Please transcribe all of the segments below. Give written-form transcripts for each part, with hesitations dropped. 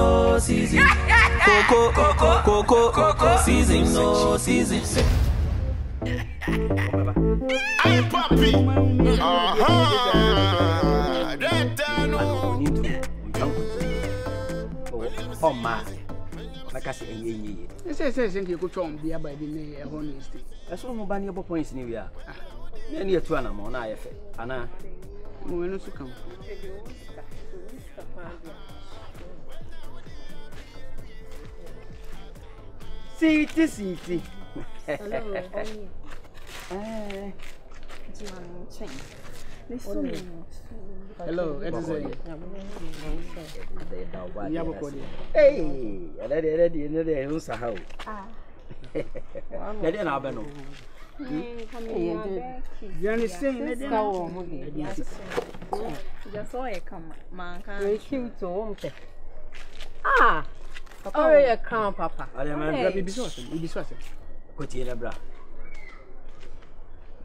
no season. Cocoa, cocoa, cocoa, cocoa season, no season. Hey, Papi. Aha. Oh my. Like I said, you could come here by the name of honesty. That's all my valuable points in here. Near to Anna, on IFA. Anna, when you come. City, city. Hello, it is a hey,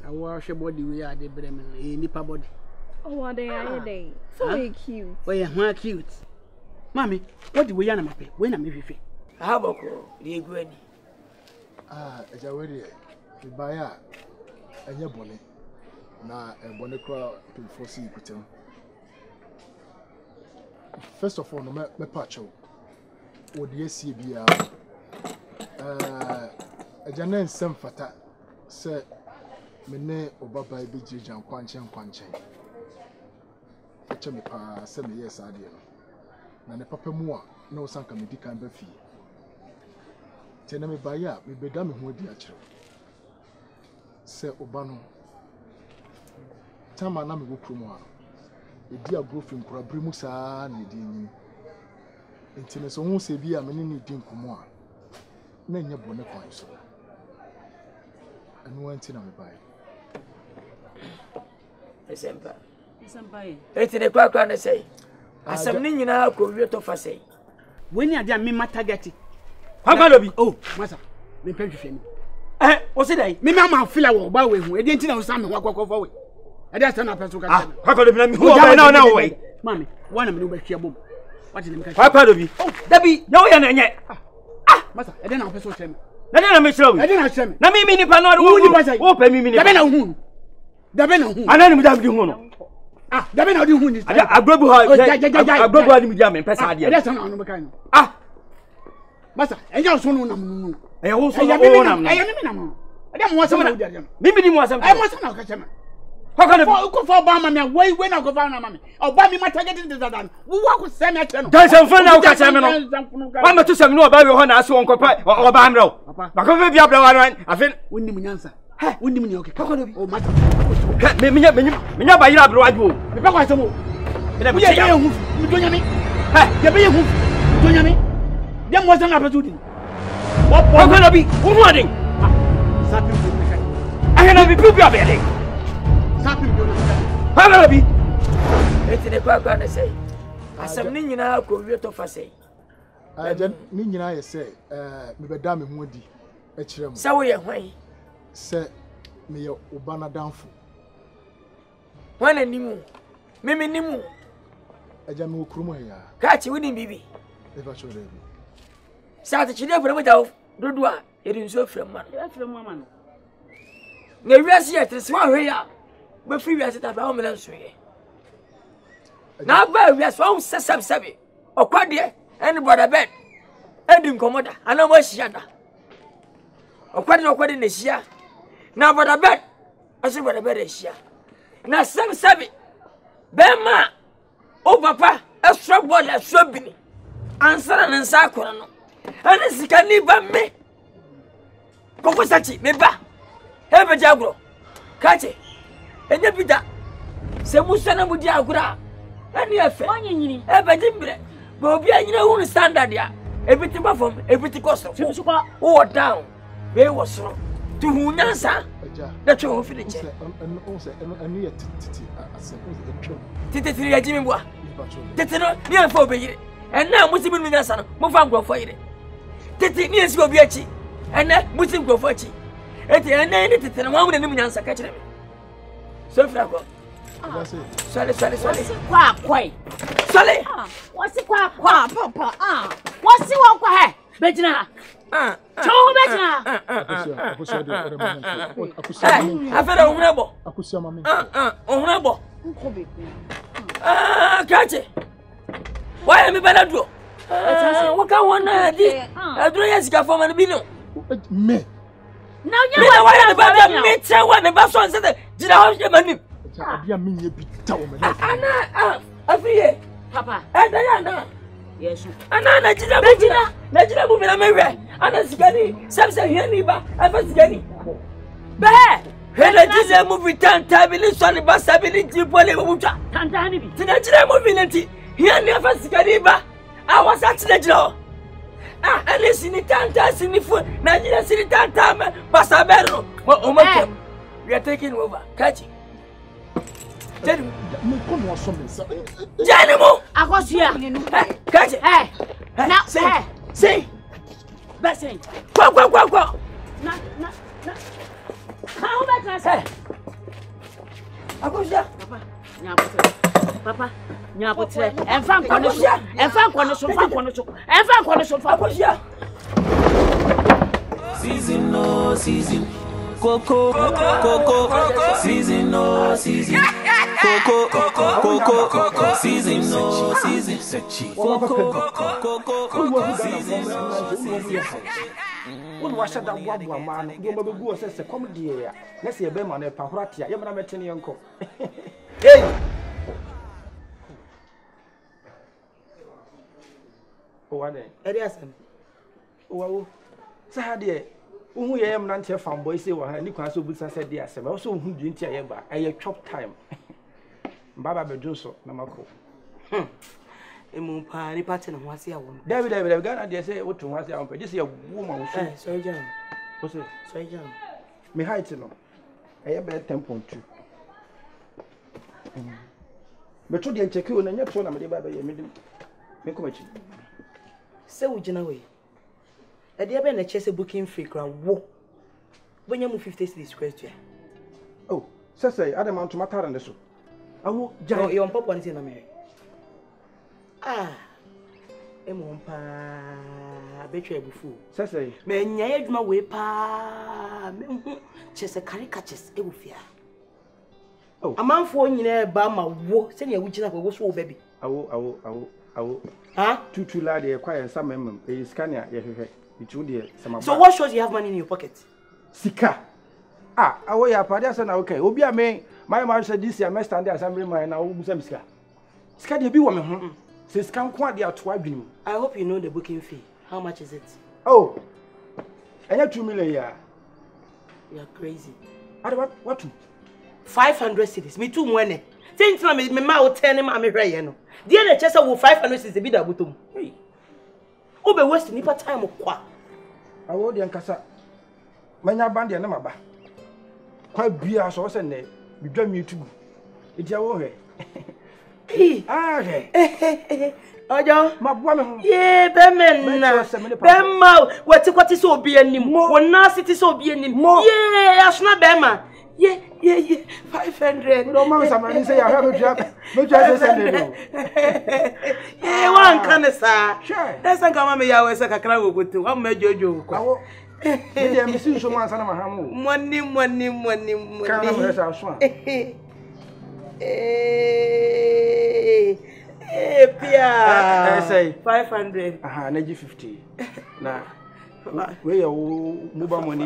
I wash your body, we are the Bremen, a nipper body. Oh, what they are they? So very cute. Well, more cute. Mammy, what do we are not when I'm everything? How about the good? Ah, it's already a buyer and your bonnet. Now, a bonnet crowd to foresee with him. First of all, no matter patcho or the SCBR. A Janan Sam Fata said. My name is Obaba Ibiji and Quanchen Quanchen. I tell me, pass 7 years. I did. Now, the papa moa, no son can be decamber fee. Tell me by ya, we began with the actual. Sir Obano Tama Namigo Crumwa, a dear growth in Crabrimusa, Nidini. Until it's almost a beer, many din Crumwa. Name your bonnet coins. And one thing I'm buying. December. December. It's in the crack and I say, I summon you now, Korea to Fasay. When you are there, me matagati. How about you? Oh, Master, me pension. Eh, what's it? Me, mamma, fill our bow with me. I didn't know something walk over. I just turned up as you can. How about you? No, no, wait. Mammy, one of you will hear boom. What is it? How about you? Oh, Debbie, no, and yet. Ah, Master, I didn't know personal shame. I didn't have show. I didn't have show. Na mimi ni panoro wo pe mimi ni. Da be na hu. Da be na hu. Anani mi da bi hu no. Ah, da be na di hu ni. Agbobu ha. Agbobu ani mi di am pesa ade. Yes na onu be kan. Ah. Masa, eya so no na mu. Eya wo so no na mu. Eya mimi na mu. Ade mo so na udi ade. Mimi ni mo so. Eya mo so na ka chema. Kokana bi. Ko fo ba ma me, we na ko fa na ma me. Oba mi ma target de dadan. Wo wa ko se me atwe no. Don se fo na wo ka chema no. Wa ma tu se me no oba we ho na aso onko pa. Oba amro. Bakofe bia bra wan afen wonni munyansa ha wonni munya oke kokoro bi o ma me menya ba yira bra wajo me pe kwa semo me ya ya hu mi donya me ha ya be ya hu donya me dem wasan apatudi wo kokoro bi hu adin sapi bi me kai ahena bi bi abele sapi bi ha bi eti ne kwa na sei asem ni nyina ko wieto fa sei I don't mean I say, Madame Moody, a children. So we are way, sir, may Obana downfall. One and Nimu, Mimi Nimu, a Jamu Crumaya. Catch you winning, baby. If I should have been. Saturday, she never went off, Dodua, it is so from one. The rest yet is one way up, but free as it at home and elsewhere. Now, well, we are so savvy, or quite dear. Anybody a bed? Ending commoda, I know what she had. A quarter of what in this year. Now, but a bed. I said, what a bed is here. Now, some savvy. Bema, oh, papa, a strong body, a strong binny. Answer and sacrano. And as you can leave by me. Cocosachi, meba. Have a jagro. Catch it. And the pita. Sebusana with Yagra. And you have a dimbre. But you know who standard ya. Everything from everything cost of all down. Where was wrong? To who Nansa? That's your finish. And also, I knew it. I said, Titty, I didn't want. Near for me. And now, Muslim Nansa, Mufang for it. Titty nears will be a cheat. And that Muslim go for cheat. At the end, I did it and one with the Nansa catch them. So, Flaco. Sorry, sorry, sorry. Quite. Sally. What's it called? Papa. What's it called? Bettina. Why am I better do? What can one do? I do yes, for me. Now you know why I'm better. Me tell one about something. Did I have your money? Anna, Papa. Anna, yes. Anna, Nigeria, move in America. Anna, Zgani, Samson, Yaniba, Evans, Zgani. Bad. Hela Nigeria move in Tantabili, Soniba, Sabili, Jibole, Muta. Tantanibi. Nigeria move in Tanti. Here never Zgani. I was at Nigeria. Ah, and it's in the Tantas in the food. Nigeria City Tantam, Pasabero. We are taking over. Catch it. Jenny, come on, something. Jenny, I was here. Catch it. Hey, now say, but say, go. No. How much I say? I was here. Papa, you are better. And Frank, I was here. Season, no season. Coco, season, no season. Coco, season, no season. Coco, season, no season. One washer that one man, you may go as a comedy. Let's see a beman, a paratia, you may tell your uncle. Hey! Oh, what then? Edison. Oh, Sadia. Who am not your fanboy, say, well, and you can't so good as I did. I also didn't hear about a chop time. Baba Beduso, Namako. A moon party pattern was here. David, I've got idea, say, what to was your this is a woman, so young. What's it? So young. Me hide to know. I have bad temple too. But to the check you and your son, I'm the Bible, you made him. Make a match. So, would you know? I did have a chess booking free ground. When you move 50 cities, question. Oh, Sassay, I don't want to matter on the soup. I won't join your pop once in America. Ah, Empa betray before. Sassay, men, I had my way, pa. Chess a caricature, it will fear. Oh, a man for you near Bama woe, send your witches up a woe, baby. I will. Huh? Two lad acquire some member, a scanner, so what shows you have money in your pocket? Sika. Ah, I will have Padas and okay. Obia may my marriage this year, I must stand there as I remember and I will be Sika. Sika, the big woman says, come quite there to argue. I hope you know the booking fee. How much is it? Oh, and you're 2 million. You are crazy. What? 500 cities. Me too, money. Since I made my mouth turn him, I'm a Rayano. The other chest of 500 cities a bit of bottom. Obe waste nipa time okwa. Awo de nkasa. Manya bande na maba. Kwa bia so se ne bidwa mi tugu. Edia wo hwe. Ah re. Ojo mabwa me ho. Ye bemen na. Bemma wati so obi anim. Wona city so obi anim. Ye asuna bemma. Yeah, 500. No man, somebody say I have a job. No job, yeah, one can sir. Sure. That's a come me. I was a crack. Go to one major joke. Money. Eh, Pia. I say 500. Aha, 50. Nah. We are mobile money.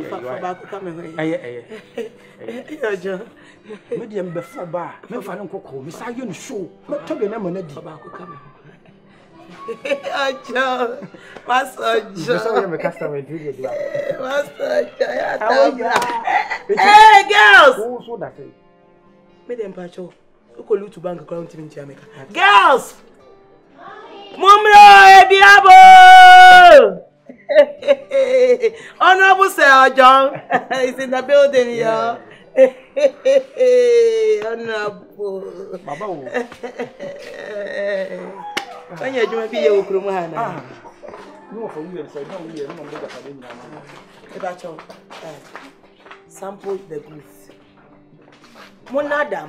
Medium before bar, never uncle. Miss I don't show. Not to be numbered. Hey, girls, Madame Pacho, who call you to bank account in Jamaica? Girls, Mumra, Honorable Sir John is in the building, y'all. Honorable. Baba, when you're doing video, you're going to no, for you, sir. No, we are not going to have it. Sample the goods. Monada,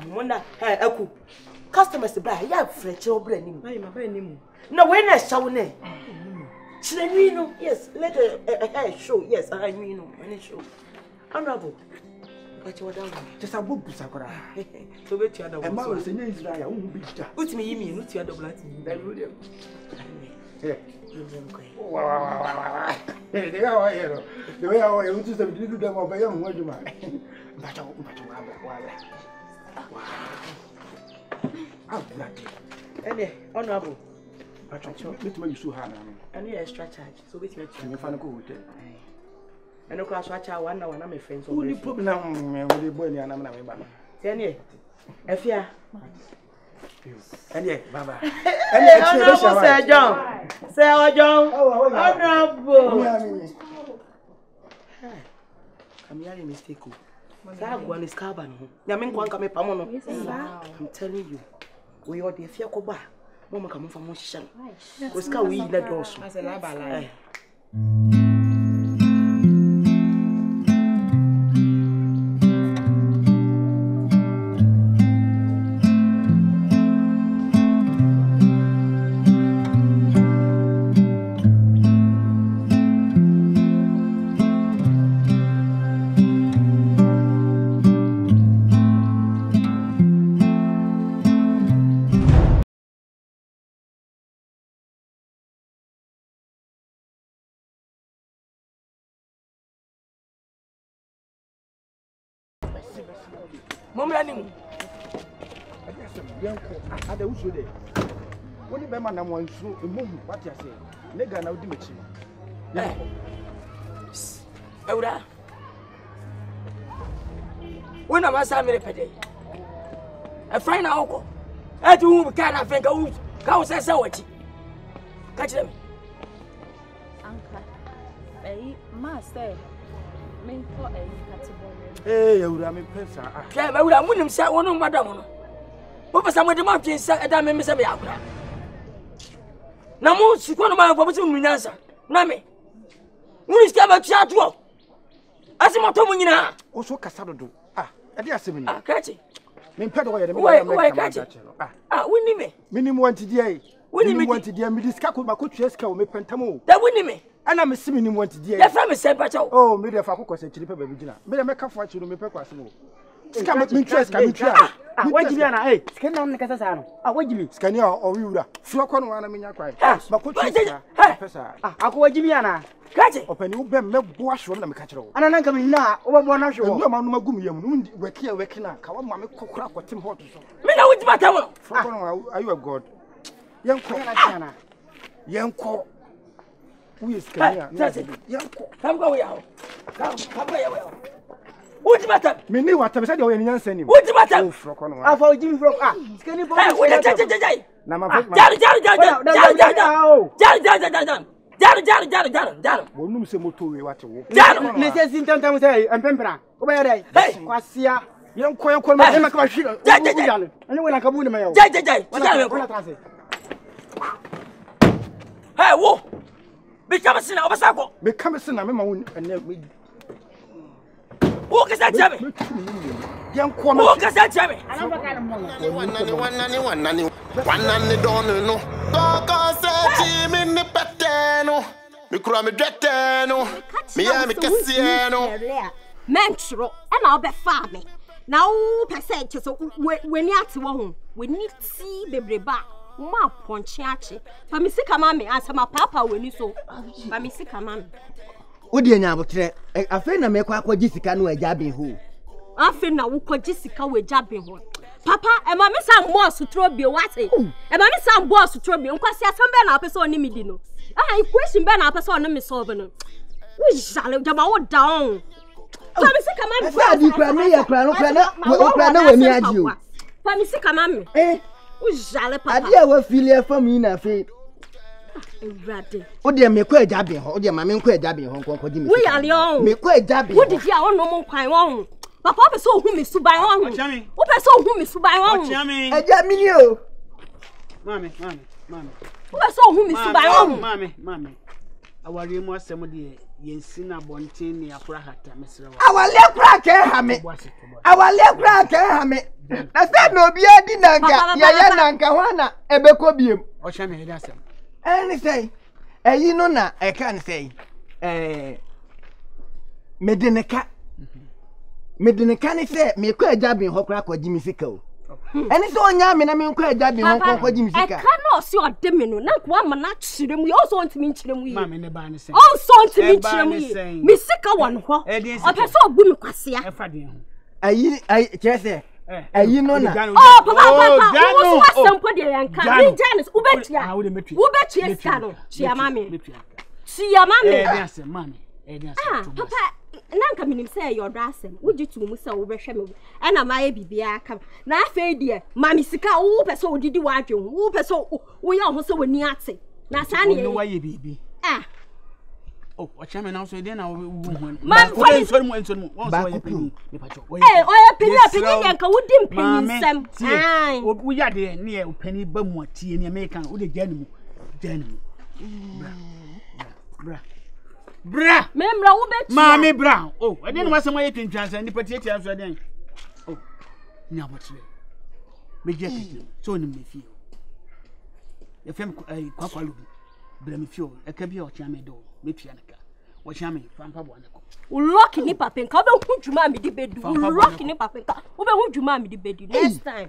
Eku. customers buy. You have French or brand new. No, when I show them. Yes, let a show. Yes, I know. When I show. Honorable. Just a book, Sakura. So wait to other one. And Israel, who be that? Put me in, not your double. Wow, they are here. The way I want to do them over your own, what do I? But I want to have a while. And honorable. But I'm sure it makes you harm. And the extra charge, so with your children. I know class watch our 1 hour and I'm a friend. So, only problem with the boy and I'm a man. Any, if you and yet, Baba, and yet, Sir John, Sir John, honorable. I'm not a mistake. That one is carbon. I'm telling you, we ought to fear Coba. Mama come from Moshan. Because we need the doors as a lab. Mom running. I guess I'm young. I do so there. Only by man, I'm one so a mum. What you say? Nigga, now do me. Yeah. Euda. When I was a minute, a friend of Uncle. I do kind of think I would go say so. Catch them. Uncle, a master. Hey, you are my person. Yeah, I would have won him, sir. One of Madame. What was some of the mountains at that Miss Abiabra? Now, most you want my proposal, answer. Name. Who is Cabot Chatwalk? As a Matomina. Also, Cassado do. Ah, I dare say, catch it. Mean Pedro, why catch it? Ah, wouldn't me. Minimum one today. Wouldn't me want to dear me discover my coachesco, me Pentamo. That wouldn't me. And I'm assuming you want to dear. Oh, maybe if I focus on Chilipa Virginia. Maybe I make up for you to make a question. Scam at me, trust can be trapped. What do you mean? I scan on the Casasano. I wait you, Scania or Ura. Flock on one, I mean, I cry. But what is it? I go, Jimiana. Catch it. Open you, Ben, milk wash from the Macatro. And I'm coming now. Over 1 hour. Mamma, we're here, we're here. Come on, cook crap with Tim Hortons. Men, I would matter. Flock on, are you a god? Young Corana. Young Cor. We is coming. Come go out. Come go out. What's the matter? Me knew what I said. You didn't send him. What's the matter? I found Jimmy from. Ah, can you boy? Wait a second, Jay. Now my friend. Down. Won't say more to you what you. Down. Let's sit down with her and Pembra. Over there. Hey, Quasia. You don't call my name. Down. And when I come with my own. Hey, whoa. Become a sinner, Obasako. Become a sinner, my own, and then we walk as that jammy. Young Quamma, walk as that jammy. I don't know one, no. Cocoa said, Jim in the Patano, Micrami Dretano, Miami Cassiano, Mentro, and I'll be farming. Now, percentage when you're at home, we need to see baby back. Ma ponchiachi. Pamisika mami answer my papa when you so. Pamisika mami. Odi enyabotre. Afa na mekwa akwajisika no ajabe ho. Afa na wukojisika we ajabe ho. Papa, e mami san boss trobi wati. E mami san boss trobi. Nkwasi asem be na apeso oni midi no. Ah, equation be na apeso oni me solve no. We jale jama wo down. Pamisika mami. Afa di kwa me ya kwa no kwa na wo kwa na we mi adi o. Pamisika mami. Eh. I dear will feel for me in a fate. Oh, dear, me quite dabbing. Oh, dear, my men quite dabbing. Hong Kong, we are young. Me quite dabbing. What did you all know? My own. Papa saw whom is to buy on. What I saw whom is to buy on. I damn you. Mammy, mammy, mammy. What I saw whom is to buy on. Mammy, mammy. Our Remo Semody, Yensina Bontini, Afrahata, Miss Rowan. Our left cracker, Hammy. Our left cracker, Hammy. I said, no, be a dinner, Yana, Kawana, a becobium. Or shall I ask him? And say, you know, na I can say, Medineca Medineca, say, me quite jabbing Hockrack or Jimmy Sickle. And it's all yam and I mean, quite that I cannot see a demon, not one manat to them. We also want to meet them. We, mamma, the banner saying, all songs to meet them. Miss Sicker one, I saw Bumacassia. I just say, you know, oh, Papa, oh, somebody and can't Janice, Ubetia, Ubetia, Sano, Chiamami, Chiamami, Mammy, Papa. Nanka minim say your dancing. Would you two must over shame? And I may be a cab. Now, dear, Mammy Sika, whoop a so did you watch you, whoop a so we are also when you say. Now, Sandy, why you be? Ah, oh, what chairman also then I will woman. Mamma, what is one went to Baku? Hey, I appear a penny and would dim penny some. We are there near Penny Bumwa tea in America with a gentleman. Gentleman. Bra. Bra, Memra, Mammy Brown. Oh, I didn't want some waiting chance and the potatoes are then. Oh, now what's it? We get it, so no me feel. If I'm a cockaloop, blame you, a cabby or chammy door, Mipianaka, or chammy, Franca Wanaco. Lock in the papin, come on, put your mammy the bed, lock in the papin, over would you mammy the bed next time.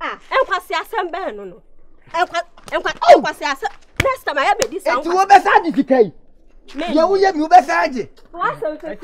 Ah, and what's your son, Bernano? And what's your son? Next time I have this, and you over Sadie. You will be beside why so? Why?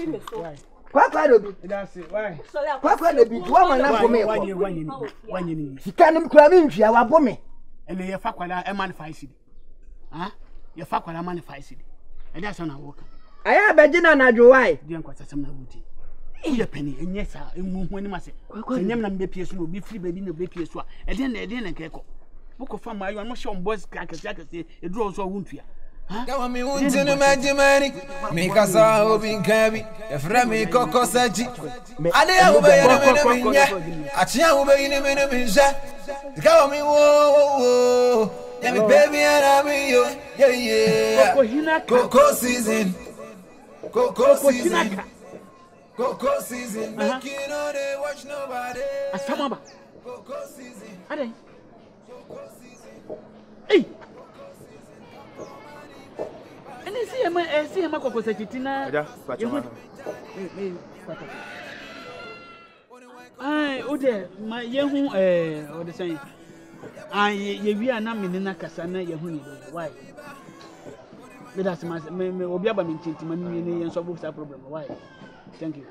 Come me won't you imagine make us all be cabby, a frame cocoa sachi. I never be in a child in a minute. Come me, whoa, baby, and I mean you. Yeah, cocoa season, cocoa season, cocoa season. Making all day, watch nobody. Cocoa season. Hey. And I see him, my young, or the same. We are not in Nakasana, Yahoo. Why? That's my million problem. Why? Thank you.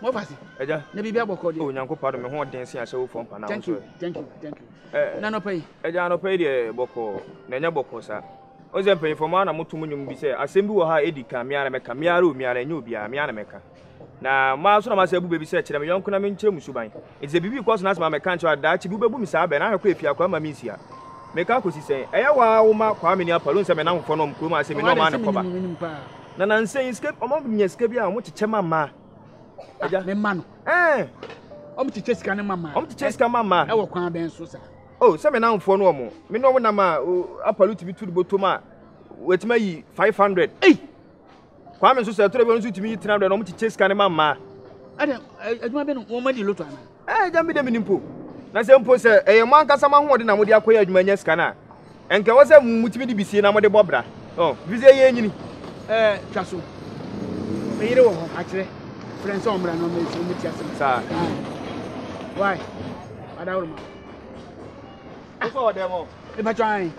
What was it? Maybe Biabo called you, Yanko Padam, and one dancing and so from Panama. Thank you, thank you, thank you. Nano pay, Ajano pay, Boko, Nenaboko, sir. Ozempe for mana mutumunum be say, Asembu or Edi Camiana Meca, Miaru, Miana Nubia, Miana Meca. Now, Master Masabu be said to a young Kunamin Chemusubai. It's a baby because Nasma Mecantra, Dachi Bubumisa, and I crave your Kama Misia. Mecacusi say, Ewa, Oma, Kwamina, Palunsa, and Amphonum, Kuma, Semina, Manapa. Nanan say, escape among me, escape, I want to Chema Ma. Eh, I'm to Chescana Mamma, I'm to Chescama, I will come and Susa. Oh, 7 hours for no more. Me no one apollo to be to the bottom. Wait, may 500. Hey! Quamans who said to me, turned on to chase Canamama. I don't, I don't know, Mamma Luton. I don't be the minimum. Nasempo said, a man can someone who did not acquire my Yascana. And can was a mutimidi be seen among the Bobra. Oh, Vizay Engine. Chasso. Actually, friends on Brano, Miss Yassan. Why? I don't know. Before them all, if I try,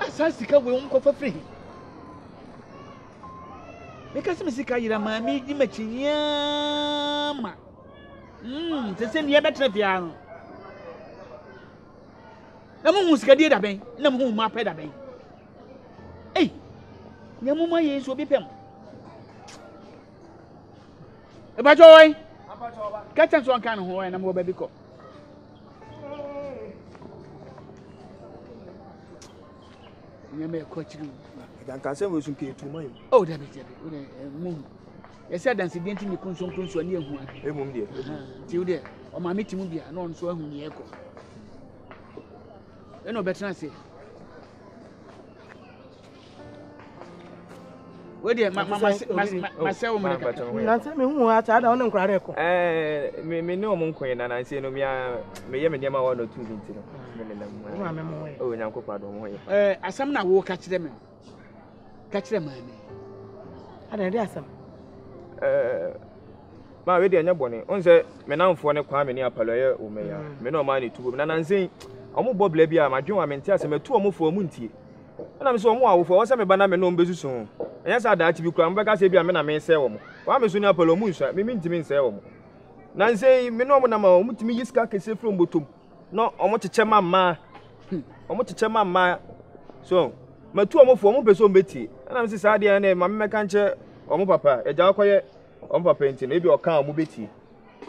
I stick up with Uncle for free. Because Miss Kayra, my meeting, the same year better piano. No one was Kadida Bay, no one my peda bay. Hey, no more my years will be pimp. If I joy, catch us one kind of way and I'm baby cook. Oh, that is a moon. I said, that's the dainty consumption so near one. Till there, or my meeting will be a non so whom the echo. No better, I say. Where did myself? Nancy, who are I don't know. Cradico. May no monquin, and I say, no, may have a one or two minutes. Oh, and Uncle Pardon. I somehow will catch them. Catch them, I don't dare some. My lady and your bonnet. On the men for a crime in your palais, or may I no money to women, and I'm saying, I'm Bob Labia, my joint, I mean, tell me two or more for a moonty. And I'm so more for us, I'm a banana no business soon. Yes, I died to be crowned because I mean I may sell. Why am I soon up a moonshot? Me mean to mean sell. Nancy, me no one to me is carcass from Butum. No, I want to tell my ma. I want to tell my ma. So, my two more for Mopeson Betty, and I'm this idea and Mamma Cancher or Papa, a dark quiet, on Papa painting, maybe or car mobility.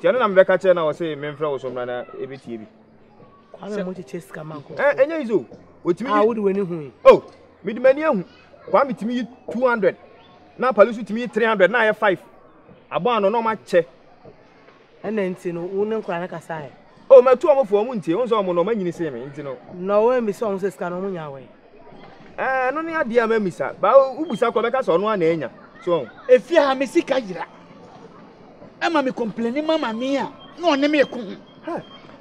General Becca, and I was saying, Menfro or some runner, ABTV. I don't want to chase Camanco. And you do. I would win him. Oh, Midmanium, one to me 200. Now, Palus to me 300, now 5. I born on no match. And then, you know, Unum Cranacasai. Oh, my two for Munti, also, no man, you say me, you know. No, when Miss Song says Canonia way. And only a dear Memisa, but who was our collectors on one end. So, if you have Missy Kajira, I'm a complaining, Mamma Mia. No, name me a coon.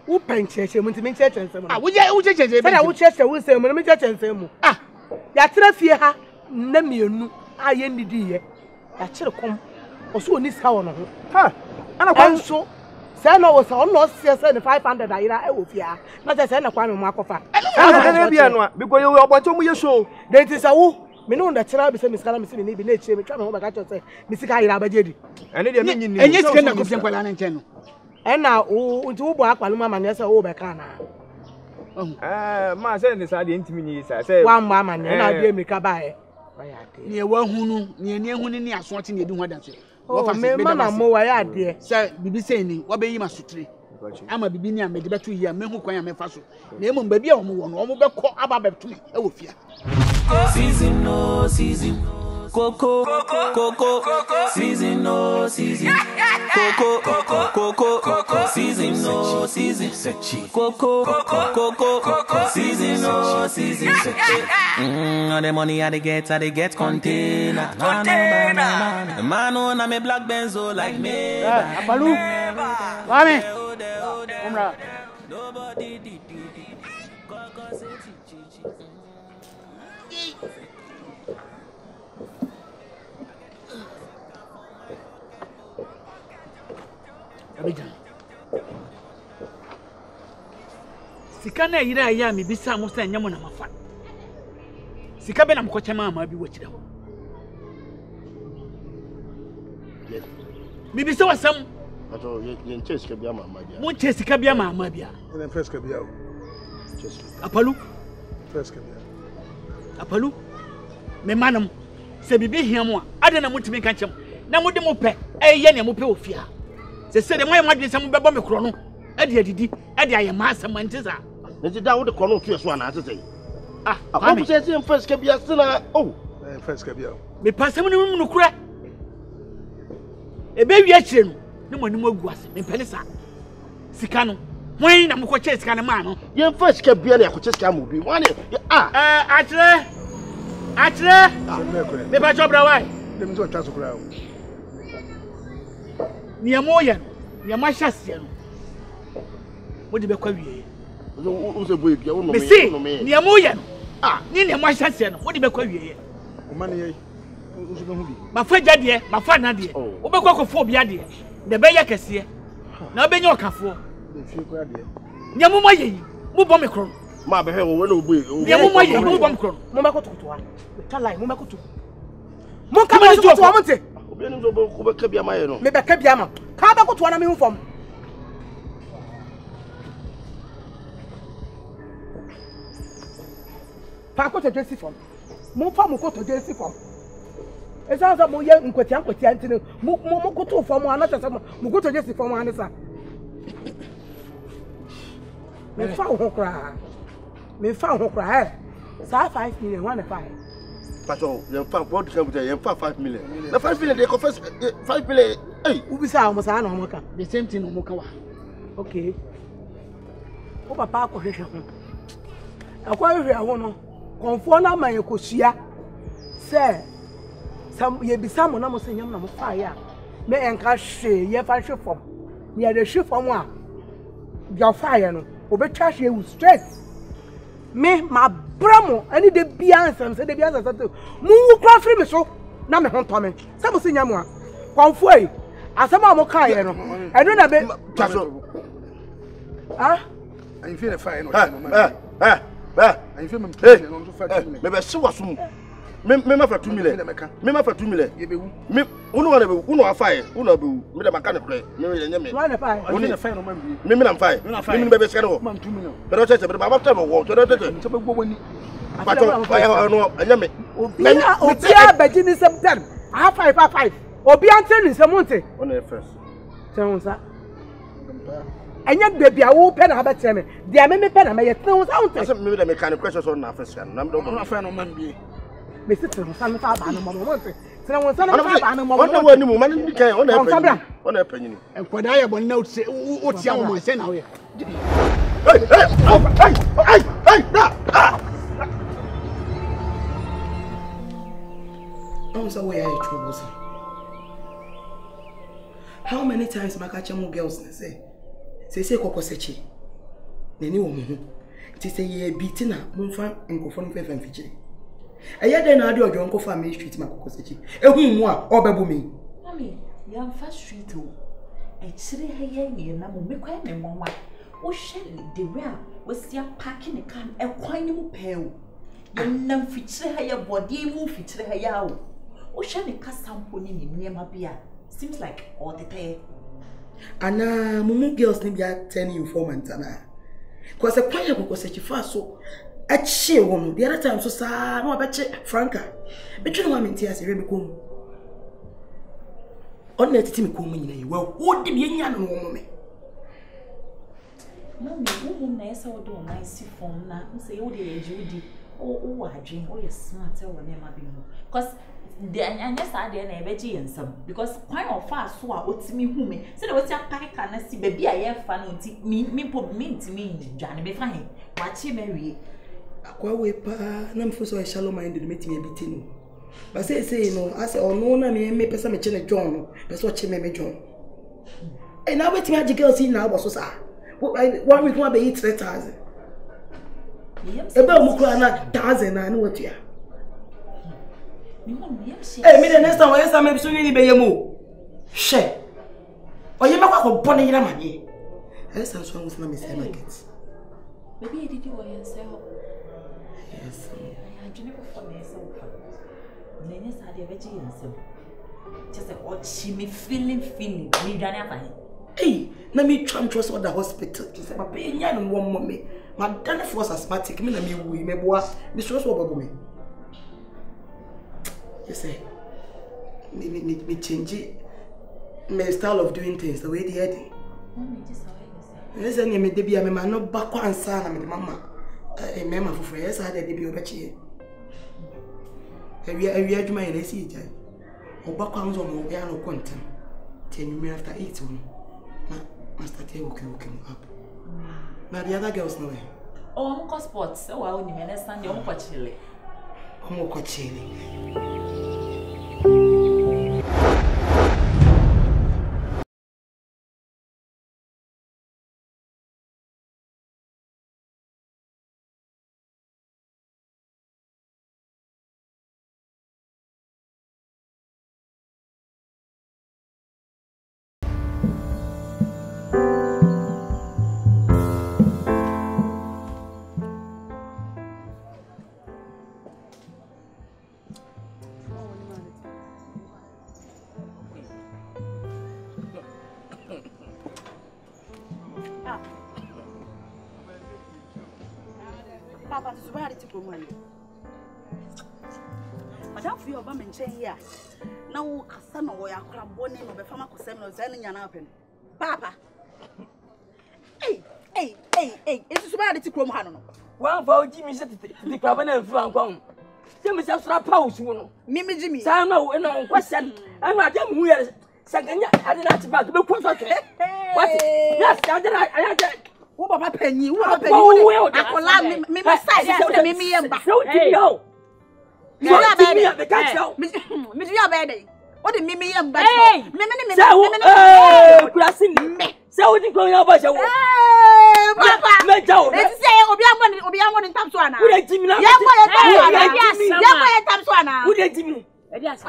Who paints a shame to me, church and some? I would church and I would church. I would say, let me church and say, ah, that's a fear. Nemu, I end the dear. I shall come or soon this hour. Ha! And I so. Sano was almost 500. I will fear. Not a Santa Quan Marcofa. I don't because you are about to your show. That is a woo. Me know that Sarah is a Miss Calamity, maybe nature, which I don't know about to say, Miss Kaira Bajedi. And yes, can I go simple and general? And now, oh, two black Palma and yes, over Cana. My son is adding to me, I say, one mamma, and I gave me Cabaye. Near one who knew near who near assorting you do what I say. Oh, mamma, more I dear, sir, be saying, what be you must treat. I'm a beginning and make the battery here, men who can make fast. Name on baby or moon, almost call about me. Oh, fear. Season, no season. Coco, coco, coco, season, no season. Coco, coco, coco, coco, season, no season. Coco, coco, coco, season, no season. All the money I get container. The man on a black benzo like me. Abalu, Wami, Umra. Nobody did. Sikana ira ya mi bisa musa nyamu na mafa. Sikabe na mkocha mama bi wachira ho. Mi bisa wasam. Ato ye nchesi kabia mama bia. Mu nchesi kabia mama bia. Na fresh kabia o. Apalu. Fresh kabia. Apalu. Me manam se bibi hiam a ada na mutimi kan chem. Na mudi mu pe eye na mu pe ofia. They said, "My mother is a baby crono." Eddie, I am master Manchester. They did down the crono to us one as they. Ah, I'm saying first cabia still. Oh, first cabia. Me pass him no crack. A baby, I chill. No one was in Penisa. Sicano, when I'm coaches can a man. Your first cabia, I could just come with me. One, ah, actually, the bachelor, right? Let me do a task of ground. Near Moyan, near my Shastian. What did you call you? Near Moyan. Ah, near my Shastian. What did you call you? Money. My friend, dear, my father, dear. Obacophobia, dear. The Bayer Cassia. Now Benyoka for. If you grab it. Yamumaye, Mubomicron. My behavior will be Yamumaye, Mubomicron. Mumacotua. Tala, Mumacotu. Mokamani to a woman. Maybe kept Yama. Come back to one of you from Paco to Jesse from Mofamuko to Jesse from. As I was a more young Quetian, Mokoto from one another, Moko to Jesse from one another. Me found her cry. 5 million, 1 5. Pato, you have what come there? You have 5 million. The 5 million, they confess 5 million. Hey, we say almost an omoka. The same thing omoka. Okay. O papa ko hwehwe ho. Akwa hwehwe ho no. Konfo na man ko sia. Say, Some ye be some on almost a fire. May encash ye fashion form. Near the shoe for one. Your fire no. Overcharge ye with stress. Me, my bramo, any de Beyonce, said the Beyonce. Move craft me so. Now me hunt Tommy. Some was in Yamua. Confoy. As a mamma cayenne. I don't have it. Ah? I feel a fire. I feel me. Maybe so was soon. Member for 2 million. Member for 2 million. Uno fire. Uno boo. Madame Macana play. One of fire. Only a fire. Mimmin and fire. Not fire. Mimmin baby's canoe. But I said about time of water. I don't know. I am it. Oh, yeah, but in September. Half 5. Or be answering some monte. On the first. Sounds up. And yet, baby, I will pen about them. They are many pen. I may have thrown out. Doesn't mean the mechanic questions on African. I'm not a fan of Mambi. Mr. Sanfab Animal. Someone said, I don't want to manage the care on a penny. And when I have one note, say, what's your own send away? Also, where I troubles. How many times my catchable girls say? They say Cocoa Sechi. They knew whom. They say ye beaten up, Mumfam and Cophon Faith and Fiji. I had an idea of your uncle family street, my Cocoa Sechi. A whom one or babu me. Mammy, young first street too. A silly hair, you know, make one and one. Oh, Shelley, the real was your packing a can and quine pale. You know, Fitcher hair body move Fitcher hair. Oh, Shelley cast some pony near my beer. Seems like all the pay. Ana mumu girls need to turn informant ana. Cause a point of Cocoa fast so a she woman the other time so sa no abeche Franca. But you know what I mean as we come. On net team come nyina well who did you yan no woman. Mommy, woman na esa wo do online si form na say you dey ejudi o adwen o yes smart e wo na ma be no. Cause and yes, I didn't ever and some because quite of fast so I would see me whom said what's your pack and see baby. I have fun with me, pop me to me, Johnny. Be fine. Watch him, Mary. I quite wait, and for so a shallow minded meeting a bit. But say, no, I say, oh no, I may pass a chin at John, but watch him, Mammy John. And I wait to have the girls in now, was so sad. What we want to eat 3,000. About Mukana, 1,000, I know what you are. Hey, me the next time I maybe soon you be mo. She. Or you make go born in Germany. I say so we na say market. Maybe did you want say ho. Yes. I had you for me so. Nene said you better yourself. Just oh she me feeling me done after. Hey, na me trust other hospital. Just say papa nya no one mommy. My done force asthmatic me na me we me boa. Me trust wo babo me. You say, me change it. My style of doing things the way they are. Listen, me debi, me man no back and sana me mama. I mama for yes, I had debi obachi. Every juma I see it. Oba comes on me no content. 10 minutes after 8, na master tell woke up. Now the other girls nowhere. Oh, I'm sports. So I only manage Sunday. I'm coaching. Now, Cassano, we are crab one name of a farmer, Cassano, sending an open. Papa, hey, it's ready to come on. Well, for Jimmy, the governor from home. Jimmy, just a pause, Mimi Jimmy, I know, and I question. I'm not young, we are second. I did not about the contract. Yes, I did not. What about Penny? What about you? I will allow me my side, Mimi, and Basso. You know. You are the catch. Miss already. What the Mimi and Bad? Mimi, so we didn't go over. Yes,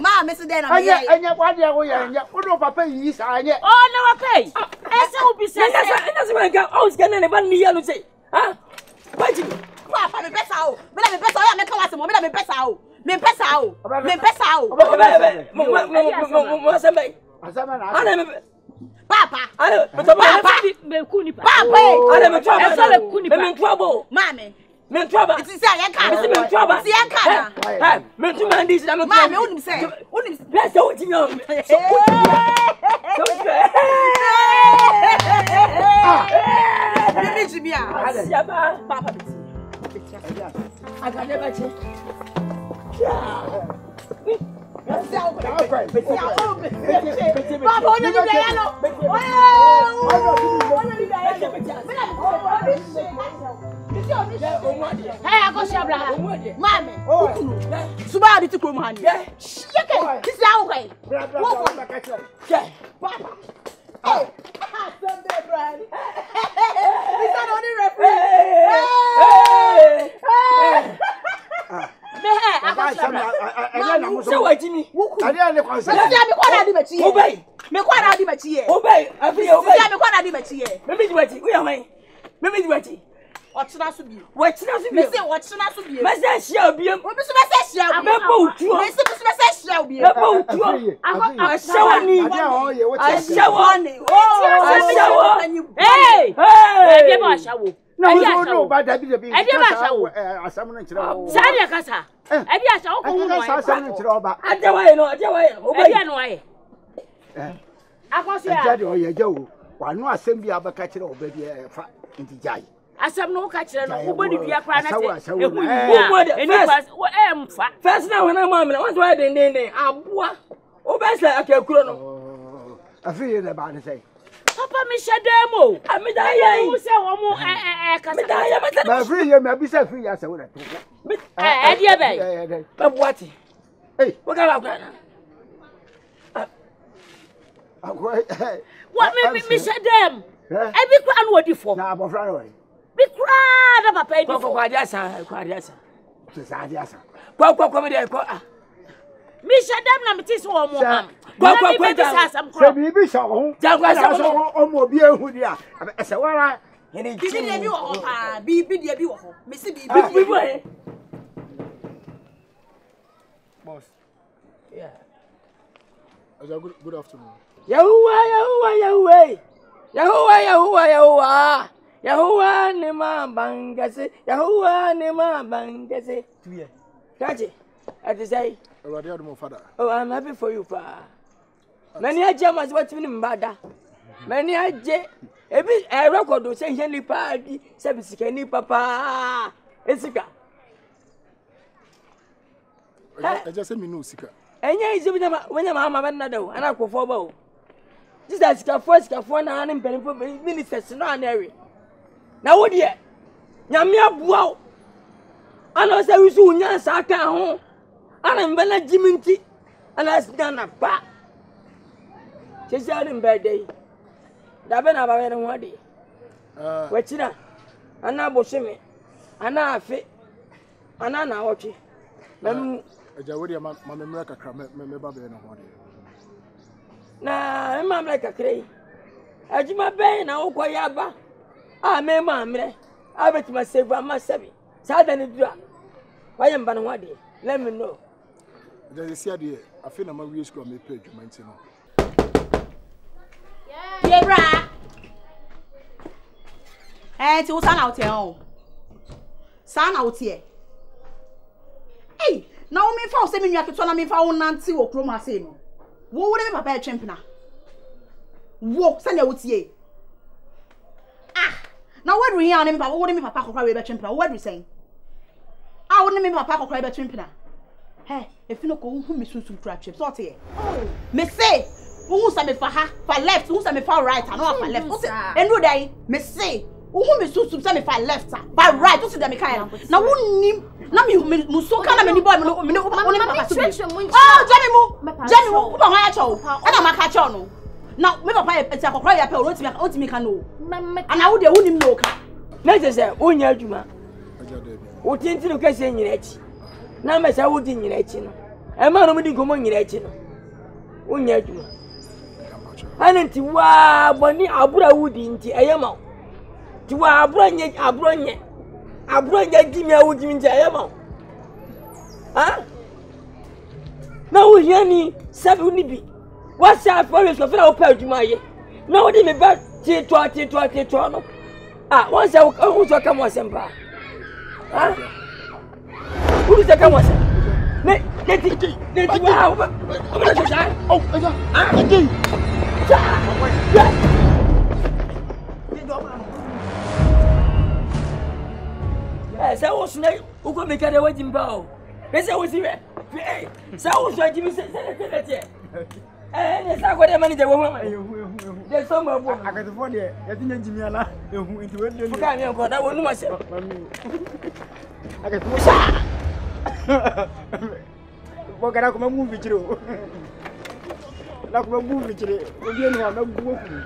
Ma, Mr. Denham, and yet, what are we? And yet, what do I pay? Oh, no, I pay. I saw besides, and that's when I got all scanning about me. I would say, huh? But you are the best out. But I'm the best out. I'm the best out. I'm the best out. I'm the best out. Papa, I don't know. Trouble, Mammy. Men trouble. It is I can't. Men trouble. See I can't. Men too many days. I'm not. Man, wouldn't say. Wouldn't. Bless your waiting on. Don't you? Papa, I can never change. Papa, hey, I go share blood. Mammy, Subaru to come on. This is our way. Papa. Oh, Sunday, Brad. It's not only referee. I go share blood. Jimmy. Obey. What's not to be? What's not to be? What's not to be? Message shall be. Message shall be. Message shall be. I shall me. I shall on you. Oh, I shall on you. Hey, hey, I shall. No, but I did be. I did not shall. Someone to Sadia Casa. I did not shall. Someone to Robert. I don't know. I don't know. I was a Joe. Why not send me up a catcher or baby in the jay? I said no catcher, nobody be a planet. First, now when I'm on, I was riding in. Oh, best I can crono. I feel about it, say. Papa, Michel Demo, I mean, I can't say, I'm free, you may be so free as I would. I had but what? Hey, what about that? What made me Michel Dem? Every crown what you for. Now, I'm afraid. Be proud of a paper. Good afternoon. Yahoo, Yahuwa ne ma bangase, Yahuwa ne ma bangase. 2 years. Catch it. I say. Oh, I'm happy for you, pa. Many a jam as what you mean, Bada. Many a jay. A record will say, Henry Paddy, Sabbath, Kenny, Papa. It's a car. I just said, me no sicker. And yeah, it's when I'm another, and I go for bow. This is the first of 100 ministers in our area. Now, what yet? Yamia Bow. I know there is soon, yes, I can't home. I am Bella Jiminty, and I stand up. She said in bed day. Dabena Bavan one day. Wachina, and I was shimmy, and I fit, and I now watch it. Mamma, Mamma, Crammet, Mamma Bavan one day. Now, Mamma, like a cray. As you my pain, I'll go yaba. Ah, my mamma, I bet myself, I must have it. Saturday, drop. Why am Banwadi? Let me know. There is a dear, I feel I'm a real school, my page, my team. Yeah, bra. Eh, to sun out here. Sun out here. Hey, now me for sending you to me for Nancy or Chroma Sino. What would ever bear champion? Walk, send out ye. Now what we are in Papa, what do Papa cry about Chimpa? What we saying? I wouldn't mean Papa cry about Chimpa. Hey, If you know who me soon trap chips, what here? Oh, me say, who's a me for her, for left, who's a me for right, and all for left. And no day, me say, who me soon send me for left, by right, who's the Mikhail. Now, who name, now me, Musoka, and any boy, no, no, oh, Jemmy, who are my child, and I'm a catch now, we buy a tap of cry up, or to make a no. And I would only milk. Matters are only argument. What didn't you get in it? Now, as I would in it, a man only go on in it. Only argument. I don't know what I would have wood in the Ayamo. To our brand yet, our brand yet. Our brand yet, give me a wood in the Ayamo. Huh? Now, we only 70. What's that for? It's a fellow Pelgrimay. No, what do you bet? T20. Ah, once I was a Kamasamba. Who's the Kamasamba? Let it be. Let it be. There's some of what I got for the engineer. You can't know what I want myself. I got what can I come and move it through? Like what move it through? You know, I'm not walking.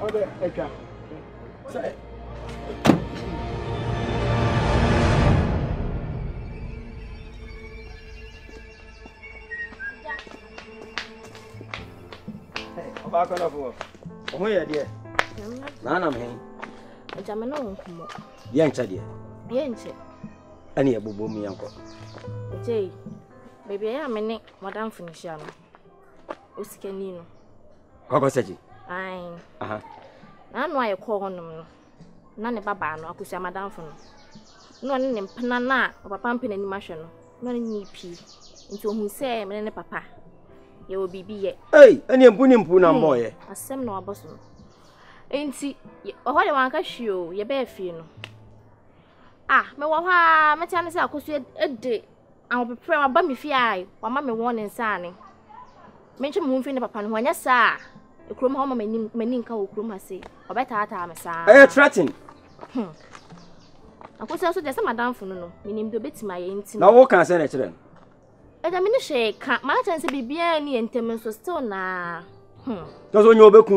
Oh, there, I can. Sorry. Back on up. Oh, yeah, dear. None of him. But I'm no Yancha, dear. Yancha. Any abu me, uncle. Jay, baby, I am a nick, Madame Finishano. Uscanino. Cocosetti. Aye. Aha. None why I call on them. None a babano, I could say Madame Fon. None in Panana or pumping any mushroom. None in me pea. Into whom say, Melanie Papa. You will be yet. Hey, and your bunny puna boy. A seminal bosom. Ain't see, oh, I want to show your bare funeral. Ah, my waha, my tennis, I could say a day. I'll be prayer about me, fie, or mammy warning, signing. Mention moving up upon when yes, sir. You come home and meninka will come, I say, or better at time, sir. I threaten. I could also just a madame for no, meaning the bits my auntie. Now, what can I say, children? And I'm in a shake, my chance to be any intimate was still now. Does on your book?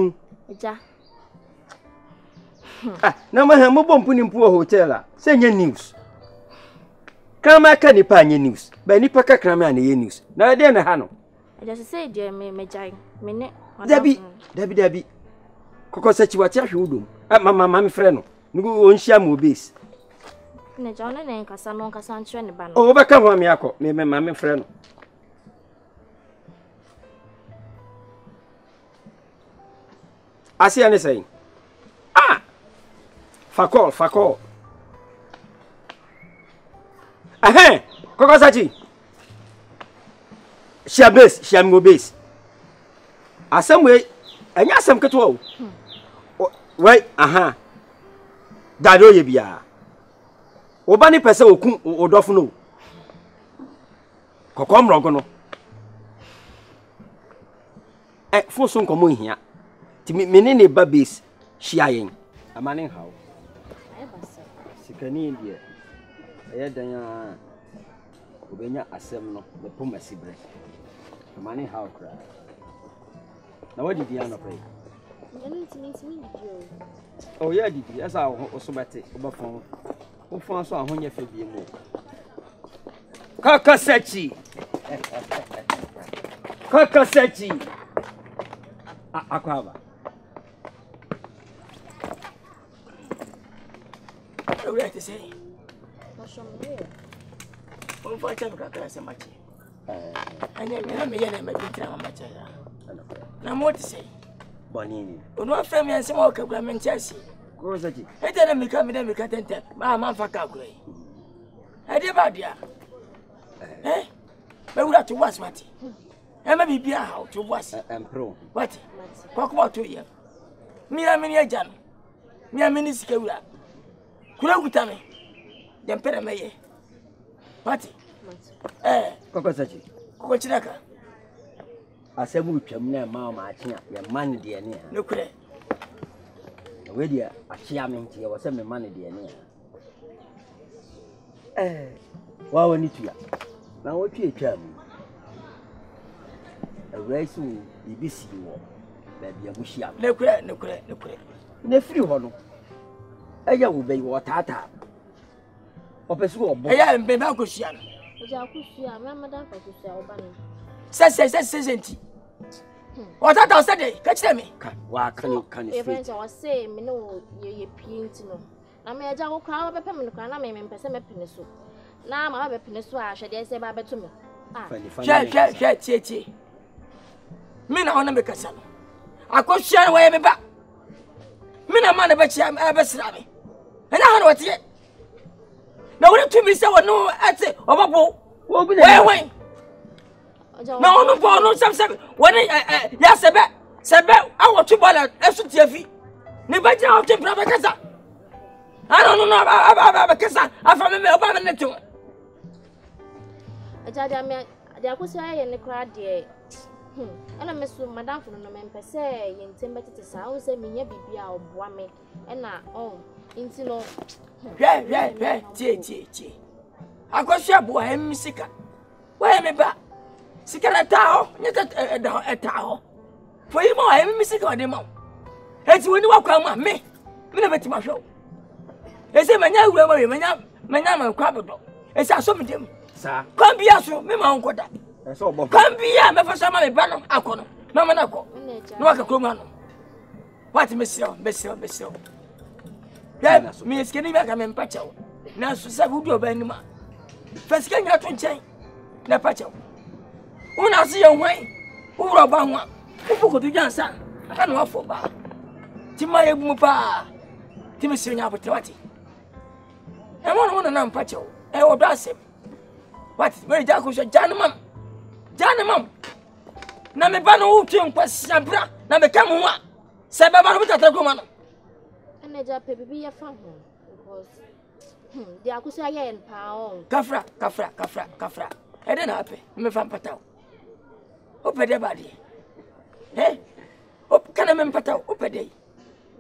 Now, my hammer bumping in poor hotel. Send your news. Come, I can't pan your news. Benny Packer Craman, your news. Now, then, Hano. I just say, dear, may I minute? Debbie. Cocoa such what you do. At my mammy friend, no one shamu beast. John and Cassano Cassantra and Ban. Overcome one, Yako, maybe my friend. I see anything. Ah! Fakol. Aha! Cocosachi! Shabes. I some way, and yes, some control. Wait, aha. Dado Yibia. Obani person will come or dofuno. Cocom Rogono. A Fosun Comun here. Timini babies, shying. A man in how? Sicani, dear. I had a Ubena Assemno, the Puma Sibre. A man in how cry. Now, what did Diana pray? Oh, yeah, did you? As I also met it over phone. Who found so on your baby? Cocoa Sechi. Aquava. What do you have to say? What's wrong with you? Oh, for I never made a matter. Now, what to say? Bonnie, you know, family and some more government chassis. Rosaji. I didn't become an American tap, my mamma calculate. I did about ya. Eh? But we have to wash what? I may be out to wash and pro. What? Walk about 2 years. Me, I mean, I jam. Me, I mean, it's Kura. Kura, you tell me. Then, Pedamay. Mati. Cocoa Sachi. Cocoa Chinaka. I said, we can never mind your money, dear. No credit. Where dear, I shamming to you or send me money, dear. Eh, wow, I need you. Now, what you tell me? A race will be busy. Baby, I wish you no credit, no credit, no credit. No free one. I will be water. Or pursue. I am Benacusian. Madame says, what I said, catch them. Why can you friends or say, no, you paint? I may a double crowd of a I may present a peninsula. Now I have a peninsula, I dare say, Baba to me. Men on a castle. I could share away my back. Men are man of a cham ever slaving. And I know what yet. No, what to be so no at it over bow. Well, wait. No, something. When I yes, a bet, said, I want to buy a STV. Nobody out in Bravacasa. I don't know about Bravacasa. I found a about the two. A judge, there was I in the crowd, dear. And I miss Madame from the men per se, intimidated the house, and me, be our woman, and our own. Intino, I got Shabu, I am sicker. Where am I back? Sicker a towel, not a towel. For you, I am missing on the mouth. It's when you walk on me. We never to my show. It's a man, I will worry, Madame, and Crabble. It's our summit, sir. Come be us, me, my uncle. Come be a man for some of the banner, Alcono, Mamanaco, Nocacumano. What, Monsieur? Yes, Miss Kennebec, I'm in Pacho. Now, Sabudo Benima. First, can you to change? La Pacho. When I see your way, Ura Bama, who could do Jansa, and Waffle Timaya Mupa, Timothy Napotrati. I want to know Pacho, I will blast him. What, very dark was a gentleman. Janamam, na me ba no uti nkwasabra na me ka mo a se ba no beta takoma no eneja pe bibi ya fa ho because de akusa ya en pa on kafra ede na ape me fa mpata o pede ba de o kana me mpata o pede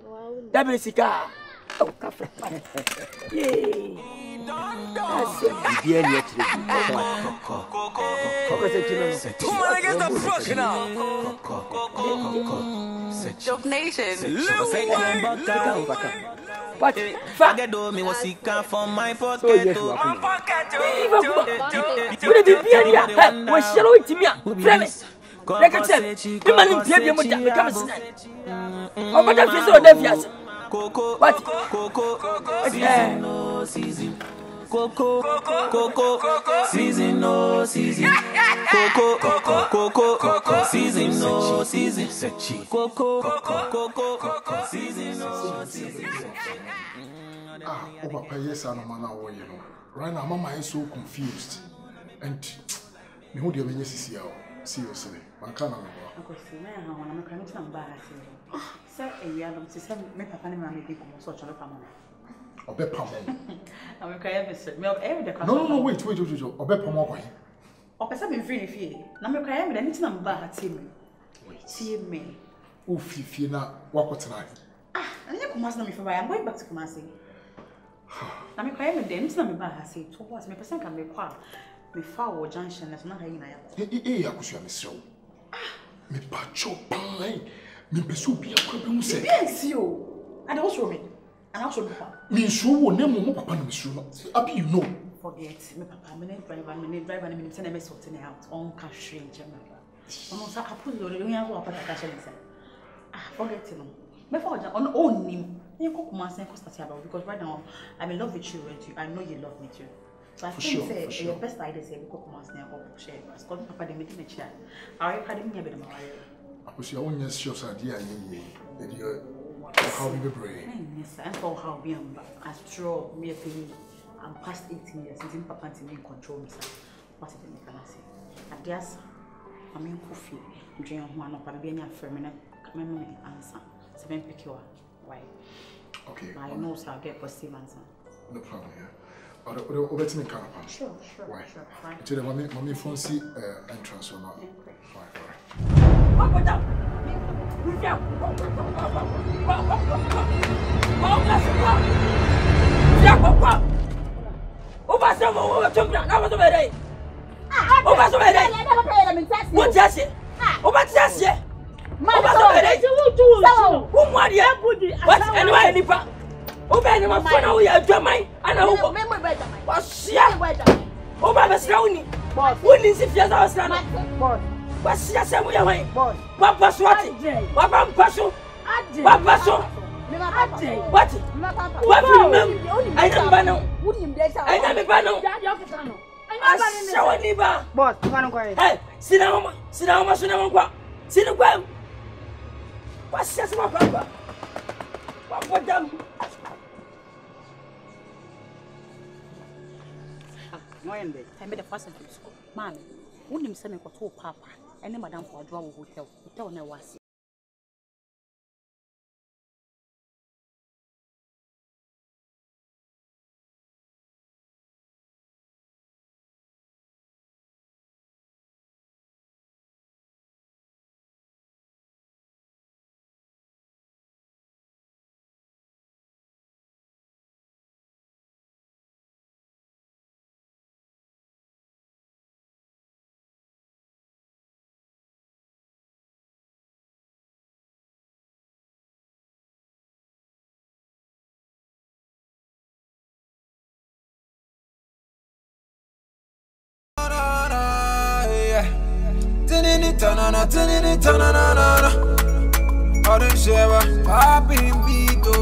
wow da be sika o kafra Cocoa season, no season. Cocoa season, no season. Cocoa season, no season. Ah, Papa, yes, I know, man. Right now, Mama is so confused. And me who do you mean? Seriously, I can't remember. Sir, No, wait. I'm going back to Kumasi. And also, Papa, you know. Forget, my Papa, my driver, and send a message out on cash in Germany. Almost, I put the real up at the forget him. My father, on own him, you cook mass and cost because right now I'm in love with you and I know you love me too. So I think it's your best idea to cook mass and cook share. Because Papa, they meet me chair. I had him never. I was your own yes, idea, how be brave. And for how we are strong, me I'm past 18 years, and Papa to me control me. What is the mechanism? I guess I'm in coffee, dream one of being a feminine memory answer. So, then pick your wife. Okay. I know, so I'll get positive answer. No problem, yeah. Sure. Why? Sure, fine. Tell them, mommy, phone see entrance or not. Fine. What? What's this, my papa? What them? I made a person from school. Man, wouldn't send me to Papa and then Madame for a draw hotel. Hotel never was. I don't share what happened beto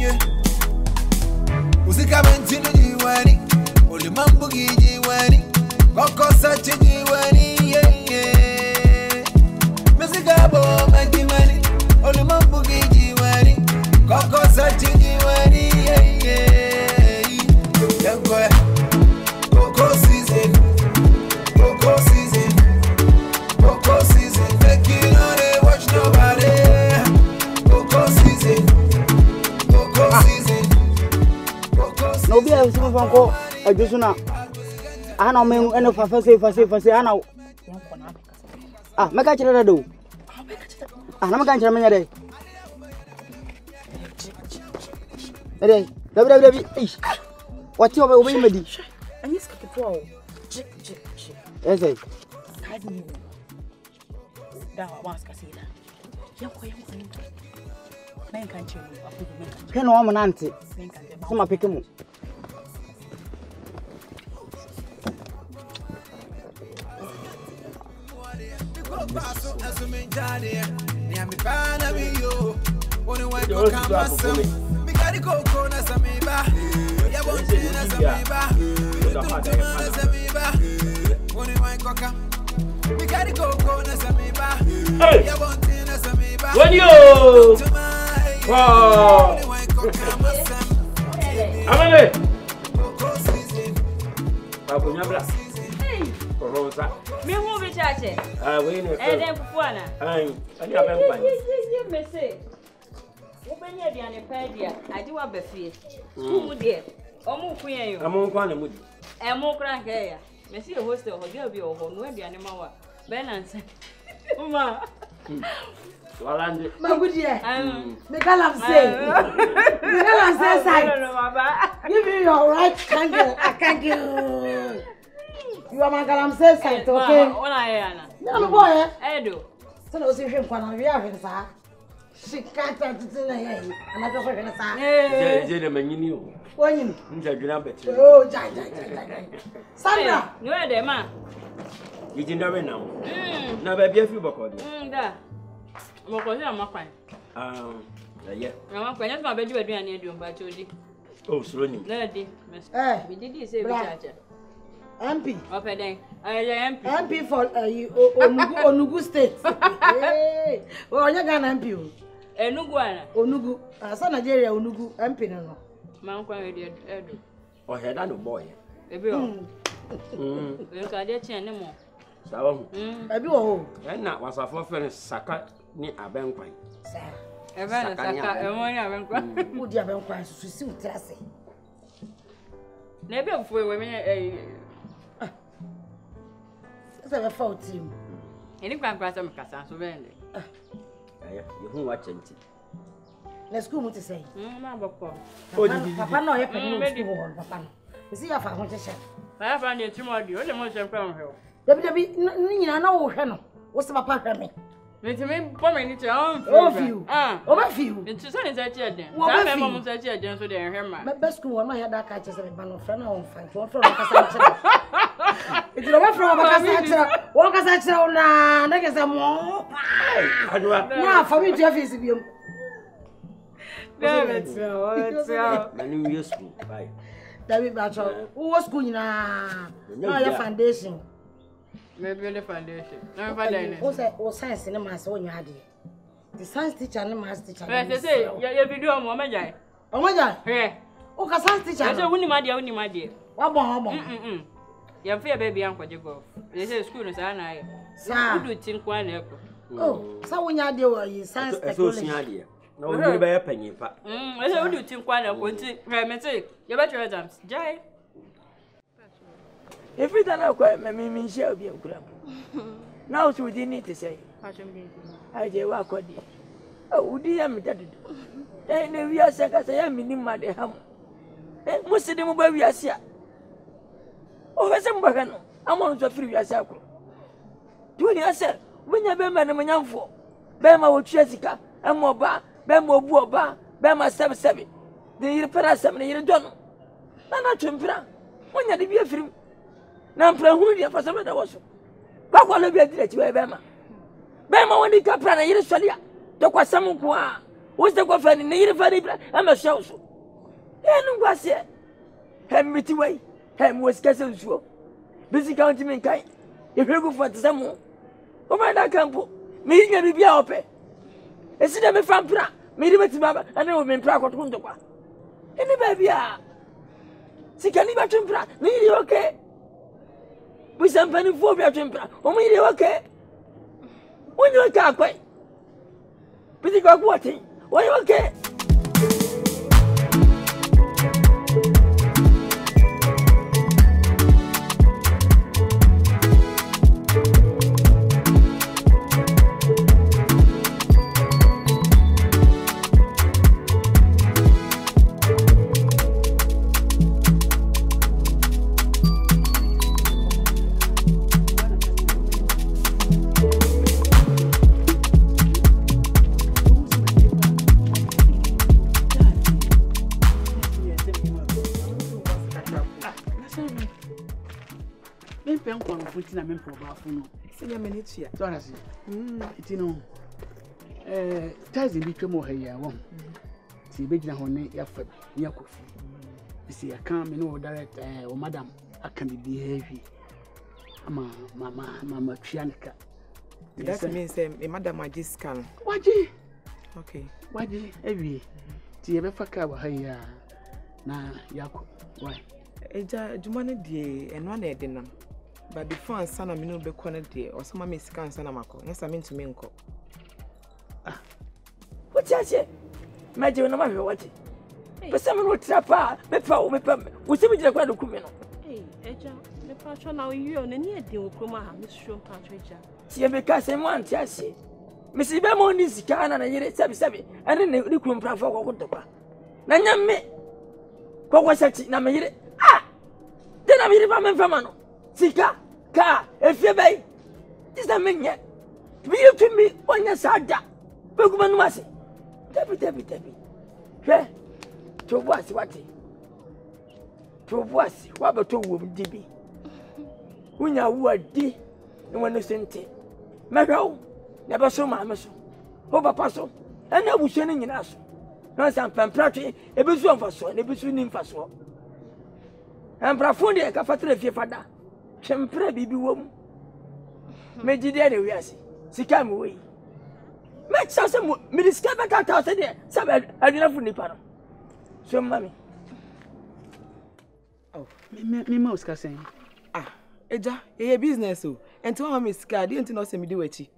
yeah usikamenti njiwani ole mambo gijiwani koko sachi jiwani yeah mezigabo magimani ole mambo gijiwani koko sachi jiwani yeah yeah Cocoa season Cocoa season, make you know they watch nobody. Cocoa season, Cocoa season, Cocoa season. No, be a simple phone. I just wanna. I know me. I know fast. I know. Ah, me catch that do. Ah, na me catch that me nyade. Nyade. Baby. What you over me di? I need to get to wow. Yes, sir. Hey. When you wow. Amele. Hey. Rosa. Me who be chache? Ah, we ne. Eh, dem kuana. Ai, ani abem ban. Ye message. Wo benye dia ne pa dia. Aje wa ba fie. Ku mu dia. Omo ku yan yo. Omo ku na mu di. E mo kra nke ya. Me si hostel ho dia bi oho no dia ne mawa. Benance. Uma. Walande. Magudie. Me galam say. Me galam say side. No, baba. Give me your right angle. I can't give you. You are my galam say side, okay? Ona yana. No boy. Eh do. So no see him kwana we are in sa. She can't touch na here. Ana go go na sa. Eh. Je na manyini o. Wanyini. Nja dwena beti. Oh, ja. Sandra. You are the man. You didn't know now. Now, baby, if you walk on that, yeah, I'm quite my bedroom. I need you, but you did. Oh, slowly, lady, Miss. Eh, we did say, MP, okay, then MP for you, Onugu State. Hey, well, you're gonna MP you. Onugu, son Nigeria, Onugu, MP, no, my uncle, oh, head on the boy. Look at that anymore. So, I do. And that was a forfeit Saka near a banquet. Sir, a man, a woman, a banquet. Would you have been quite so soon, Tracy? Maybe I'm for women. It's a fault team. Any grand class of Cassandra, so very. You who watch empty. Let's go, what to say. Papa, no, you see, I found a chef. I have only 2 more, the other ones are from her. I know, what's my partner? Let me come and you. Over few. It's a son is at your den. What I almost at your den so they are my best school. I had that catches a man of friend or find one from Cassandra. It's over from Cassandra. Walk as I saw now. I guess I'm more. Now for me, Jeff is you. That's all. My new year school. Bye. David Batchel. Who was good now? Now your foundation. Maybe the foundation. No, science in the science teacher and the math teacher. They say, you do a moment. Oh, science teacher. I said, only my dear. Your fair baby uncle, you go. They say, school is an eye. Sam, do think one apple. Oh, so when you do a science technology. No, you better penny. I said, do think one apple. You better exams. Jai. Every time I call my mimi, she will be a grandma. Now she didn't need to say. I just walk on it. Oh, dear, I'm dead. Then we are sick as I am in my home. Most of them were we are sick. Oh, as I'm back, I'm on the free yourself. Do you answer? When you're a man, I'm for Bama with Jessica, and more bar, Bama Boba, Bama 77. They repair us 7 years. Don't. Not to implant. When you're the free. Now, Prahunia for some of the wash. But one of you did it to Bama. Bama when he got Prana, you saw ya. Toka Samuqua. What's the governor in the Yerifan? I'm a show. And was here. Hem with away. Hem was castle show. Busy county men kind. If you go for the Samu. Oh, my campo. Meeting a Ribia Ope. I see them from Pra. Meet him at Baba and I will be proud of Hundopa. Any baby. See, can you imagine Pra? Me, okay. We some penny for your temper. Only okay. When you can't quite. Pretty good watching. Why you okay? I mean for Bafuno. Say a minute here. So I see. It know. Ties in between more here. One. See, Begina Honey, your foot, your coffee. You see, I come, you know, direct, or madam, I can be heavy. Mama, Chianca. That means, madam, I discount. Why, G? Okay. Why, G? Heavy. See, you ever cover here. Now, Yako. Why? Do money, dear, and one at dinner. But before Sana Minu be connected, or some mammy scan Sanamako, yes, I mean to Minko. Ah, what's that? My dear, no matter what. But someone will trap her, the power will come. What's the matter with the Hey, Edger, the passion now you and any deal, Kuma, Miss Shum Patricia. See, I make us in one, Chassis. Miss Bamon is can and I hear it 77, and then the room plan for Gotopa. Nanya me. What was that? Namir? Ah! Then I remember Famano. Sika, ka, efebe. This a minye. We you to me on your side. Bugman was it. Debbie. Hey, to was what? To was what about 2 women, Dibby? When you were D, and when you sent it. Maro, never so, my muscle. Over Paso, and I was sending in us. No, some pamprati, a besom for so, and a besom for so. And Brafundi, a cafatri of your father. Chempre bibi wom. Meji dere we asi. Sika mu we. Me chase mu me discover that house there. Sabe adina fu nipa no. So mami. Oh, me ma uska sen. Ah, eja, e business o. Enti won me sika, di enti no se me di wachi.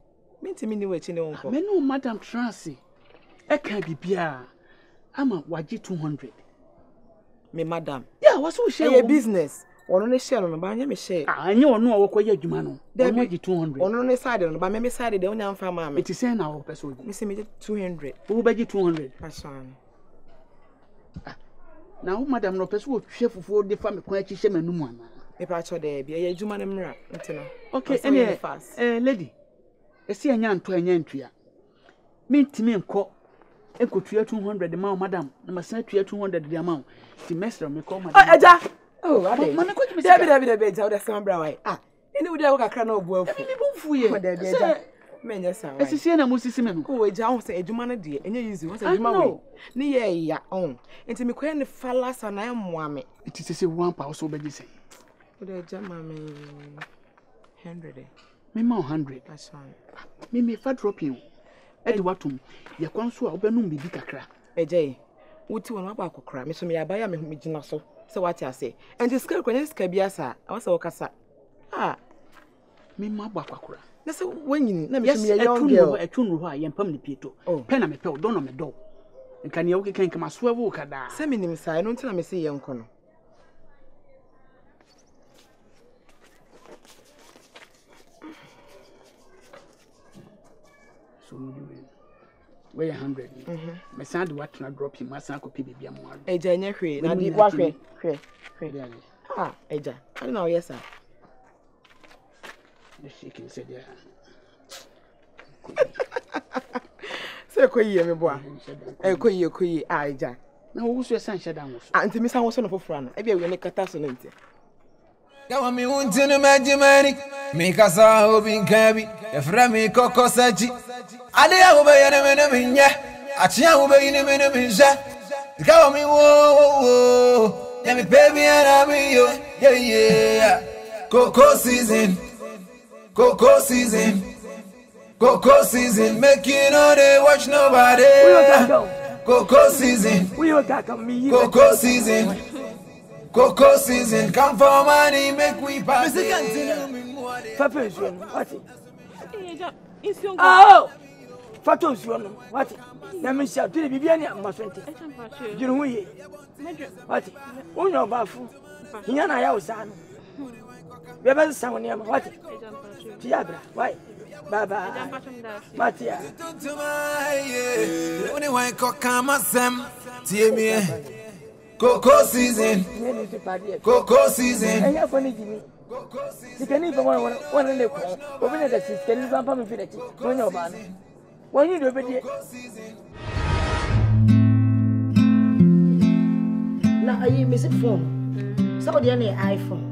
Me enti me ni wachi ne wonko. Me no madam transi. E ka bibia. Ama waji 200. me madam. Yeah, what's who share your business? On the share on the bank, me share. I knew on no acquire Jumano. They make it 200. On the side on the bank, me side they only am for mammy. It is an hour person. Me say me 200. Who beg you 200? Person. Now, madam, no person will share for the family. Quite shame and no one. A patch of the be a Juman and Mra. Okay, any fast. Lady, I see a young to a young tree. Mean to me and call. Could clear 200 the amount, madam. I must say 200 the amount. The master may call my oh, I don't know what you said. David, out of Sambra. Ah, you know, I can't know well. Men, yes, I see a musician who is down, say, Jumanity, and you use what I know. Near your own. And to me, quite the fellas, and I am warming. It is a 1 pound so bad. You say, the German 100. Me more 100. That's fine. Me may fat drop you. Edwatum, your consul, Benum be Kakra. A day. Would you want about cry, Miss Mia by me, Mijinaso? So what I say. And the skill can escape Biasa, also Cassa. Ah, me, my Bakakra. That's a winging, let me see a young girl, a tunruha, and Pammy Pito. Oh, Penamapel, don't on the door. And Kanyoki can come as well, walk at that. Send me him, sir, don't tell me, say, young Connor. Way 100. My son, what not drop him, my son could be a more. A genuine creed, and be walking. Ah, Aja, I know, yes, sir. The shaking said, yeah. So, could you, my boy? Could you, Aja? No, who's your son, Shadam? And to Miss Hanson of a friend, I be a catastrophe. Now, me won't in a magic. Make us all be cabby, a frame, cocoa, sachi. I never obey a minimum, yeah. I shall obey in a minimum, yeah. Call me, whoa, let me baby, and I mean you, yeah, yeah. Cocoa season, cocoa season, cocoa season, make you know they watch nobody. Cocoa season, we all got me, cocoa season, cocoa season, come for money, make we pass. Oh, Fatos, what? Namisia, do the Bibiana, Maswenti. You know, we what? Oh, no, Bafu. Yana, I was on. We have someone near what? Tiabra, why? Baba, Matia. Only one Kokamasam, Timmy. Cocoa season, cocoa season. I have only Jimmy. You can even one in the corner, open at the system, you can't come village. No, no, man. What you do, baby? Now, I miss it phone. So, the only iPhone.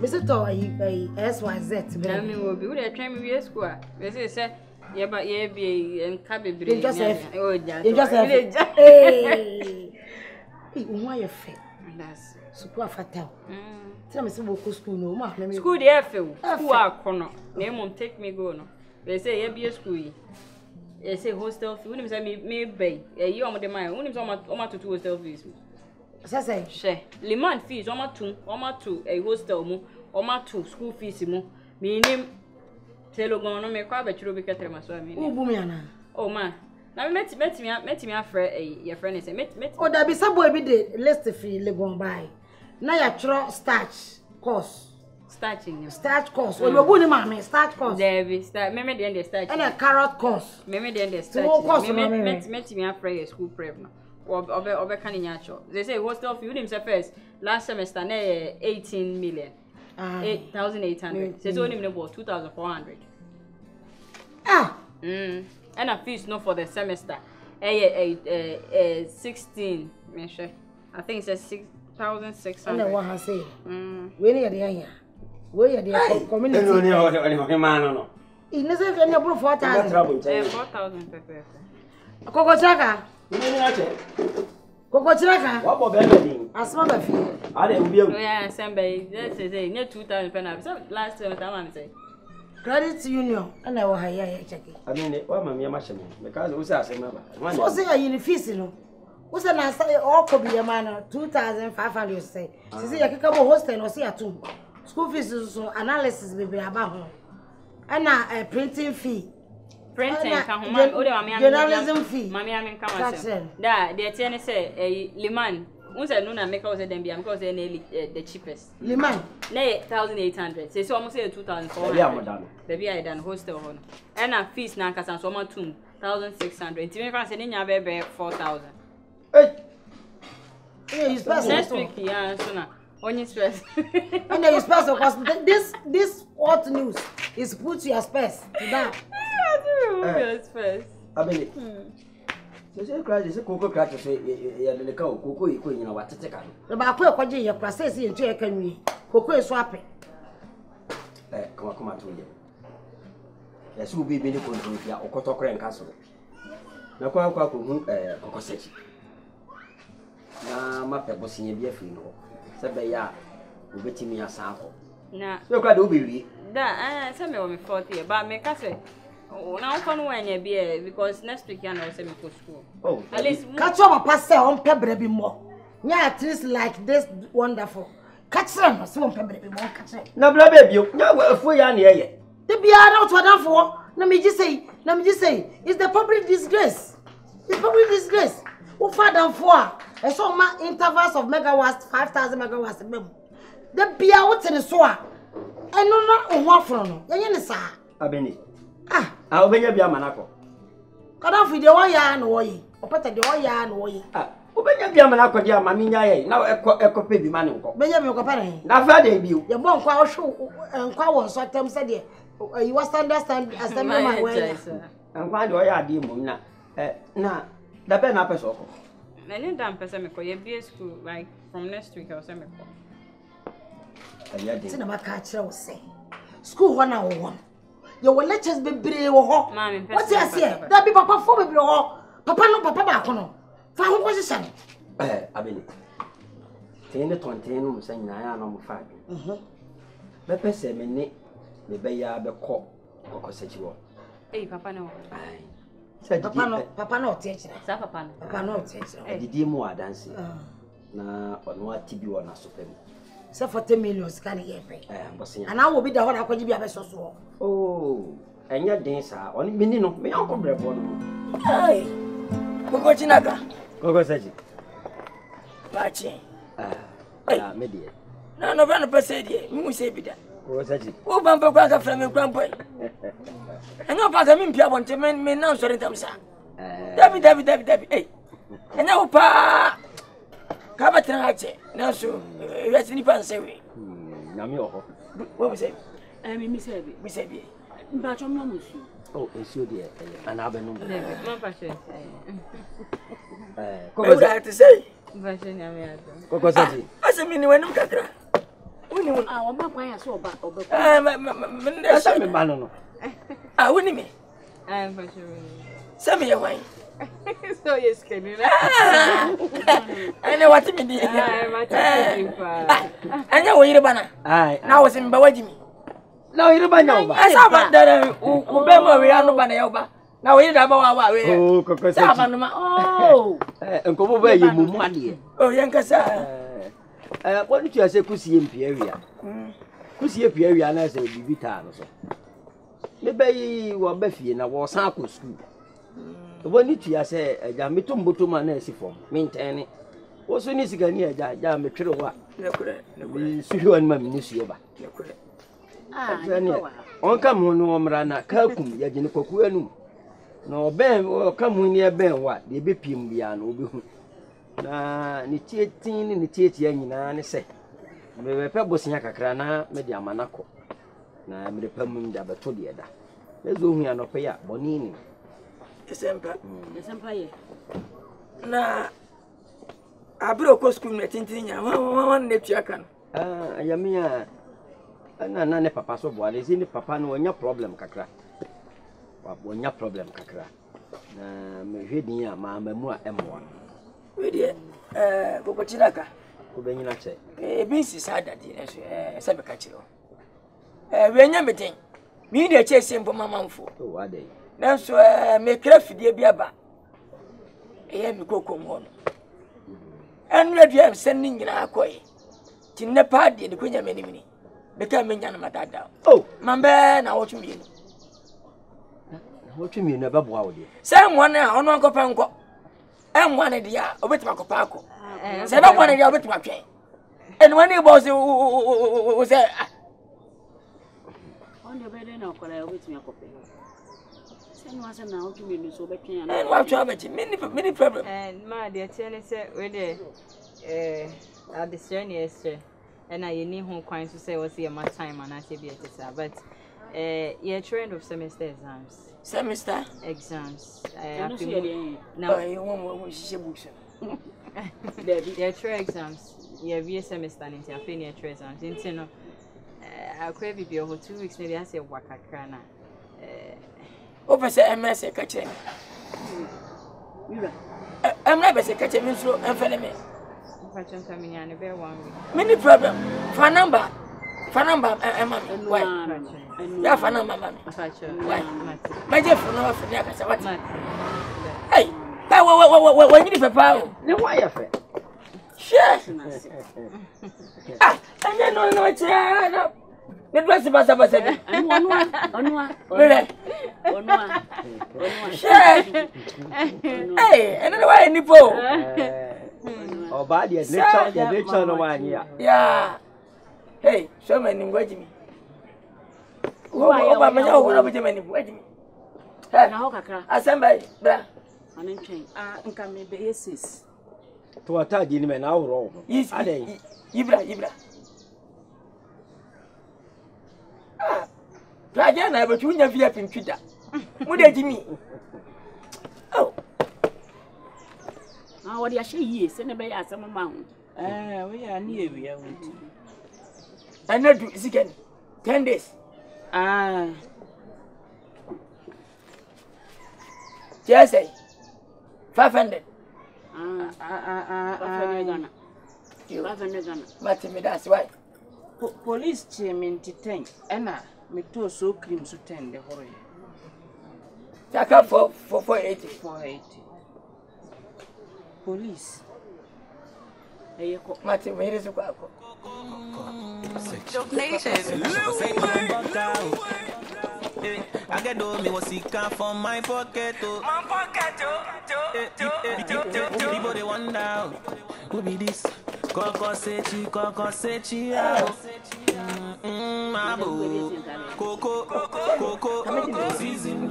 Miss it all, I SYZ. But I will be with a train with your square. They say, yeah, but yeah, be and cabby. You just have, oh, just have. Hey, why you fit? That's super fatal. Tell me some school, no more. School, the FL, who are Connor. Name won't take me go. They say, yeah, be a school. They say, hostel fee. Women say, me bay. You are the man. Women say, I'm to 2 hostel fees. Say, she. Liman fees, I'm to a hostel, I'm to school fees. Me name Telogon, no me cry, but you will be catering my swami. Oh, Bumiana. Oh, man. Now, met me after your friend is a met. Oh, there be some boy be the list fee, Legon by. Now you try starch course. Starching. Starch course. Well, you're good, mammy. Starch course. There starch. Meme the end starch. And a carrot course. Meme the end starch. What course? Met me after a school prep now. Over Caninacho. They say hostel fee himself first. Last semester, 18 million, 8,800. Says only about 2,400. Ah. And a fees no for the semester. 16. I think it says 6,600. I know what I say. Where are they here? Where are they? Community. No. It doesn't have any proof 4,000. 4,000 pesos. Cocoa tracker. What about Benjamin? I smell the fear. I didn't be able to. Yeah, somebody. That's it. Near 2,000 pesos. Last time I'm saying. Credit union. And I will hire check it. I mean, what my machine? Because who's our member? What's in a unificio? What's an answer? All could be a man 2,500. Say, see a couple hostel or see a two school fees. So analysis will be about home and a printing fee, printing, journalism fee. Mammy, I mean, come on, sir. That the attorney say a liman. once I know I make house then be I'm going to say the cheapest. Lima. Nay 1,800. Say so almost say 2,400. Yeah, madam. Baby, I done hostel home. And a fees now because I'm so much 2,600. Even if I say you have 4,000. Hey. Next week, yeah, so now. On your stress. And then you stress of course. This hot news is put your stress to that. I do remove your stress. I believe. Say crash, say cocoa crash. Say the cow cocoa you know what to take out. The cocoa cocoa you crash. Say see into economy. Cocoa is swapping. Eh, come on, Tony. Yes, we be building control here. Okoto Kren Castle. Now, kwa kumu cocoa search. Na ma pebo sinyebi afino. Sebe ya ubeti mi asango. Na. So kwa do ubi. Da, sebe me wame 40. Ba me kase. Now can't be because next week I send me to school. Oh, at least catch up a pass on pebble more. Yeah, at least like this wonderful. Catch them, so on pebble more catch them. No, baby, you know, for yan here. They be out for that for. Let me just say, it's the public disgrace. It's public disgrace. Who father for? And so my intervals of megawatts, 5,000 megawatts. They be out in the soa. And no, not from you, sir. Abeni. Ah, I'll be a manako. Cut off with the oyan away, or put the oyan away. Ah, open your manako, dear mamina, now a copy the manual. May you compare? Now, Friday, you won't call show and call so I tell you, you must understand as the man wears. And why do I do Muna? Nah, the pen up a sock. Many damn persamico, you be a school like from next week or semico. I didn't know catcher was saying. School 101. You will let us be brave or home. What's your say? That be papa for me, Papa no papa back on. For who was his son? I mean, 10 to 20 saying I am 5. The person may be a cop or consensual. Hey, Papa no. Aye. Said Papa no teacher. Papa no teacher. I did more dancing. Now, on what TV or not supreme. So for 10 million, scanning every. And I will be the one I could be a so. Oh, and your dancer on Minino, me uncle Brabon. Hey, Cocotinaga, Cocosetti. Pache, ah, my dear. None of them per se, you say be that. Cocosetti. Oh, Bumper Cracker from your grandpa. And no part of him, Pia want to men now, sorry, Tamsa. David, hey. And now, Pa. Kabatan Hache, now so, let's nip and say we. Namio, what we say? I mean, Miss Abby, Miss Abby. But your mamma, oh, it's you, dear, and I'll be no more. I have to say, because I said, when you look at her, when you are not my soul, but I'm banana. I wouldn't me. I am for sure. Send me away. So yes, can you? I know what you mean. I know you're a banana. Now was in Bawajimi. Now you're a banana. I saw that. Ubema, we are no banana. Now we're about our way. Oh, Cocosama. Oh, Uncle Bobby, you move money. Oh, Yankasa. What did you say? Cusi in Pieria. Cusi Pieria, and I said, you be tired. Maybe you were Beffy and I was Sanko school. When it is a jamitum botuman form, maintain it. Also, Nisigania Jamitro, the studio and Mamisuba. On come on, Omrana, Calcum, Yajinocuanum. No, Ben or come near Ben, what the Bipim Bian will be. Nitiatin in the theatre, and I say, we were Pebbosinaka Crana, Media Manaco. Now I'm the Pemum Dabatodia. There's only an opera, Bonini. December. Na abro ko school na tintinya wan na tua kan. Ah, yamia. Na ne papa so boale, si ni papa no onya problem kakra. Wa onya problem kakra. Na me hwedin a ma mamu a emwa. We dey Cocotinaga, ko benyina che. Bi si sadade na so se be ka chiro. We nya meten. Mi dey che simple mamamfo. Oh, wa dey. Now, so make craft dear Biaba. I am Coco Mon. And red yam sending in our coy. Tinapa did the Queen of Mini. Becoming Yanamatata. Oh, my man, now what you mean? What you mean about Wawdy? Sam one now, one uncle Panko. And one idea of it, Macopaco. Say no money, you're to pay. And when he was there, on the bed, no color with me. And what's an out to me, so they can't. And what's your many problems? And my dear tennis said, with the journey yesterday, and I need home coins to say, what's your time, and I say, but. Yeah, trend of semester exams. Semester exams. Now you want to books. Yeah, trend exams. Yeah, be a semester and into a failure trend exams. Into no, I could be over 2 weeks. Maybe I say work at Krana. Over say MS catching. I'm not busy catching me so I'm feeling me. I'm catching me and I be 1 week. Many problem. For number, I'm why. Yeah, for no mamma. My dear, for no, for never. Hey, what you for power? No, why of it? Sure. Ah, and then no, it's a blessing of us. On one. Sure. Hey, and then why nipple? Oh, bad, yes, nature, one, yeah. Hey, so many watching me. Why, to attack him an hour old. Yes, Ibra. Ah, Rajana, but you never have in Twitter. What did you mean? Oh, what is she? Yes, and a some amount. We are near, we are waiting. I know to again 10 days. Ah, yes, 500. But that's why police team in the tank, and I told so cream to 10 the horror. Take up for 480. Police. I get all me was sick from my pocket. People they wonder who be this. Cocoa sechi Cocoa season.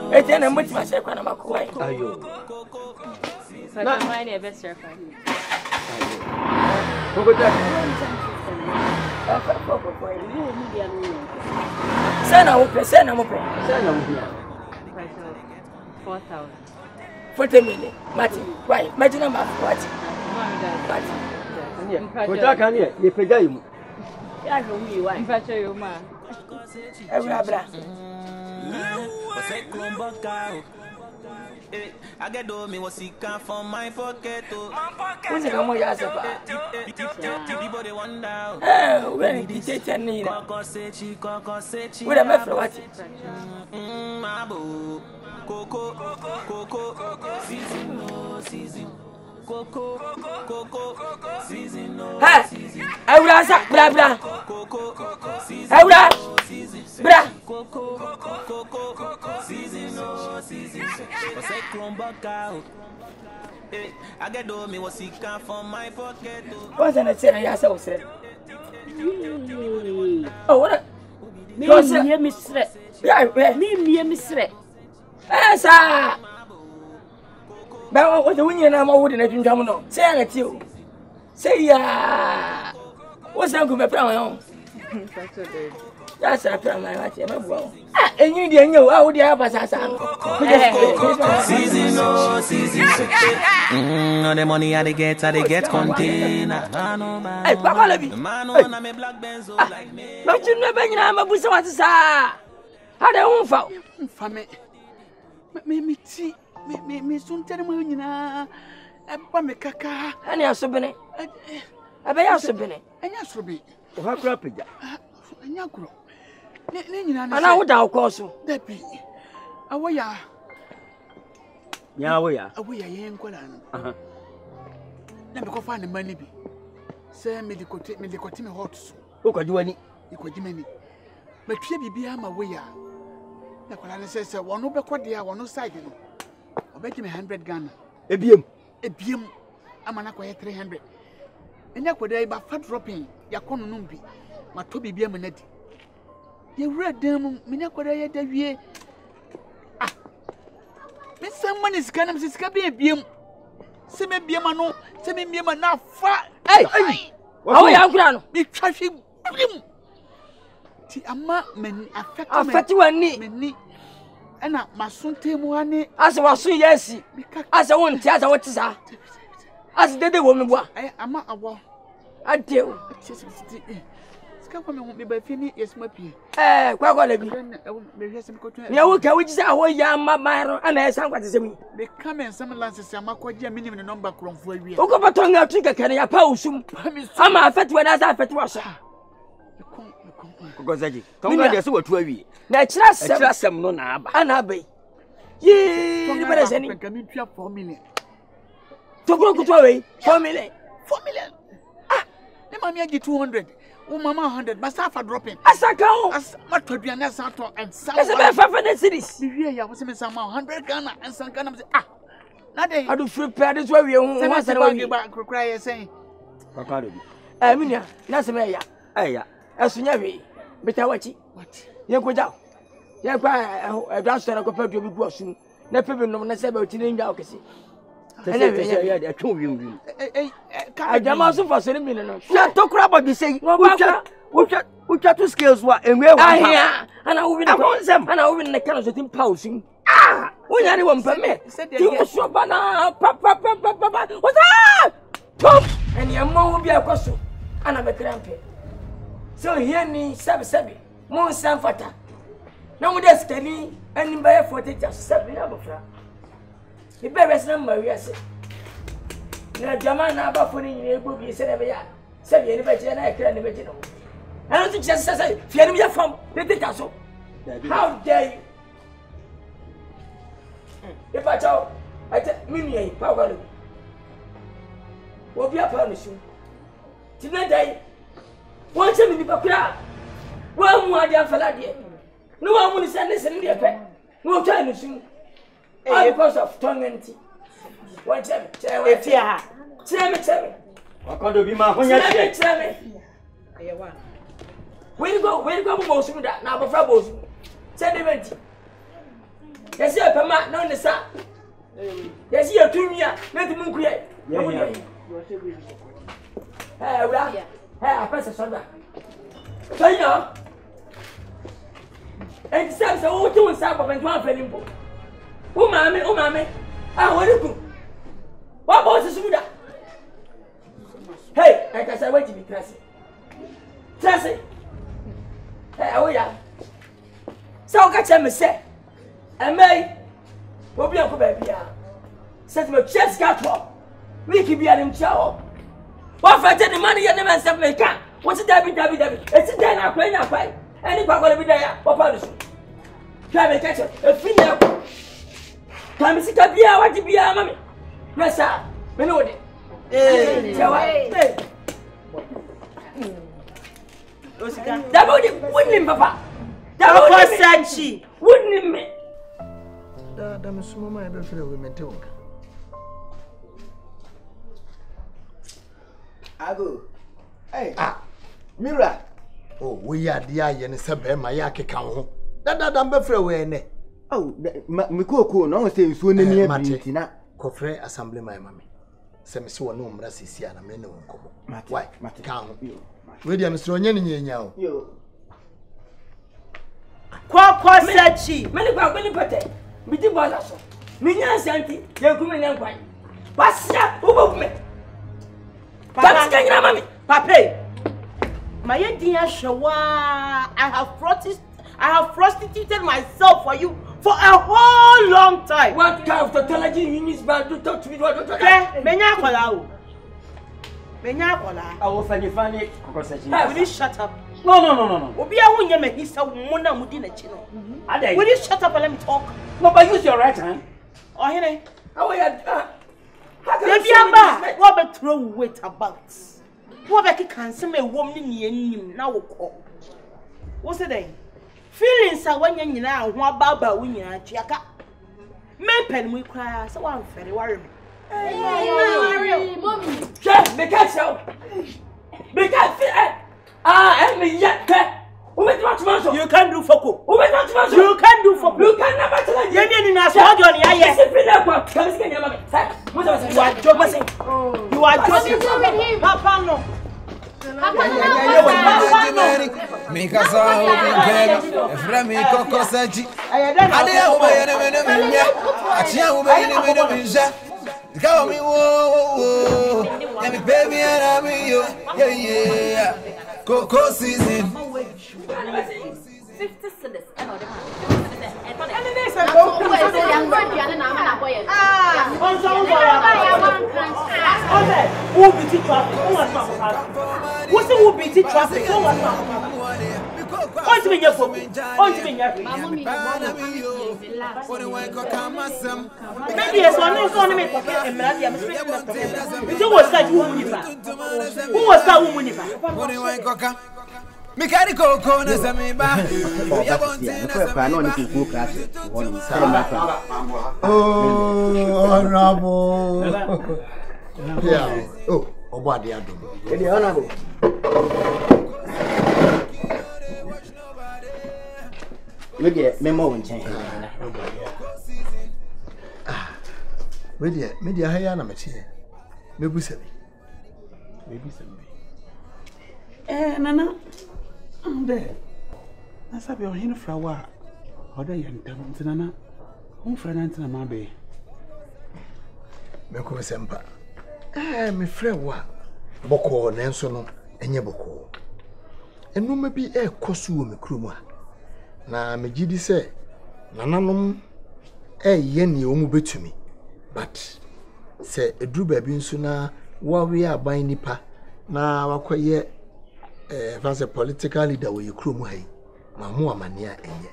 I get all me was sick from my pocket. What's it come with us about? People they wonder. Oh, where did you take me? Cocoa sechi. What am I for? What? Mabo. Cocoa. Season. Cocoa. Season. Hey. Aura, bra. Aura. Cocoa season. I get all me was sick from my pocket. Wasn't it saying yes? I said, oh, what? Me, Miss Red. Me, Miss Red. Yes, ah. But what the winning I'm holding at Jumano. Say it you. Say, yeah. What's that good? My problem. That's a problem. I like and you didn't know how the Abbasas are. Season. On the money I get container. Hey, Papa, let me. Man, I'm a black benzo like me. But you never know I'm a bush. How they won't fall. Family. Me, soon tell me, you know, I'm a caca. And you're so benny. I bet you're so benny. And you're so big. How crap is that? And you're grown. And I would outcross that be away. We are young. Let me go find the money. Say, me the coat, me the cotton hots. Who could do any? You could do many. But she be a way. The colonel says, one over quadria, one no side. I bet him 100 Ghana. A beam. I'm an acquire 300. Enya kwedai ba fa dropping ya kono no bi ma to bibia me na di ye wura dan mu me nya kwedai ya da wie ah me someone is kana me sika bi biem se me biem ano se me biem na fa ai awu ya nkura no me twa hwe biem ti ama men affect me ena masunte mu ani ase wasun yesi ase won ti ase wotisa as dede wo me bua eh ama abo adew ska kwa me hu me ba fini yesma pie eh kwa kwa lebi me hwese me kotwa ne wo ka wo jisa ho ya ma mairo ana esan kwate semu me kamen sam lances ama kwaje minim ne number kromfo awie wo ko paton atrika kan ya pa usum ama afetwa na za afetwa so kogozaji kan ga dese watu awie na kira sem no na aba ana abai ye ni bere seni kan mi twa formula Togro kutoa we four million. Ah, ne mama ya 200. O mama 100. Basta for dropping. Asaka o. As matodua na santo and santo. Ese be 500 series. Biwe ya wo se me sama 100 Ghana and santo Ghana. Ah. Na dey. Adu free pair this way we hu. Se me se bank ba krokra ye sen. Papa do bi. Eh minia, na se me ya. Aya. Esunya we. Beta wachi. What? Ye koja. Ye kwa advance na ko pa do bi gu asun. Na pe bi nom na se be oti na nwa okesi. Anyway, I told you. I demand some for sentiment. Shut talk about this. What two skills were and where I and I win them and I win the cannons within pouncing. Ah, when anyone permit said you were so banana, papa, what's that? Tom and your mom will be a costume and I'm a grandpa. So hear me, Sabby, more Sanfata. No, there's Kenny and by 40 just 7 The best number, yes. Now, Jamana, buffooning your book, you said every year. Say, you never can imagine. I don't think just as you're from the castle. How dare you? If I talk, I take me power. What be a punishment? Today, once I'm in the papilla, one more damn Faladia. No one will send this in the affair. No time soon. All because of tongue and tea. What time? Tell me. What kind of be my home? Tell me. Where you go? Most of that now, but troubles. Tell me. Yes, you have a man, no, the sun. Yes, you have 2 years. Let the moon create. I pass a soda. So, you know, and Sam's all two and Sapa and one penny book. Oh, mommy. Ah, what do you do? What was this? Hey, I can say, wait to be dressing. Hey, how are you? So, I got you, say. And me, we'll be uncle baby. Set my chest got up. We keep you at him, chow. What if I take the money you never said, make up? What's it, David? It's a day now, play now, fight. Anybody going to be there? What about this? Try me, catch it. A finger. Come sit up here, what you be, Mammy? Yes, sir. We know it. Hey, that wouldn't him, Papa. That was Sanchi. Wouldn't him? That I'm a small man, I don't feel women talk. I go. Hey, Mira. Oh, we are the iron and suburb, my yaki come. That I'm afraid. Oh, Mikoko, no, say you soon near Martina, Coffre, assembly my mammy. Semisua no mercy, and a men won't come. Why, Matican, you. William Stronian, you. Quack, said she. Many pate. We did Balasso. Minya Santi, you're coming and wine. What's that? Who will make? Papa's getting a mammy. Papa, my dear Shawa, I have prostituted myself for you. For a whole long time. What kind of tautology you need to talk to me? Menya kola. I will find it. Will you shut up? No. Obi a wonye me hisa mona mudi na chino. Will you shut up and let me talk? No, but use your right hand. Oh, here. How are you? Baby, Abba, what be throw weight about? What be can see me woman ni enim na wo ko. What's the day? Feelings are when you're now, one barber when you're a chiaka. Men pen we cry, so I'm very worried. Hey, mommy. Chef, make it show. Make it fit. Ah, and me yet. You can do for cook. You can do for cook. You can never tell you. You are joking with him. Papa, no. Cocoa season. 50 cents. Nana, I'm there. That's up your hand for a while. Other young Nana, who for an antenna, Mako Semper. Eh, my friend, what? Boko, Nanson, and Yaboko. And no, maybe a costume, Kruma. Now, my GD say, Nananum, a yen you will be to me. But say a drew baby sooner while we are buying nipper. Now, I'll quite yet. As a political leader, will you crew? Mamma mania, and yet.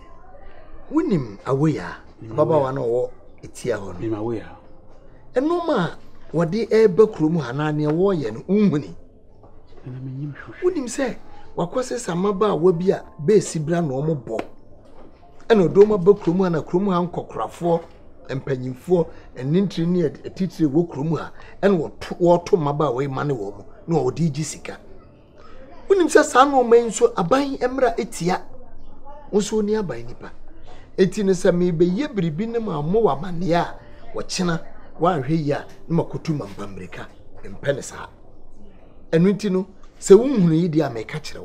Win him away, Baba, one or it's here on him away. And no ma, what the air book room, Hanania warrior and umwinny. Win him say, what causes a maba will be a base brand no more ball. And a doma book room and a crumma uncle craft for and penny for and intrinsic a teacher woke room and what to maba way money woman, no DG Sika. When Sano means so a buying emra etia. Also near by nipper. 18 is a maybe ye brebinum or more mania, watchina, while he ya, no cotum and bambrica, and penisa. And wintino, so only dear may catch her.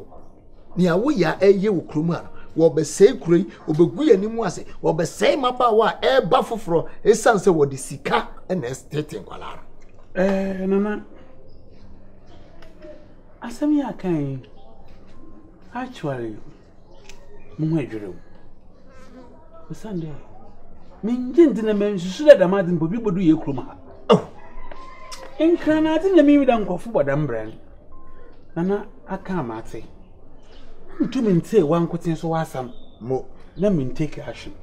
Near we are a year crummer, or be same cray, or be gui and moise, or be same abawa, air buffo fro, a sunset or the sika and a state in collar. Eh, Nana. Asamia can actually Mumajuru Sunday. Mean gentlemen should let a madam Bobby do your cruma. Oh, and can I tell me with Uncle Fubadam Brand? Nana, I can't, Marty. 2 men say one cotton so awesome. Mo, let me take action.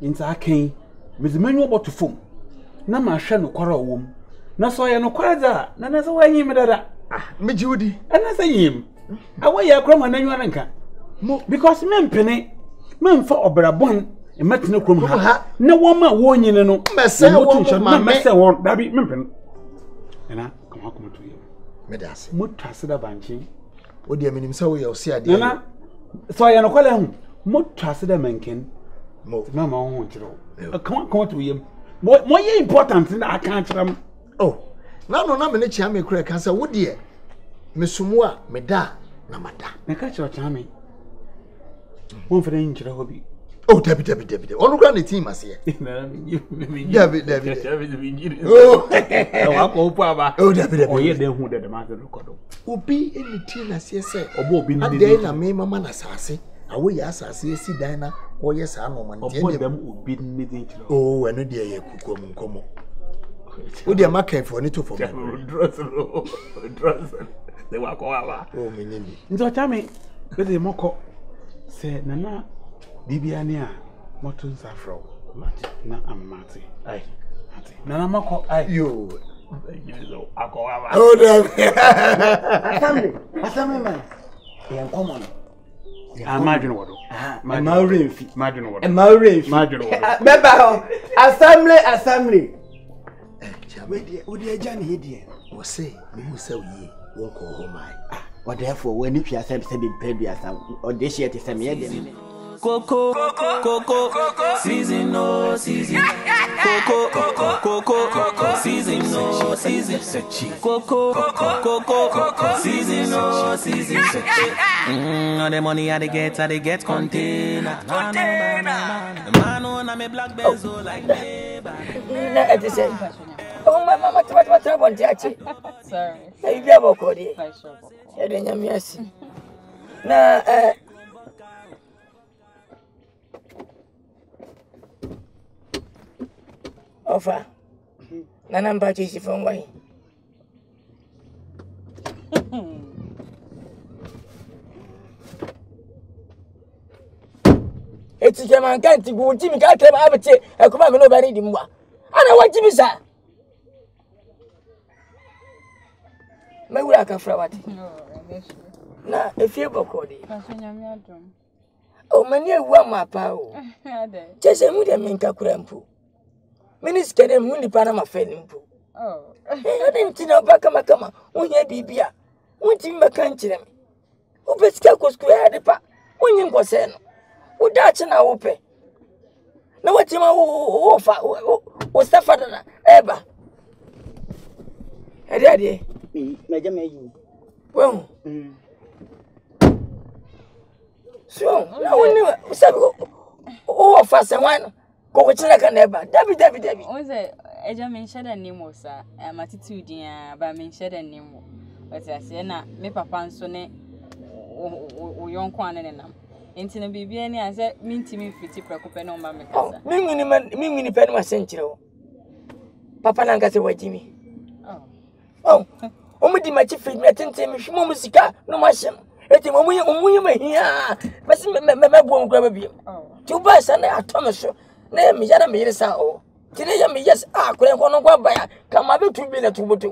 Into I came with the manual about to foam. Nama shall no quarrel womb. No soya no quarrel, none as away, mother. Ah, me Judy, and I say him. I wear your crumb and you are anchor. Because men penny, men for opera bond, and met no crumb. No woman warn you, no messer, my messer won't be mempen. And I come to you. Medas, what trusted a banshee? What do you mean? So you'll see a dinner. So I am calling what trusted a mankin. No, my own control. I can't come to him. What more important than I can't from. Oh. No, no, no, many chammy crack answer, would dear Miss Sumua, Meda, Namada. Catch your chammy. One for the injured hobby. Oh, Debbie, all around the team, I see. Debbie, oh, Papa, oh, Debbie, oh, yeah, then who did the matter record? Who be any teen as yes, or Bobby, not then I may my man as I say. Away as I see Dinah, or yes, I'm on them would be needing to. Oh, and no dear, come. Would you make for me? They were oh, Minnie. So tell me, with the mock say, Nana, Bibiania, Motons are from Matty, not Matty. Aye, Nana Moko, I you. Oh, I man. Imagine what? Imagine what? Assembly. Would you join here? Or say, who saw ye won't call home. Or therefore, when if you are being paid by some, or this year to some year. Coco, coco, season, no season. Coco, season, no season. Coco, season, no season. All the money I get container. Man on a black bezel like me. Oh, my mama, what happened to sorry. I never called it. I didn't miss. No, Offer. Nanam Patricia from way. It's a man can't go Jimmy can't come out of it. I come over nobody in one. I don't want Jimmy, sir. My work of flower. No, if you book on it. Oh, my new one, my power. Just a mood and make a crampo. Minister and Mundi Panama Fenning. Oh, I didn't know Bacamacama, when you be beer. Went in my country. Who best Calco Square de Pack, when you was in. Who Dutch and I open. Now what you offer was the father ever. A daddy, Madame. Well, so no one knew several. Oh, fast and one. David. Was it? I just mentioned a name, sir. I'm attitude, but I mentioned a name. But I say, na me papa and sonne, we young one and them. Until the baby any, I said, mean to me, pretty preoccupied on my maker. Oh, me, pen was sent you. Papa Lanka said, wait, Jimmy. Oh, only the match feed me at 10 she won't musica, no mushroom. It's a woman here. But my won't grab you. Two bus and I Thomas. Name me, Yana Mirsa. Today, yes, I couldn't go by. Come up to be a tubutu.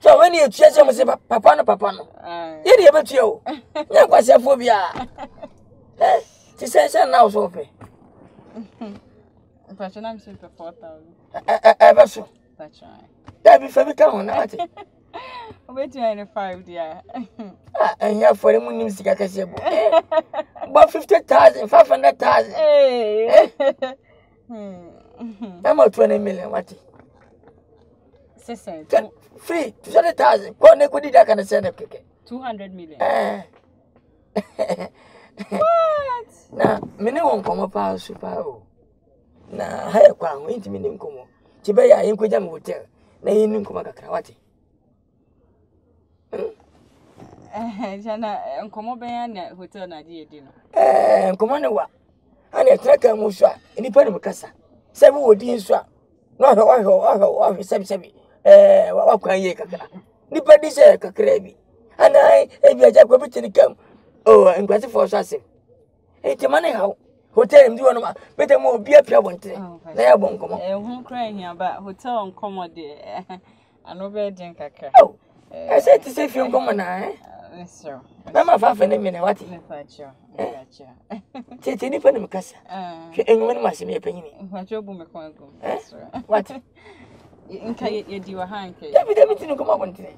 So when you chase him, Papano. You never tell. That was a phobia. She says, and now so. But I'm super 4,000. Ever so. That's right. That be for the town, aren't it? Wait till I 5, dear. And here for the moon, you see, I can say, but 50,000, 500,000. Hey, I'm out 20 million. What? 600. 300,000. What they could do that kind of send a cricket? 200 million. What? Now, many won't come up our super. Now, I have one winter minimum. Tibaya, you could jam hotel. Nay, you know, Kumakawati. Jana, Uncle Bayan, who turned idea dinner. Commander, and a tracker Musa, any part of Cassa. Seven would be in swap. Not all reception. What can you get? Nipper is a craby. And I, if you are Jack Robertson, come. Oh, I'm glad for assassin. It's a money how. Hotel and do on better more beer. They are won't come. I won't cry here about hotel on commodity. I know where drink a car. Oh, I said to save you, woman, eh? Sir, Mamma Faffin, what is it? Any penny, Cassa. Anyone must be a penny. What your woman can't go, sir. What? You do a hand. Every day, you come up today.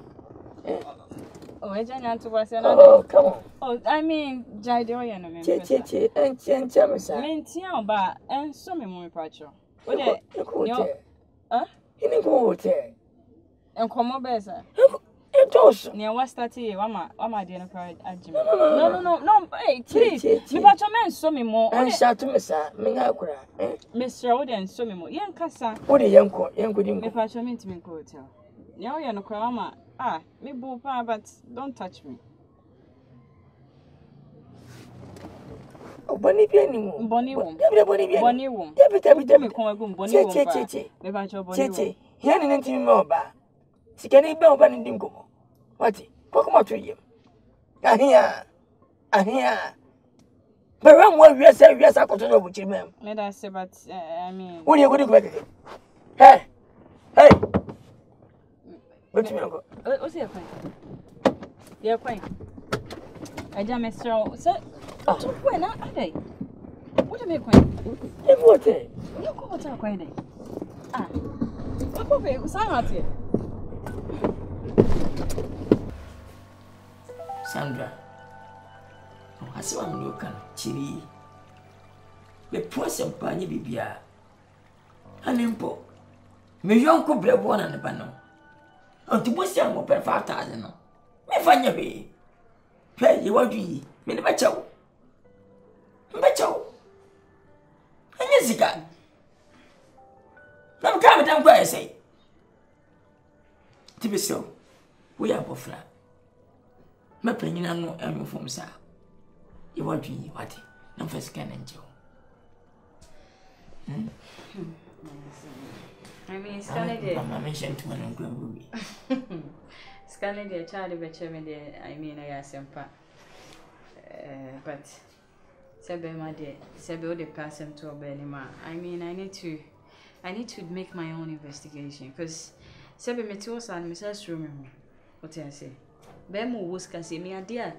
Oh, I don't want to was another. Come on. Oh, I mean, Jadoyan, and Chamisa. Maintian, but and some more patcho. What a hotel. And come on, Bessa. Near was 30, Wama dinner cried at Jimmy. No, hey, please. You got your man, so me more. I shout to Missa, Minacra, Mr. Oden, so me more. Young Cassa, what a young court, young good if I shall meet me, hotel. No, you're no crama. Ah, me bopa, but don't touch me. Oh, Bonnie Penny, Bonnie Womb. Every time call a good Bonnie, the Bachelor Bonnie. He had anything more bad. She can't even open dingo. What? Come to you. I hear. But when we are control with you, ma'am. Let us say, but I mean, what are you going to make? Hey. What's your friend? Your friend. I just missed you, sir. When are they? What are they going? What? You go to a quiet day. Ah. Powie, sam rację. Sandra, I saw him look at Chiri. The poor Sampani Bibia. An impo. My uncle bled one and a banner. And to put some open 5,000. Me find your way. Pay you what you mean about you. And yes, you can. I'm coming down where I say. To be so, we are both flat. My penny and no ammo from Sir. You want to eat what? No first can enjoy. I mean, Scanlady, I mentioned to an uncle. Scanlady, a child of a chairman, I mean, I asked him, but Sabe, my dear, Sabe, the person to Benima. I mean, I need to make my own investigation because Sabe Metos and Mrs. Room, what I say. Bemu Wuska, see me, dear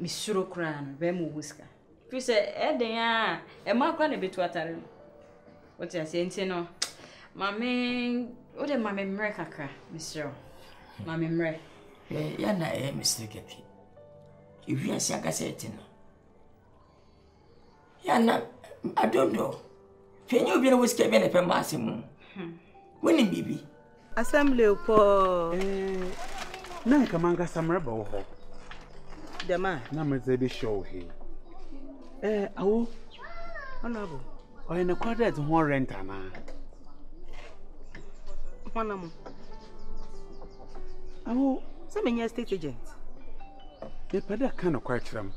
Miss Rokran, Bemu Wuska. If say, Edea, a mark on a bit water. What I say, no, Mammy, what a mammy mrekaka, Monsieur. Mammy mre. Yana, eh, Mr. Getty. If you are Sakasetin. Yana, I don't know. Can you be a whiskey benefit, Massimo? When it be? Assembly, poor. Na kamanga samreba wo ho dema na meze bi show he awo honorable o ye na quadrat ho rent ana honorable awo se me nya state agent e pada kan kwa kiram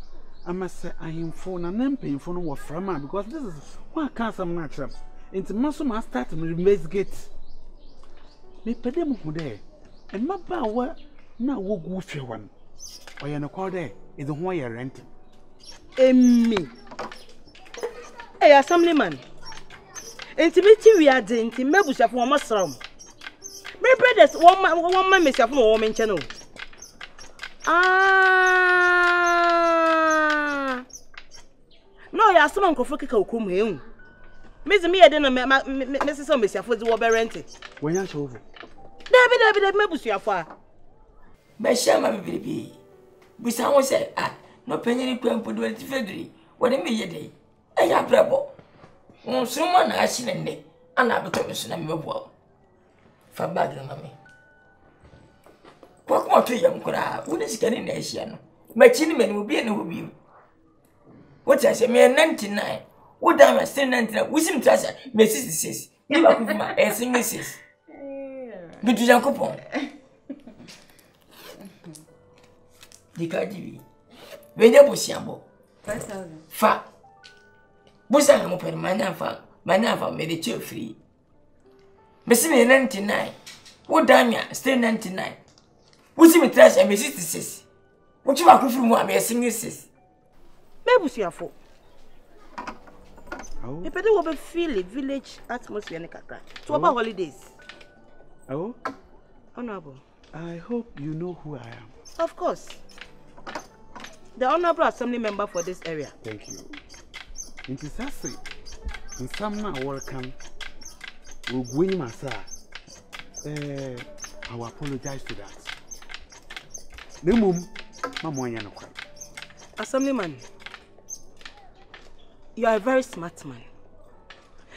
ama se ahimfo na nampimfo no wo frama because this is what can some natural into must start investigate me pada mu ho de e maba wa na wo go hwe wan o ye no call there is the one you rent emmi e assemblyman enti beti wi ade enti mebusha fo ma sram my brothers one man me sefo wo me nche no ah no ya asem nko fo keka okrom he hu mezi me yede no me sefo me sefo di wo be rent wo nya show david mebusha fo a but shame me baby. We sound say ah no penny kwampo do it fedri. What me ye dey? E ya brebo. Won so ma na ashine ne. Ana beto me so na me bwo. Fa bag na me. Kwa kuma to yam kura. Won sika ni na ahia no. Machi ni me no bi na obi. What I say me 99. Wo da me 99. We sim trasa me 66. Ni ba ku ma e sim 66. Bitu Jankopon. Dikaji benya busiambo 5000 fa busa mo permanent fa manafa me de che free mesi me 99 wo damia stay 99 wusi me trash me 66 wo chiba ko free mu am 66 me busiafo awo e pede wo be feel village atmosphere ne kakra to about holidays awo honorable I hope you know who I am. Of course. The honorable assembly member for this area. Thank you. It is Sassi. In Samna, welcome. Ugwini Masa. I will apologize to that. Nemum, Mamoya Nokwa. Assemblyman, you are a very smart man.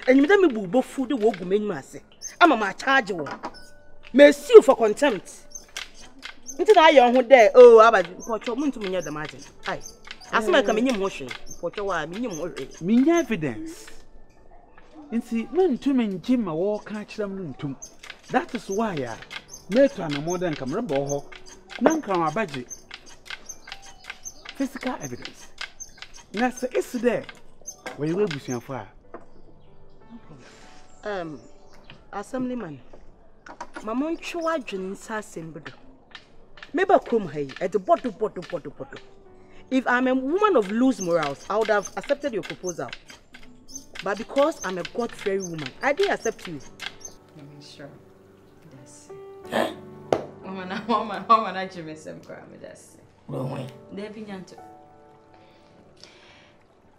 And you tell me, Bubo food, the Wogumeni Masa. I'm a charge you. Merci for contempt. Nti na ayo ho de oh aba pocho muntu menya the margin ai asema ka menyim ho hwe pocho wa menyim ho hwe menya evidence nti mentu menji ma wo ka kiram ntum that is why I met an modern camera bo ho nan kan abaje physical evidence na se is there when you busian fa assemblyman Mamon chua dwen sasem bodo Meba krom hay at the bottom. If I'm a woman of loose morals, I would have accepted your proposal. But because I'm a God-fearing woman, I didn't accept you. I mean, sure. That's it. Eh? Woman, I dream some crime. That's it. Well, they've been yanto.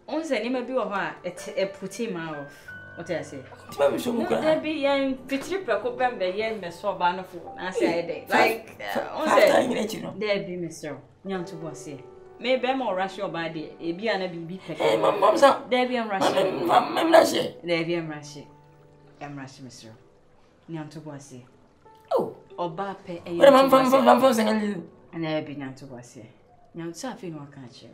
Once I never be a putting mouth. What I say? Baby, show me. Baby, I'm petri preko pembe yen me so banofo. I say like, on say. Baby, me so. Nyam to go say. Maybe I'm more rational about it. It be an baby. Hey, mom, sir. Baby, I'm rational. I'm rational. Baby, I'm rational. I'm rational, Mister. Nyam to go say. Oh, Oba pe. What am I from? Singing. And baby, nyam to go say. Nyam to have in what country?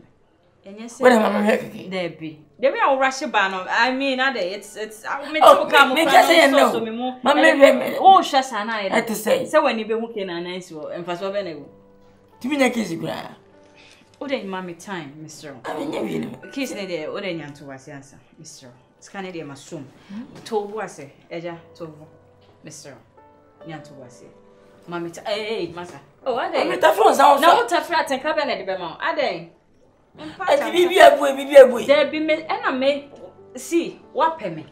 What am I making? Debbie. Debbie, I'll rush you back. I mean, it's. I'm making you come. Make us say no. Mama, oh, just an idea. I to say. So when you be working on nice, you emphasize what you do. Do we not kiss you, brother? Oh, then mommy time, Mister. I mean, you know. Kiss me there. Oh, then you have to wash your hands, Mister. It's kind of the mushroom. Tovu wash it. Eja, tovu, Mister. You have to wash it. Mommy, hey, Master. Oh, I dey. Mommy, telephone sound. Now, what telephone? I think I be not the best man. I dey. I be there be me, and I may see what pay me.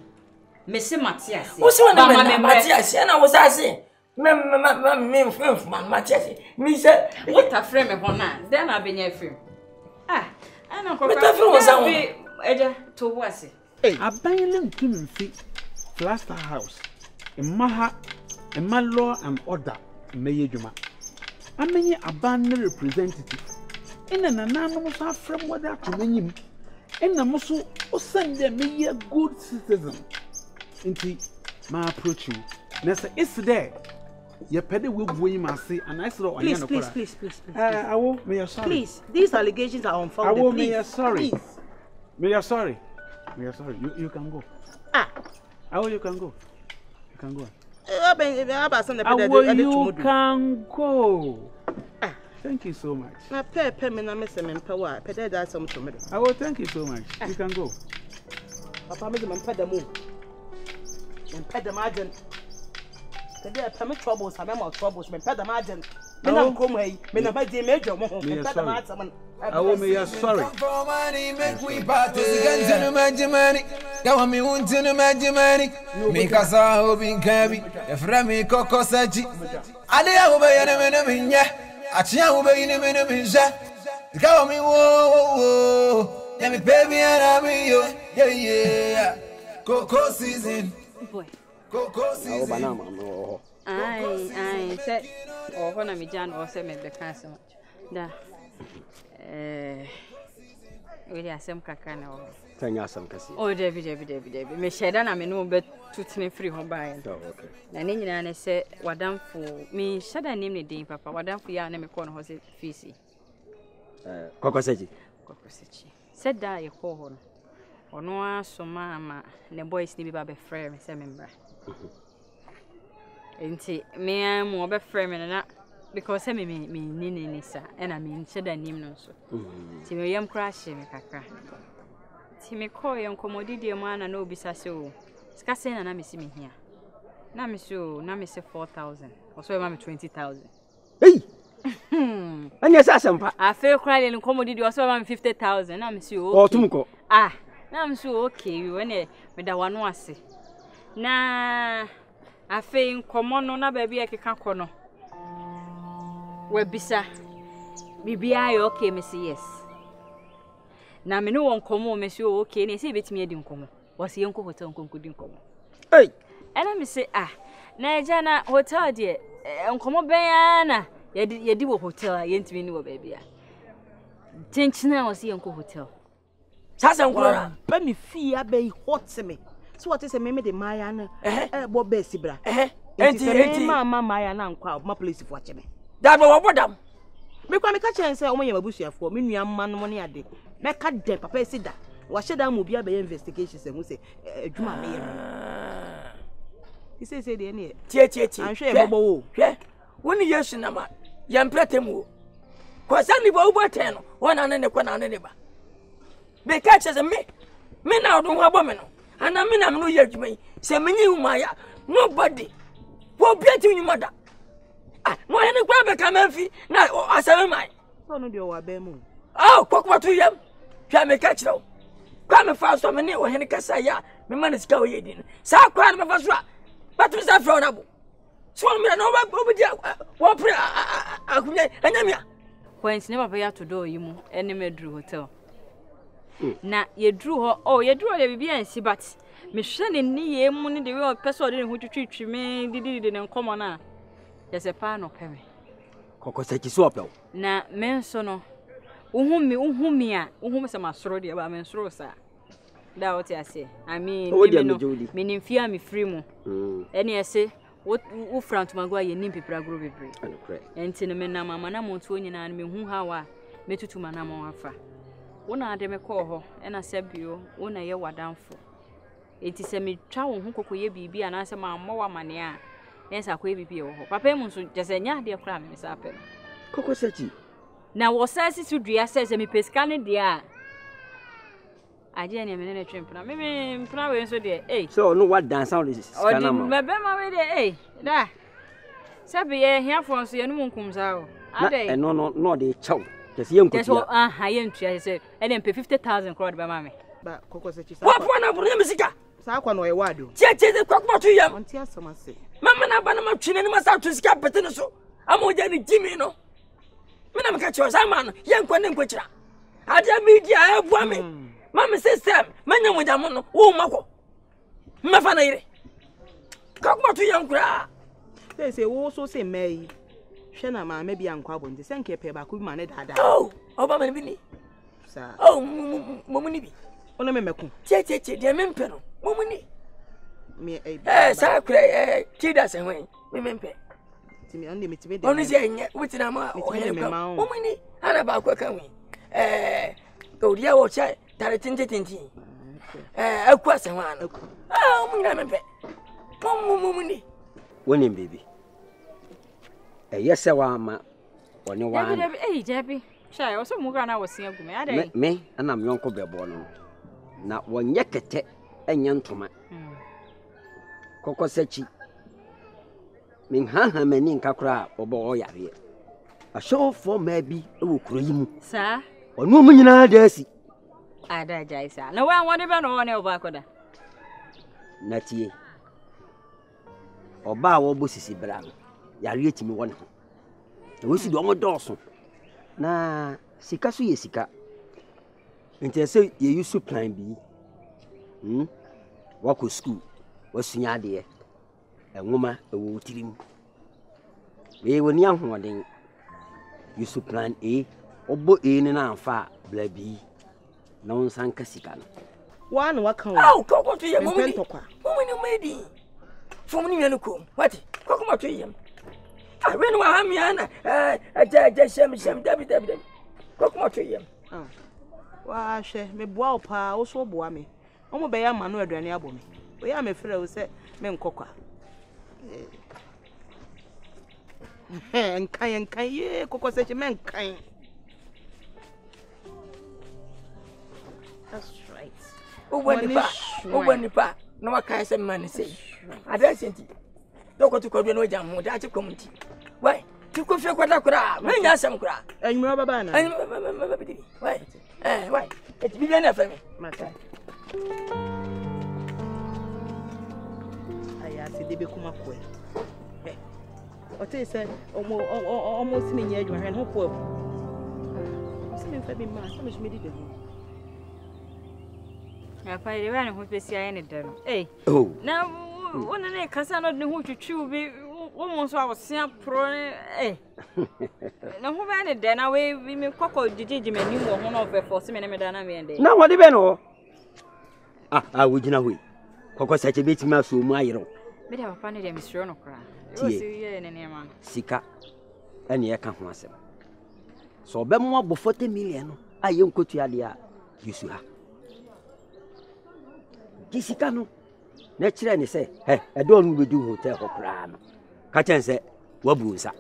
Mr. Matthias, what's your name? Matthias, and I was asking, Matthias, Mister, what a frame of one, then I've been your frame. Ah, and Uncle Catherine was away, Edda to was it. A banging human feet, plaster house, in Maha, in my law and order, Mayajuma. I mean, a banner representative. In an anonymous from what happened in him, and I must send them a good citizen. Indeed, my approach you. Nessa is there. Your petty will win my say, and I saw please, please, please, please, please. I won't be sorry. Please, these allegations are unfounded. I won't be sorry. May you sorry. May you sorry. You can go. Ah, oh, you can go. You can go. You can go. Thank you so much. I will thank you so much. You can go. Papa, I'm sorry. I can't wait in a minute. Call me, whoa, let me baby, and I'm you. Yeah, yeah. Cocoa season. Boy, cocoa season. I said, oh, when I'm John or Sam at the castle. We are some cacano. Thank us some casino. Oh, David. Miss Shadan, I'm a no bet to free home by. Oh, okay. Nanina said, what done for me? Shadan name the day, Papa. What done for your name? Corn horse fizzy. Cocosechi. Said that you call or no, so mamma, the boys need about a frame, Miss Member. Ain't it me? I'm more a frame and that. Because I mean, Nini, sir, and I mean, said I name no so. Timmy, I'm crashing, Kaka. Timmy, call your commodity, man, and no bisasso. Scassing, and I'm missing here. Namiso, Namis 4,000, or so, I'm 20,000. Hey! And yes, I feel crying in commodity, or so, I'm 50,000. I'm so, or Tumco. Ah, I'm so okay, you went there with that one was. Nah, I feel common, no, baby, I can't corner. Well, Bisa, BBI, okay, Missy, yes. Now, me no one come, Monsieur, okay, and say, bit me a dinkum. Was the uncle hotel couldn't come? Hey! And I may say, ah, Najana hotel, dear, Uncle Bayana, ye do hotel, I ain't me no baby. Tension was the uncle hotel. Sasa, let me fear, bay hot to me. So, what is a meme de Mayana? Bob Bessibra, eh? And the mamma, Mayana, crowd, my police watching me. That was what I'm. Because I catch and say, "Oh, my bush, you have me. You man money a day. Make a day, Papa. See that. Watch that movie. I be investigations. I must say, Juma Mayer. He says, "Say the name. Tie. I'm sure you're bobo. When you see them, you're impressed. Cause any bobo turn one and another, one and another. They catch us and me now don't have money. And I mean, I'm no yet me. Say me you Maya. Nobody. What beauty you mother." No, I ain't grab a fee. Now, I said, mine. Oh, what to you? Can I catch you? Come and fast on me, or Henicasaya, my man is going. So I cried my first rap. But was that for Abu? So me, no one prayer. I couldn't. And it's never pay out to do you, and you drew hotel. Now, you drew her, oh, you drew a baby and see, but Mission in near money the real person in which you treat me didn't come on her. There's a pan of heavy. Cocoa said you swap though. Now, men sono. Whom is a master, dear, I mean, so, sir. That's what I say. I mean, meaning fear me free more. Any I say, what front my guy, you need people are groovy. And tell me, Mamma, Montoni, and me whom how I met you to Manama. One of them call her, and I said, you, one a year were down for. It is a me chow who could be an answer, my more money. Yes, I could be. Papa Monson, just a yard, dear crime, Miss Apple. Cocoa said, now was says to dress as a me pescani, dear. I didn't mean any tramp. Maybe flower so dear, eh? So, no, what dance sound is? Oh, my bema, eh? Da. Sabi, eh, here for us, your moon comes out. No, they chow. Just young, I am, she said, and then pay 50,000 crowd by mammy. But Cocoa said, what one of the music? Sakon, I wadu. Check the cockpot to you, Montia, someone say. Mamma, I ban a machine and must out to scap at the so. I'm with any Jimino. When I'm catching a salmon, young Quanin Quitra. I dare meet you, I have women. Mamma says, Manu with a mono, oh, Mako. Mafana, come to young crab. They say, also say, May. Shanama may be uncommon, the same care paper could manage her. Oh, Obama Billy. Sir, oh, Momini. Onamaku. Cheche, dear Mempero, Momini. Me a sir, cray, cheetahs and wing, remember. Timmy only meets me only saying, which in a mouth, Momini, and about Quakami. Eh, go, dear, or child. Tarantini, a question one. Oh, remember. Pum, winning baby. Yes, I am. One no one. Hey, Debbie. Shy also Mugana was seeing me, and I'm Yonko Bebono. Not one yakete and Yantoman. Cocoa Sechi Minghan meaning Kakra or Boyari. A show for maybe a cream, sir, or no minor desi. I die, sir. No one wanted to know about Coda. Not ye or bow or busy brown. You are reaching me one. The whistle don't want Dawson. Nah, Sicasu Yesica. And they say you used to plan B. Walk with school, was senior dear. A woman will tell him. They were young one day. You should plan A or both in and out far, blabby. No san kasikan. One what come? Oh, Cocoa to your woman, you may from Yanukum. What? Cocoa to him. I ran Wahamiana. I just some David. Cocoa to him. Why, she may boil pa also boami. Omo Bea Manuel Daniabumi. We are my fellow, said Mem Cocoa. And Kayan, Cocoa such a man kind. That's right. Oh, when the pa, no, I can't say money. I don't see it. Don't go to Cordino Jam without a committee. Why, you could feel what I could have, and you some crap. And you have a banner. Why, it's been enough for me, my God. I asked if they become a point. What is that? Almost in the edge, my hand, hope. Something for me, my son is made it. I find the man who is any done. Eh, oh, now one of the Cassandra knew who to chew be almost our snap prone. Eh, no man, then away we may cockle Jim and you one over for Seminadana. Now, what even all? Ah, I would in a way. Cocoa such a bit my so my room. But I found it a Miss Ronocra. Sika and Yakan was him. So Bemmo before 40 million. I am good to Adia. You see her. Gisicano. Naturally, say, hey, I don't we do hotel or cram. Catchin said, what boonsa?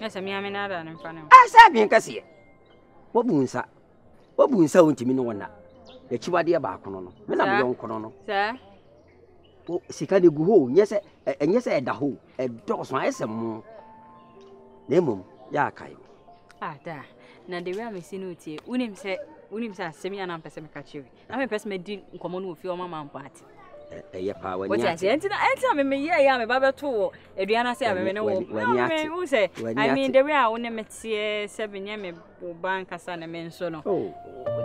Yes, I mean, I'm another and funny. I said, being Cassia. What boonsa? What boonsa won't you mean one? The Chivadia Bacono. Men are young Corono. Sir? Oh, Sicadi Guho, yes, and yes, at the hole, at doors, my SM. Nemum, Yakai. Ah, there. Now the way I see no tea, William said. Unim sa semi and Pessimacatu. I'm a person made in common with your mamma party. A power, what I say, and I mean, yeah, I am a barber too. Adriana said, I mean, who say, I mean, the way I only met 7 years bank as an immense. Oh,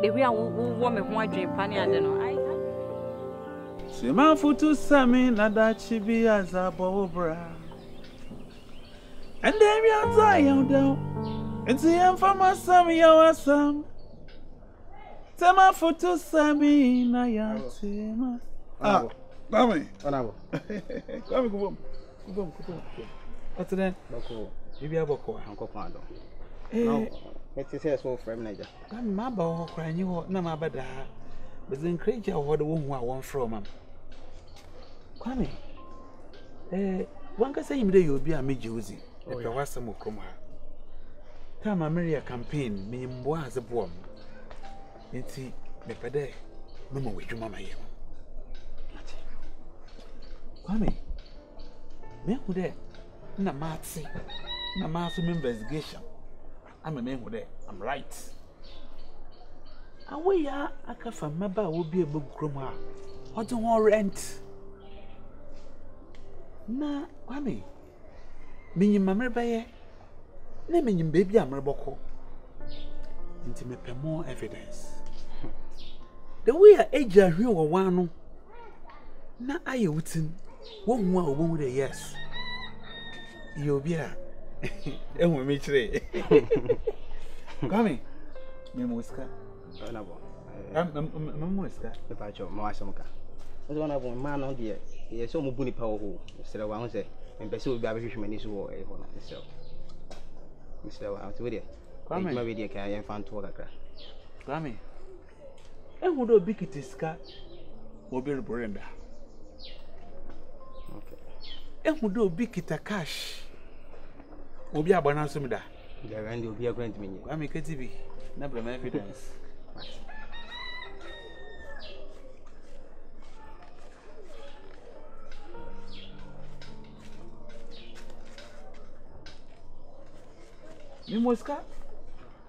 the way I woman who I drink, Panny, I don't know. Sima futu sami nadachi bi azabobra. And then we are tired down. It's the end for my sami yawasam. Sima futu sami nayati ma. Ah, come on. Come on. What's that? Boko. Maybe I boko. I'm going to no. But it's a small frame Niger. Come, my boy, crying you. No, my bad. But the creature of the woman want from. Come here. One can say him there you'll be a midjuzi. If there was some who come here. Time I marry a campaign, me mboa as a bomb. You see, me pade, no more with your mama here. Come here. Me who there? Na matsi. Na matsu me investigation. I'm a man who there. I'm right. Away, I can't remember. Will be a book groomer. What do you want rent? Na, Kwame. Minimum rebaye. Naming baby, I'm rebocco. Intimate more evidence. The way I age a real one. Na, I wouldn't. One more would a yes. You'll be a. Eh, we meet today. Kwame. Memoska. I'm the patch of my sumka. I don't have one man on the air. So many power who, Mr. Wangse, and pursue the average man is war. Mr. Wangse, with you. Come in, my video carrier and found to work. Come in. And who do big it is cat will be Brenda. Okay. And who do big it a cash will be a banasumida. The rand will be a grand menu. I'm a KTV. Never my evidence. You must go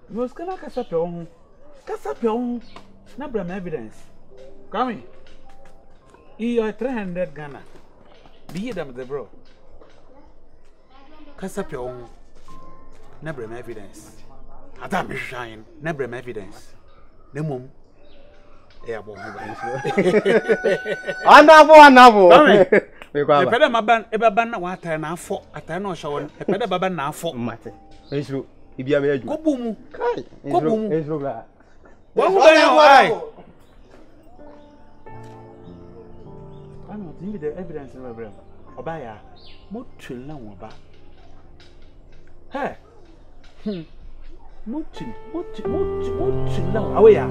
like Casapion. Never my evidence. Come here. You are 300 Ghana. Be them the bro. Casapion. Never my evidence. Adam shine. Never my evidence. The mum. Yeah, boy. Anavo. We go. Epeda maban, ebaban na wata na afọ, ata na oshawon. Epeda baban na afọ. Mate. Enso, ibia me aju. Kobumu. Kai. Kobumu. Enso la. Wo mu dayo ai. Ana tingi the evidence na brem. Oba ya. Mo twel na wo ba. Hey. Mutin now. Awaya.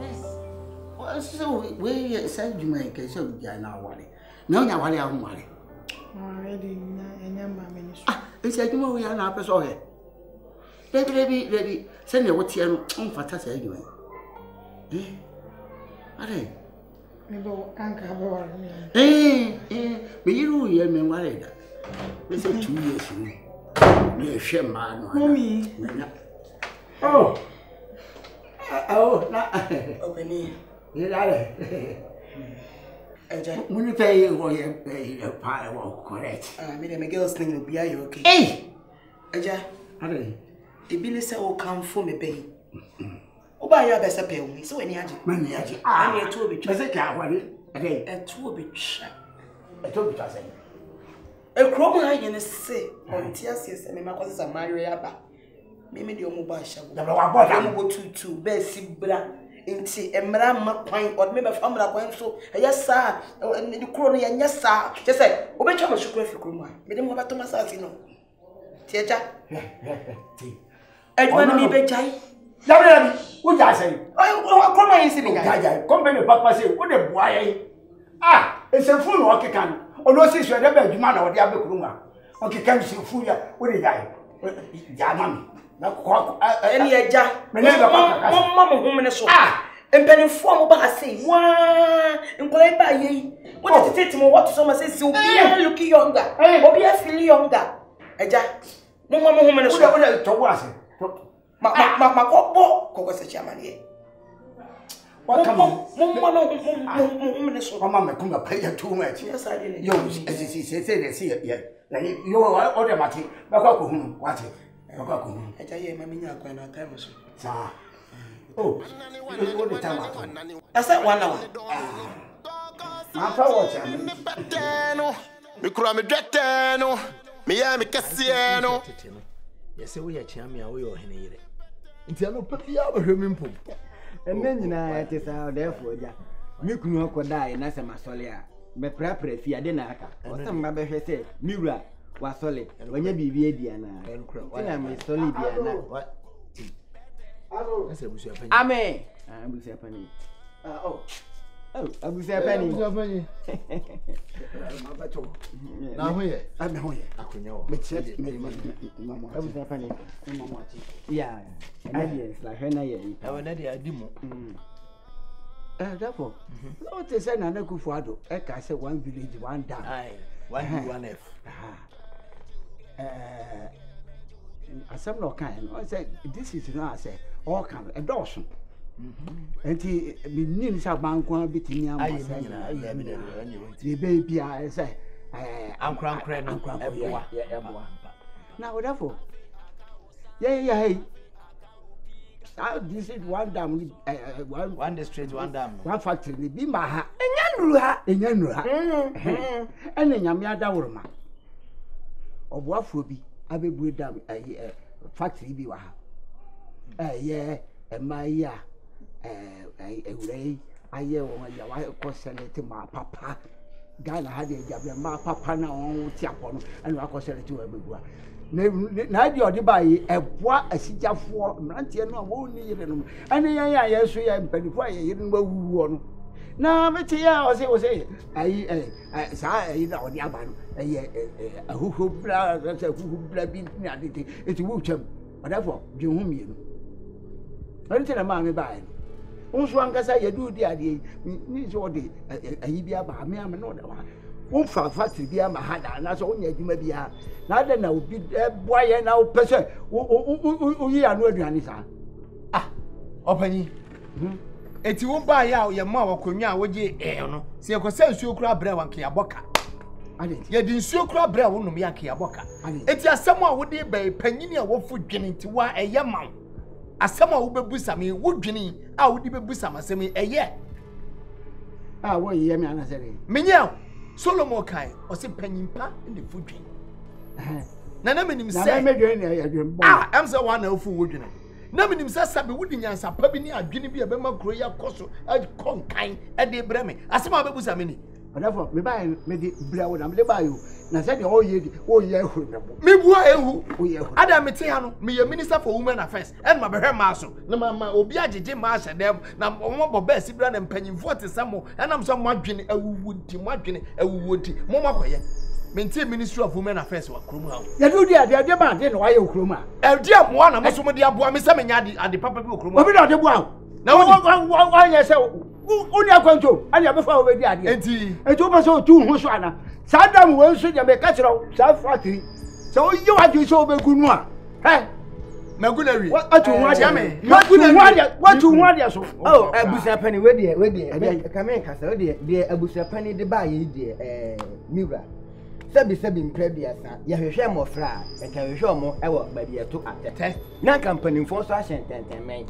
Yes. So we said you make a so you are now worried. No, you are worried. I'm worried. Already, na enya mama ni. Ah, it's like you we are now person here. Baby. Send your what here no unfata say you. Eh? Are. Me bo anka bo. Eh. Me you here me worried. We say 2 years ago. Mommy. Oh. Oh, not open it. You're not it. When you pay your pie, well, correct. I mean, I'm a girl's thing will be okay. Hey! Aja, the bill will come for me, baby. Oh, by your best appeal, so any other money. I'm a 2 bit. I said, I want it. A 2 bit. A 2 bit, I said. A crumble, I can say, on Tiasis and my cousins are married. Mimi, your mobile shop. The Rabba go to Bessie Bra in tea and Madame McPine or maybe a family going so. Yes, sir, and the crony and yes, sir. Just say, Obetama should go for Gruma. Made him over to my side, you know. Theatre? And when me betty? Dabby, what does I say? Oh, come on, sitting. Company Papa say, what a boy. Ah, it's a full walking can. Oh, no, since you are never a man or the other groomer. Okay, come see food. What did I? Yamam. Any idea? Mamma, woman, ah, and penny form about a say, one, and play by ye. What is it to what someone says? So be a looky younger. Oh, be a silly younger. A jack. Mamma, woman, is what I was. Mamma, what was a chairman here? What come Mamma, come and play too much. Yes, I did. You, as he said, they see it yet. You are all the matter. What? I tell you, my minute, I can't time. Oh, you don't know the time at all. That's like 1 hour. My power watch, I mean. I'm going to say, therefore, what is another Kufuado? I can say one village, one dam. Aye, one F. I said, no kind. I said, this is not, I said, all kind, a dozen. And he means a bank one between your eyes and the baby. I say, I'm crank, crank, crank. Now, therefore, yeah, this is one dam, one district, one dam, one factory. Be my hat and Yanruha, and then Yamia Dawrama. Of what will be a big dam, a factory be what? Yeah, and my yeah. I hear when your wife was sent to my papa. Ghana had a my papa now on Tiapon and Racosel to everywhere. Neither or by a bois, a city of four, Mantiano, only in and I see I'm penny for you. Didn't now, Matia, I was saying, I saw you know the Aban, a who blood, it's Wucham, whatever, you mean. Don't tell a mammy by. Unswankasa, you do the idea, needs all day, a Ibia Bahamiam and another one. Umfa fast to be a Mahana, and that's only a Jumabia. Now then, I will be a boy and our person. We are no Janisa. Ah, open it. You won't buy out your mama, Kunya, would ye, no? See, I could sell you crab bread and Kiaboka. And it didn't so crab bread won't be a Kiaboka. And it's a someone would be Penina wolf food getting to why a young man. As someone who be busami, would Jenny, I would be busami a year. Ah, well, yeah, me answer. Minya, Solomon Kai, or some penimpa in the food drink. Nana means ah, I'm the one who would you know. Namin himself, Sabi Wooding and Sapabini, a Guinea, a Bema, Korea, Cosso, a Conkai, a de Bremen, as some other busamini. But therefore, me buy the bread and the bayou. Nasabi, oh, yeah, who? Adam Metiano, me a minister for women affairs, and my bear marshal. No, my Obiaji Jim Marshal, them, now one of best brand and penny 40 some, and I'm some margin, a woody, margin, a woody, Mama. Maintain Ministry of Women Affairs or Kruma. You dear, dear man, then why you Kruma? A dear one, a Muslim, dear boy, Miss Samiadi, and the Papa Kruma. Now, why yourself? Only a control, and you before with the idea. And two person, two Hosana. Saddam will shoot your Becatro, South Fatty. So you are to show Begunua. Eh? Magunari, what to watch? What to watch? Oh, I was a penny with the come in, Castle, dear, I was a penny to buy, dear Mura. Sabi sabi mprabia sa ya hwehwe mo fra enka hwehwe mo ewo babia to atete na company for so ashententenmen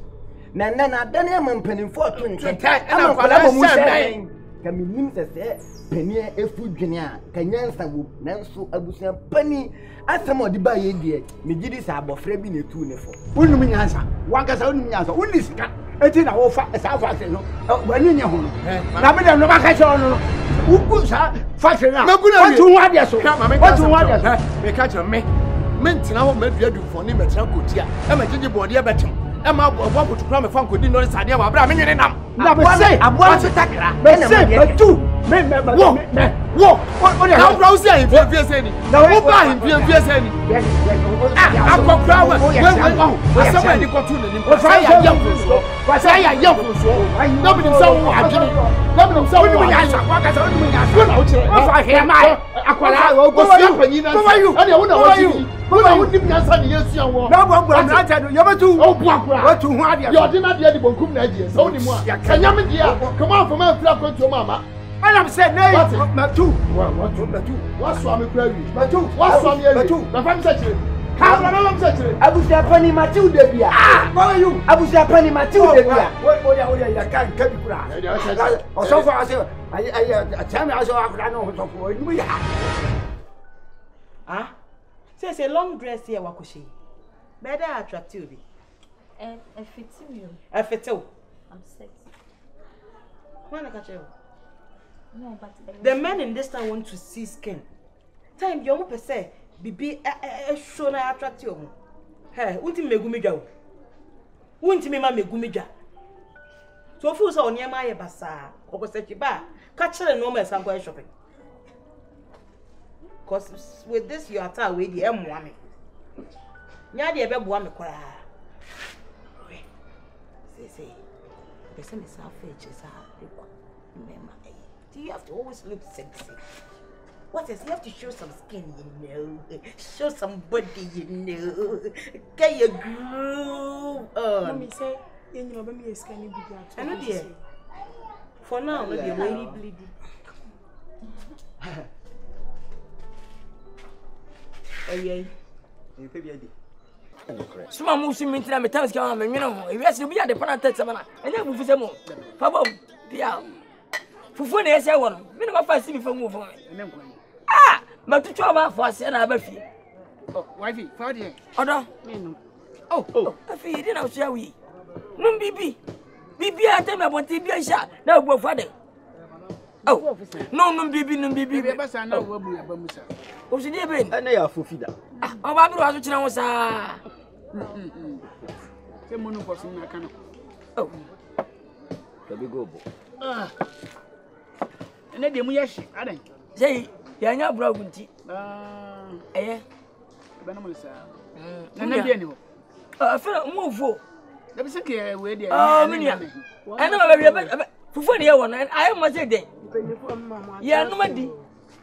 na na dane ma company for to ntenta na kwala mo senden kaminim sese penia efudwene a kanyansa wo nanso abusan pani asem odiba ye die megidi sa abofra bi ne tu ne fo wonum nyansa wankasa wonum nyansa wonni sika eti na wo fa sa fa se no wani nye ho no na me dem no ba ka che ono no ukusa fashion what you want there so what you want there me catch me mentina ho maduadu for ni metra kotia e ma jeje body e betem e ma obo botu kra me fan kodi no sade wa bra me nyene nam na be say abua to takra be say betu me wo how browse here via say ni wo ba him via say ni ah akokra wa we somebody go to ni o fa ya yamfuso wa say ya yamfuso no be so wo adini no be so wo ya sa wa ka so ni ya so na o chire o fa he mai akwara wo go si panyi na ade wo na wo si wo na wo dim ya sa ni yesu anwo na bo bo na cha do yo betu wo bo akwara wo tu hu ade yo de na de bonkum na ade so ni mu a kanya me dia come on for my flag control mama. And I'm saying, no, Matu, what, Matu, what's Swami Craig? Matu, what's Swami Matu? My family said, Ah, say long dress here, Wakushi. Better attractive. Effective. I'm sexy. When I catch you? No, but the men in this town want to see skin. Time you want to say, "Bibi, show na attractive." Hey, unti megumija. Unti mema megumija. So if you say onye ma yebasa, okosechi ba, catch the normal sango shopping. Because with this, you are tired with the M1. Nya the ebe bua me kora. Say, person is our face is our remember. Do you have to always look sexy? What is you have to show some skin, you know? Show some body, you know? Get your groove on. Mommy say, you know, baby is skinny big. I know there. For now, no be really bleeding. Oh yeah. You pay me. Suma musi minti na metamis kama mwenyewe. Iwezi ubia depana tete mana. Anya mufuze mo. Papa pia. Fufu na yesi wano. Mimi na mafasi mifumo fumo. Ah, matuchua mafasi na abafi. Oh, wifi, fadi. Odo. Oh. Afi hidi na ushawi. Numbibi. Bibi ate mabonti biasha na ubo fadi. Oh, no, no, baby. Baby, basta na uwebu ya bamusa. Usi ni ben? Ane ya fufida. Ah, obabu wazo china musa. Temo nuko sina kana. Oh, baby gobo. Ah, ane demu yashi, ane. Zai, yanya bro gunti. Ah, eh, bana musa. Ane bieni mo. Ah, fela umuvo. Dabisa kia wedi. Ah, mimi. Ane baby. Fufu ni yawa na ayo mazede. Ya numadi.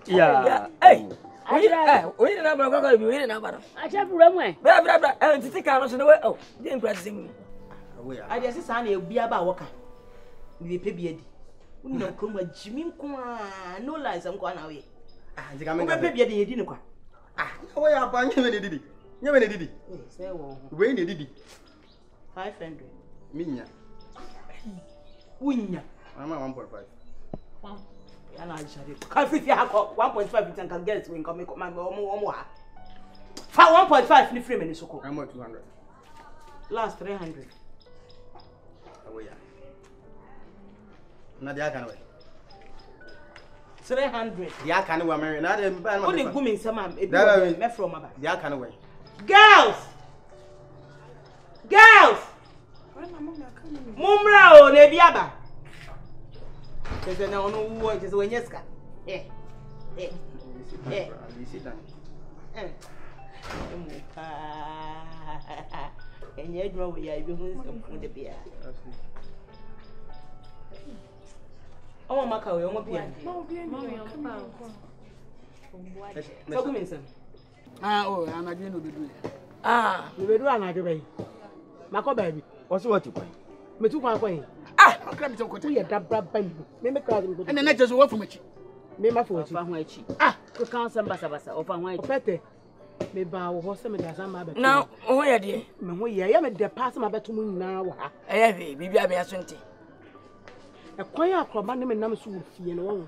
Ya. Hey. Oye na bara kwa biwe na bara. Acha problem eh. Bra. Eh ntiti ka no so na we oh. Dem kwa tsemu. Oya. Ade se sa na ebi aba woka. Ni pe bi adi. Unu na kroma jimi nko a no lies nko na we. Ah ntika me. Ko pe bi adi yedi ni kwa. Ah, wo ya ba nyeme ne didi. Nyeme ne didi. Se wo. We ne didi. 500. Minya. Unya. I'm at 1.5. Wow. Yeah, no, I just did. Can't fit here. 1.5. You can get it when come. My more. For 1.5, you free me this one. I'm at 200. Last 300. Oh yeah. Now the other one. 300. The other one. I'm not. Only women. Some are. Me from Aba. The other one. Girls. Mumrao nebiaba. Because na ono uwe just wenyeska. Eh. Eh. Muka. Enye dwa we ya bi hun sampu de bia. Omo maka we omo bia. Mami on come out. So come in. Ah oh, anadwe no bedu. Ah, we bedu anadwe bai. Mako baby. What's what you buy? Me too buy. Ah, I can't talk to you. That brab buy. Me make crowd go. And then I just work for me. Me ma for chi. Ah, go count some basa. Open one. Opete. Me ba wo se me da san ma betu. Now, ho ya de. Me ho ya. Ya me de pass ma betu mu nyina wo ha. Eh, bibi abia so nti. E kwan akroma ne me nam so wo fie no wo.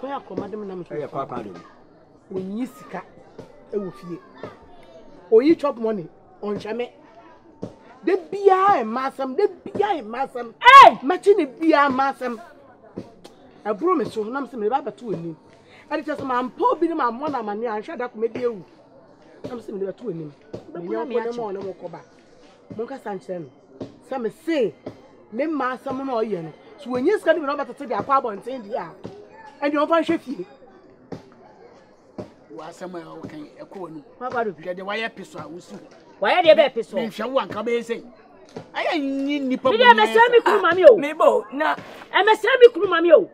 Kwan akroma de me nam so. Eh, papa do. Wo nyi sika e wo fie. Oyi chop money on chame. The beer and massam. Hey, matching the beer and massam. I promise you, I'm saying about 2 in. I just am poor, being my mother, my name, and shut up, maybe you. I'm saying about 2 in. But we are more and walk over. Monka Sanchen. Some say, name massam and oil. So when you're scanning over to take your power and send the air, and you're over shifty. Somewhere, okay, a corner. Papa, the wire pistol, I will see. Why are they better? So, if you want, come and say, I need Nippo. I'm a semi crumamio, Mabo. Now, I'm a semi crumamio.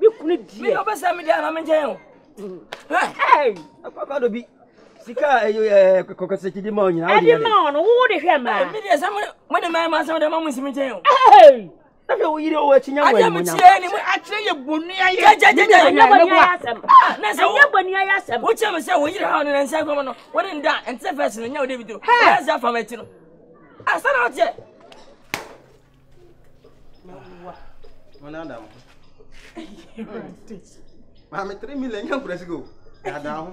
You couldn't be over some down in jail. Hey, I forgot to be Sika, you cocassity demon. I didn't know what they had. When the man was on the moment's in jail. Hey, I One hour.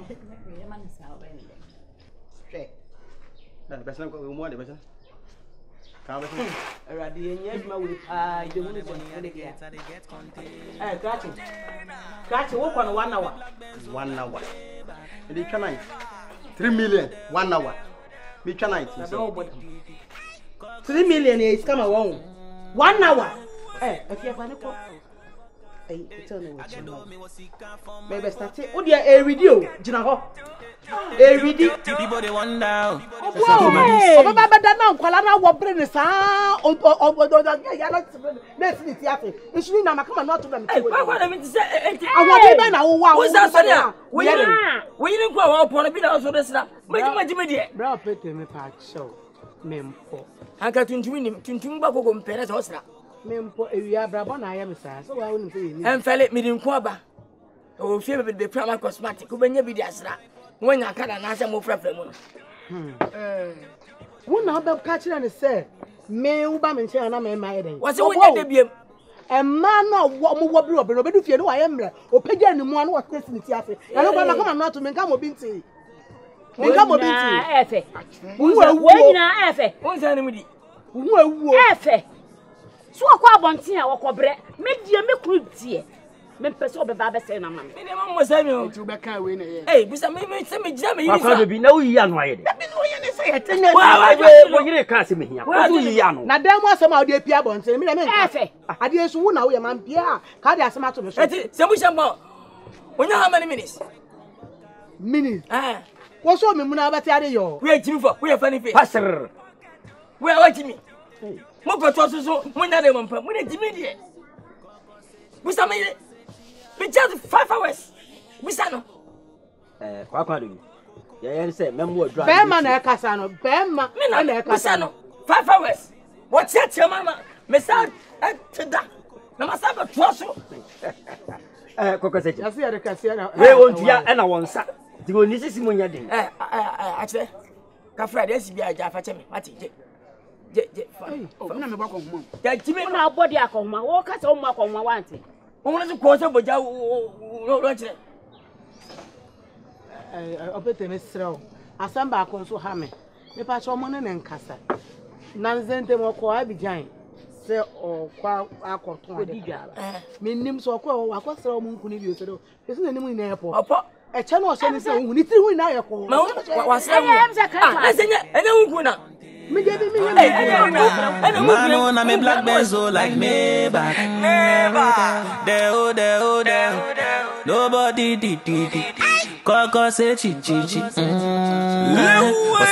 3 million. 1 hour. Me can't. 3 million is come along. 1 hour. If you have any problem, tell me what you know. Maybe start it. What a video? When I can't answer more problem. One about catching and say, May Ubam and China may my head. What's the man of what more broke, but if you know I am, or Pagan one was Christmas. I don't want to make up binti. We come with Efe. We were winning Efe. What's enemy? We were Efe. So I call Bontina or Cobre, make you make good tea. Men person be baba say na mama. Ene mama say me o. Tu be kan we na ye. Eh, bisa me say me jam yi. Papa be na wo yi anu aye de. Na be no ye ne say e ten na. Wa wo yire kan say me hia. Wo do yi anu. Na dem asem a wo de pia bonten, me na me. Efe. Ade esu wo na wo ye man pia. Ka de asem ato me so. Eti, se mu hia mo. Onya how many minutes? Minutes. Eh. Wo so me mu na abati ade yo. We jimi for, we fa ni fe. Passer. We wa jimi. Mo ko to so so, mo nya de mo mpa. Mo na jimi de. Bisa me we just 5 hours. We say no. Eh, what do you? Yeah, say, "Memo drive." Bema na kasano. Bema na kasano. 5 hours. What's that, your mama? Me say, "Tada." Na masa be twaso. Eh, Cocoa Season. Asi ya de kasi na. We won't hear and I won't say. Digo ni sisi mo nya den. Eh, actually. Ka Friday e si bia ja fa che me. Mati je. Je. Oh, na me ba kon homa. Ja jimi na body akon homa. Wo ka se o ma kon homa wa nti. Omunzu kosa boja o chire eh obete me srao asamba akonso ha me pa cho mo ne nkasa nanzente mo ko abijan se o kwa akoton ade me nim so ko wa kwasrao mo nkuni bi o sero ese na nim ni na epo opo e che na o se ni se hu ni tri hu na yeko wa srao ah ese nya ene hu na me je bi me Mano na me black benzo like me back. Deo deo deo. Nobody did it. Cocoa say chichi. I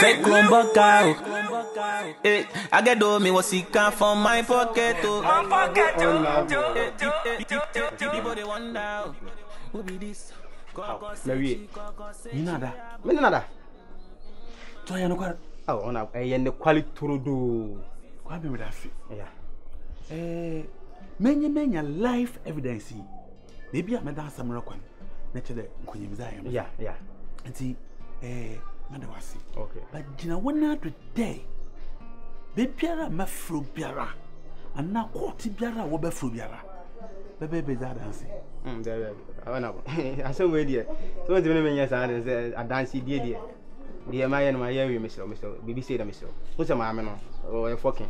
say Columbacao. I get do me was sick from my pocket. Who be this? Mary. Nada. Toya no kwa. Oh, on a and the quality to do. Quite be with that. Yeah. Many life evidence. Maybe I made that some rock one. Naturally, yeah. And see, Madawasi. Okay. But Gina 100 day. Be Piara Mafru Piara. And now, Quati Piara will be Fru Piara. Baby, that dancing. I know. I saw my dear. So, what's the name of your dancing dear? Dear my and my area, Mr. BBC, Mr. Who's a mamma or a fucking?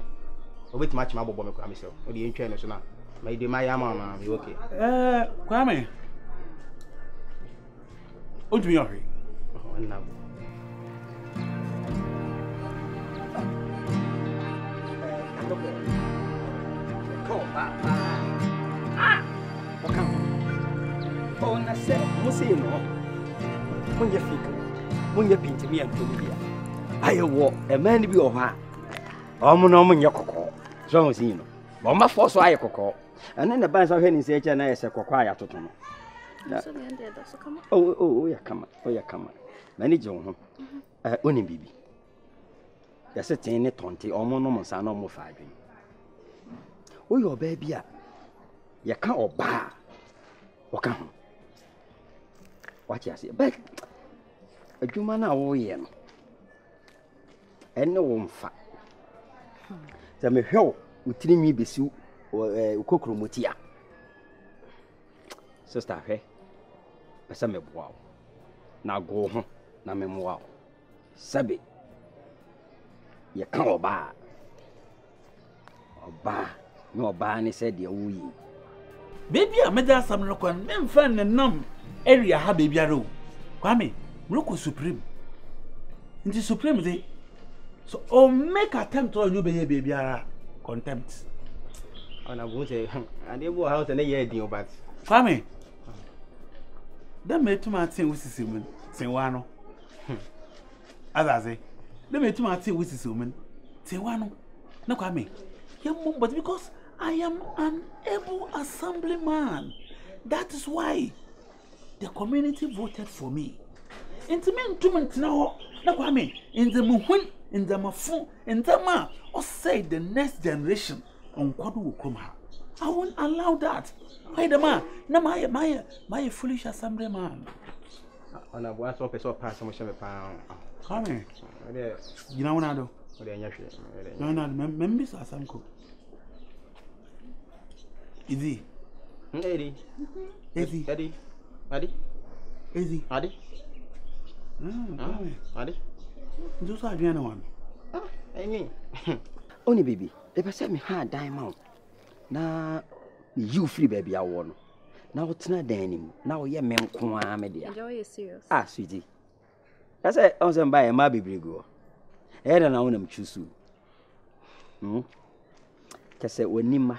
A bit much marble bomb, Mr. Or the international. My dear, my mamma, you okay? Kwame. Oh, do you hurry? Oh, no. Oh, I said, Musino. Fica. When you paint me and Columbia, I walk a man to be over. Omonoman Yoko, so Zino. Bomba for so I cocoa, and then the bands of Henny's age and I said, Cocoa to Tomo. Oh, you come, Many John, only baby. There's a 10 or 20 or more no more five. Oh, your baby, you can't buy. What can? What you say? But a human away, and no one fat. The me hell would treat me besu or cook room with ya. Sister, hey, a summer wow. Now go home, now me wow. Sabi, you can't buy. Ba no ba ni said ya wuyi baby ameda sam no kon me mfa ne nam area ha baby are o kwame mroko supreme nti supreme dey so o make attempt to you be baby are contempt and I go say and e bo house na ye din but kwame dem me tuma tin wisisim tin wa no azaze dem me tuma tin wisisim tin wa no na kwame. But because I am an able assemblyman, that is why the community voted for me. In the meantime, now, in the Muhun, in the Mafu, in the Ma, or say the next generation on God will come. I won't allow that. Why the man? No, my foolish assemblyman. On a once off, it's all past so much of a pound. Come here. You know what I do? No, no, members are some cook. Easy, Eddie, Eddie, Eddie, Eddie, Eddie, Eddie, Eddie, just like the other one. Only baby, if I send me hard diamond, now you free baby. I want now it's not the animal. Now you're men. Enjoy your serious. Ah, sweetie, that's it. I was going to buy a mabby brigo. I don't know them choose. Just say Nima.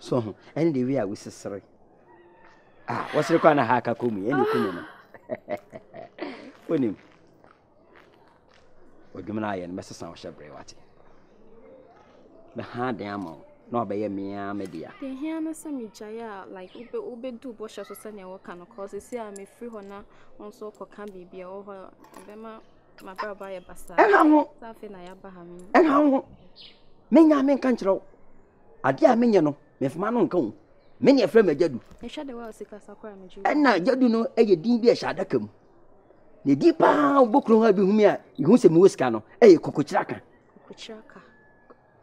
So, and the way I was sorry. Ah, what's the kind of hack I come in? Winning. Or Gemini and Messrs. Shabrewati. The hard ammo, not by a mere media. They hear no semi jaya like Ube do Bosha Susania work and of course, see I'm a free honor on so can be over Bema. My brother, I am something I am. And how many I mean, control. I dear Minion, if man on come. Many a friend of Jedu. I shall the world seek us a crime. And now you do know a dear Shadakum. The deep book room will be here. You who's a muscano, a cocochaka.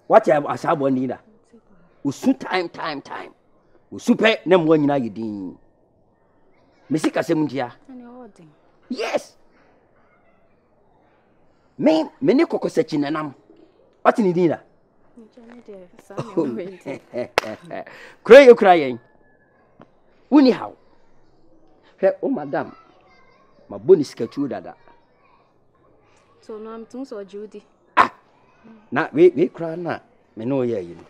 What I shall one leader. Who soon time. Who super number one in our dean. Messica Semuntia. Yes. Me ne koko sechi nanam. What ni dinda? Cry you crying. Uni how? Hey, oh madam. My boni sketchu dada. So no am tun so Judy. Ah. Na we cry na me no ye yin.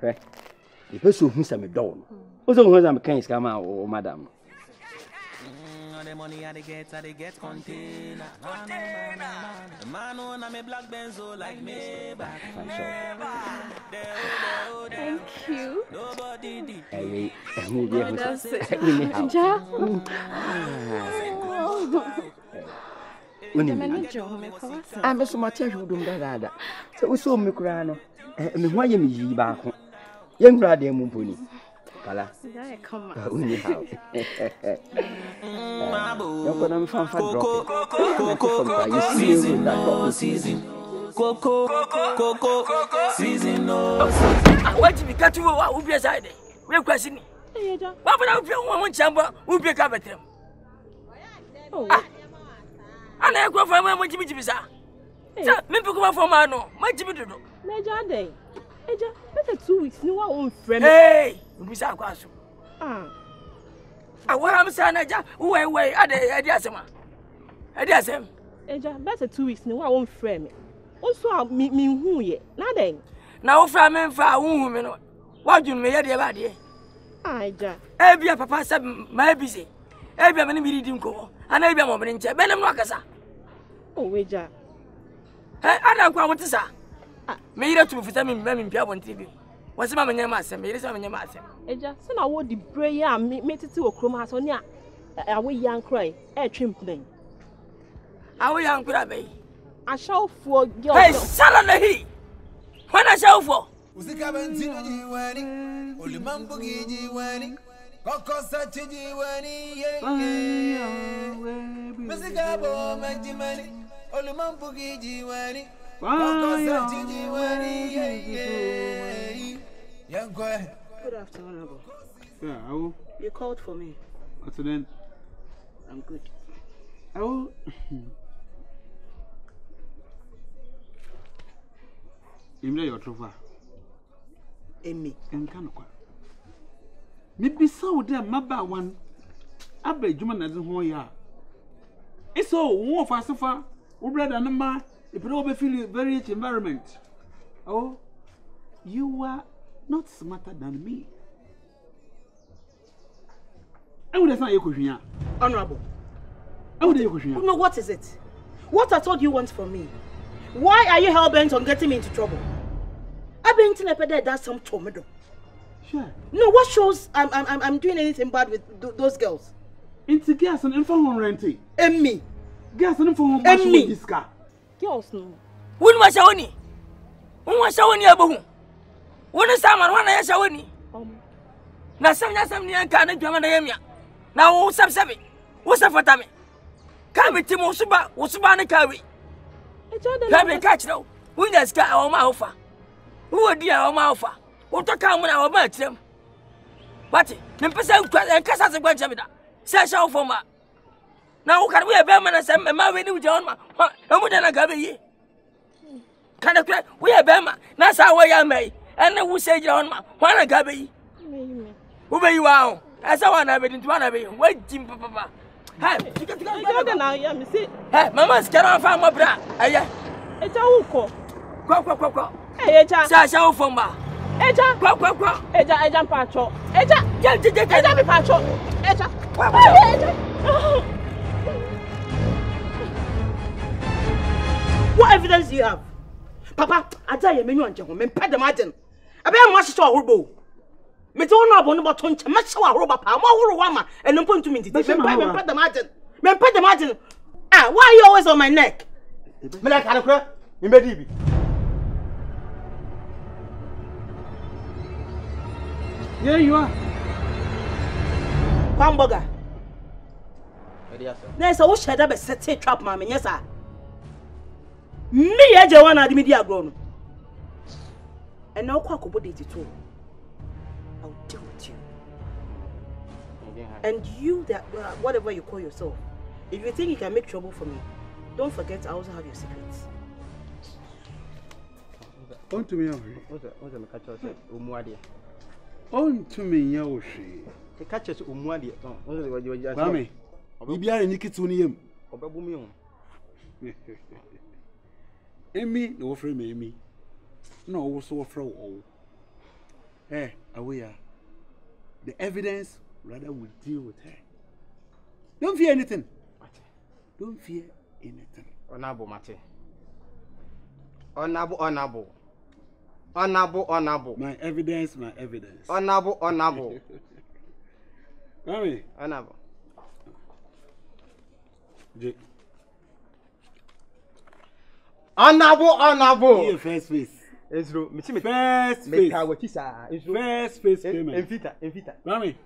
Hey. The person who say me down. Ozo who say me kan iska ma oh madam. The money I get container. Man on a black benzo like me. Thank you. Nobody did. Oh, that's it. I'm so much as you do that. So we saw me crano. And why you me back? Young brother, Mumpuni. Kala. Come on. Cocoa season. Cocoa season. What if you catch you? What would be a side? We're questioning. What would I be one chamber? Who pick up at them? And I go for my much bizarre. Maybe go for Mano. Much better. Major day. Better 2 weeks. No own friend. Hey! I want to Naja, who away at the Eja, better 2 weeks, no one frame. Also, I'll meet me who ye, nothing. Now, frame for a woman. What you may have about ye? I just every papa said my busy. Every man didn't go, and every woman in Benham Rockasa. Oh, Eja. I don't want to say. Made up to vitamin Mammy Piab on TV. What's my name? I said, Eja, send out the prayer and make it to a chromasonia. Away young cry, a chimpling. Away young cry, I shall for your salary. When I shall for Usikabantino jiwani, ulimambu kijiwani, kokosa chijiwani, Musikabo majimani, ulimambu kijiwani, kokosa chijiwani, Yankwe. Good afternoon, Abo. Yeah, Abo. You called for me. What's the name? I'm good. Abo. Imre your trova. Emi. Enkanokwa. Me be saw them maba one. Abe juma na de ho ya. Eso wo fa sofa, wo brother na ma, e pere wo feel very rich environment. Oh, you are not smarter than me. I would have not you Honorable. I would have you no, what is it? What at all do you want from me? Why are you hell-bent on getting me into trouble? I've been in a pedo that's some tornado. Sure. No, what shows I'm doing anything bad with those girls? Into girls and info home renting. And me. Girls and info home renting. And me. Girls no. When was Shawni? When was Shawni Abu? When is someone when I Shawni? Now some near can't do my now what's up, Sammy? What's up for Tammy? Come with Timo Suba, what's about the carry? Let me catch now. We just got our mouth. Who are dear our mouth? What to come when our match them? But the person and Cassas and Benjamin, Sash out for my. Now, can we have Berman and Sam and Marvin with John? No more than I got ye. Can I cry? We have Berman, that's how I may. And then we say, John, why I got ye? Who may you out? As I want to have it into one of you. Wait, Jim Papa. Hey, you can see. Hey, Mama's get off my bra. It's a hook. Coco. Hey, Sasha Fumba. Eja, Coco. Eja, Pacho. Eja, get the Eja, Pacho. Eja, what evidence do you have? Papa, I tell you, men, gentlemen, pet the margin. I bear much to a hobo. Me don't know about Tonch, much to a robber, more and no point to me. They pet the margin. Men pet the margin. Ah, why are you always on my neck? Melak Alakra, in Bedibi. Yeah, you are. Hamburger. Yes, I wish I had a set trap, mammy. Yes, sir. Me, I just want to media grown. And now, Quack will it too. I'll deal with you. And you, that whatever you call yourself, if you think you can make trouble for me, don't forget I also have your secrets. On to me, Yoshi. The catches Umwadi. Mammy, we are in Nikitunium. Obabumion. Amy, no frame, Amy. No, so fro. Eh, aware. The evidence rather will deal with her. Don't fear anything. Don't fear anything. Honorable Mate. Honorable. My evidence. Honorable. Mommy. Honorable. Jake. Honorable. Your first face. It's true. First face. Invita. Mommy.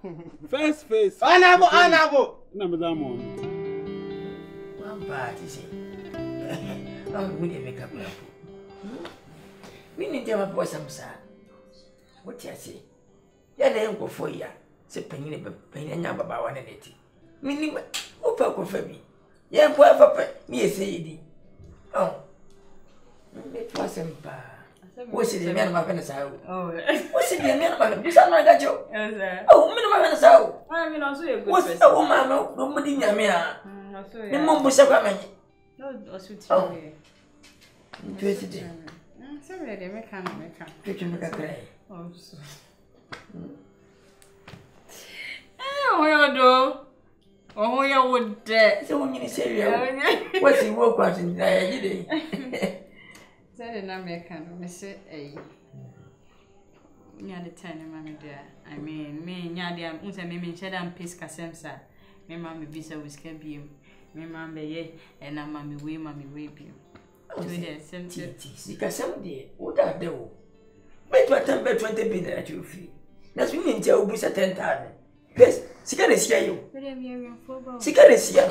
First face. Honorable. Number party. I'm going to make up now. We need to have some sad. What you say? You're the uncle for ya. Say penny, number by 180. Meaning, who poke for me? You're poor me, say. Oh, it wasn't bad. What's it the man of my penis out? Oh, what's it the man of my penis out? Oh, I mean, also a good woman, nobody near me. The mum was a woman. No, sweet. Oh, interested. I'm sorry, they make a cry. Oh, so. Oh, you would dare. So, when you say, what's your work was in there? That is not make a the time, I mean, me, Nadia, Unsamim, Shadam, Pisca Samsa. My mammy visa was kept him. My mammy, and I mammy, we mammy, weep him. 2 days, 70. Because some day, what I do? But you attend by 20 billion at your fee. That's when you tell Bush at 10,000. Yes, she can see you. She can see you.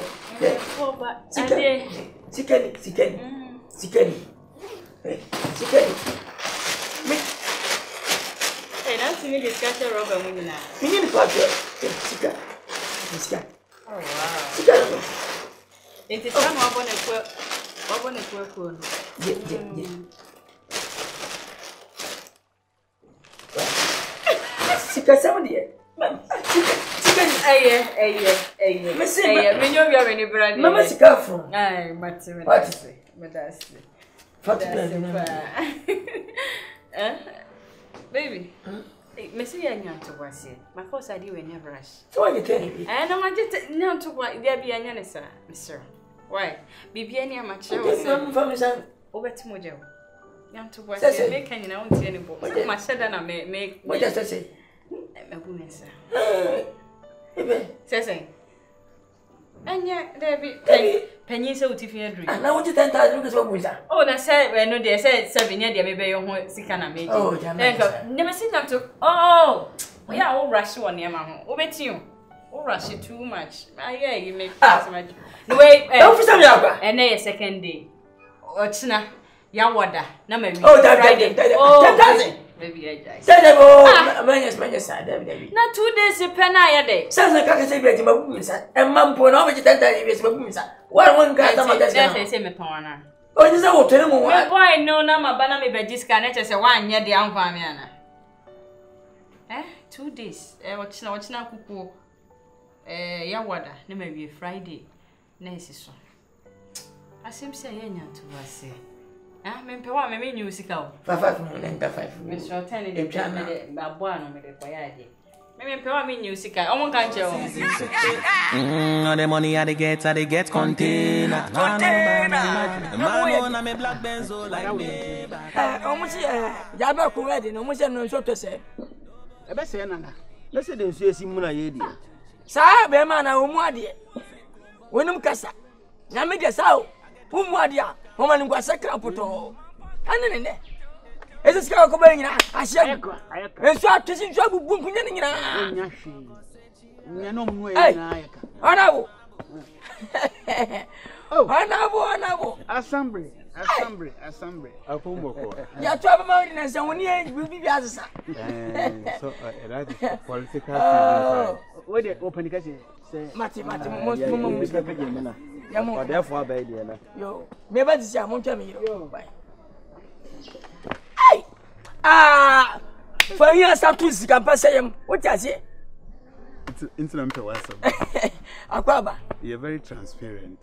Baby, Messi, I know to was it. My first idea we never rush. So what you tell me? I know I just know to what there be any answer, Mister. Why? Bibi, any amateur. Okay, mum, family, over to Mojo. Young to was it. Make any now into any book. My shadow now make. What does that say? My woman, sir. Say. And yet, there be. Penny so different. And now, what you tend to look at what we are. Oh, that's it. I know they said 7 years, they may be your home. Sick and amazing. Oh, never seen them to. Oh, we are all rushed on your mamma. Obey you. Oh, rush it too much. Yeah, you make too much. No way, and a second day. Ochna, Yawada. No, maybe. Oh, that baby, I die. Say that, oh, my side, not 2 days, a pen I day. Sounds like I can say, my woman's and mum put over the 10 days, my woman's. What one guy, some of that, I say, my partner. Oh, this is all terrible. Why, no, no, my banana, but this can't as a 1 year, the Amphamiana. Eh, 2 days. What's now, cuckoo? Yawada, no, maybe Friday. Nancy, so. I seem saying to us, ah, me pewa me me musical. 5 5 9 5. Mr. Tani de Chama de Babuano me de Koyadi. Me pewa me musical. Omo kan che o. No the money I dey get container. Man on me black benzo like me. Omo chi ya ba ku ready no mo se no so to se. E be se nana. Na se de nsu esi mu na ye di. Sa be ma na omu ade. Wonum kasa. Na me de sa o. Omu ade. Woman, was a crap at all. And then it is called Cobania. I said, I start to see trouble booking. Oh, assembly, a pumbo. Your trouble mountain and someone will be the other side. So, political. What the open question? Matty, Yamu, therefore, baby, yo, never this Hey, for you, some tools can pass him. What does it? Aquaba, you're very transparent.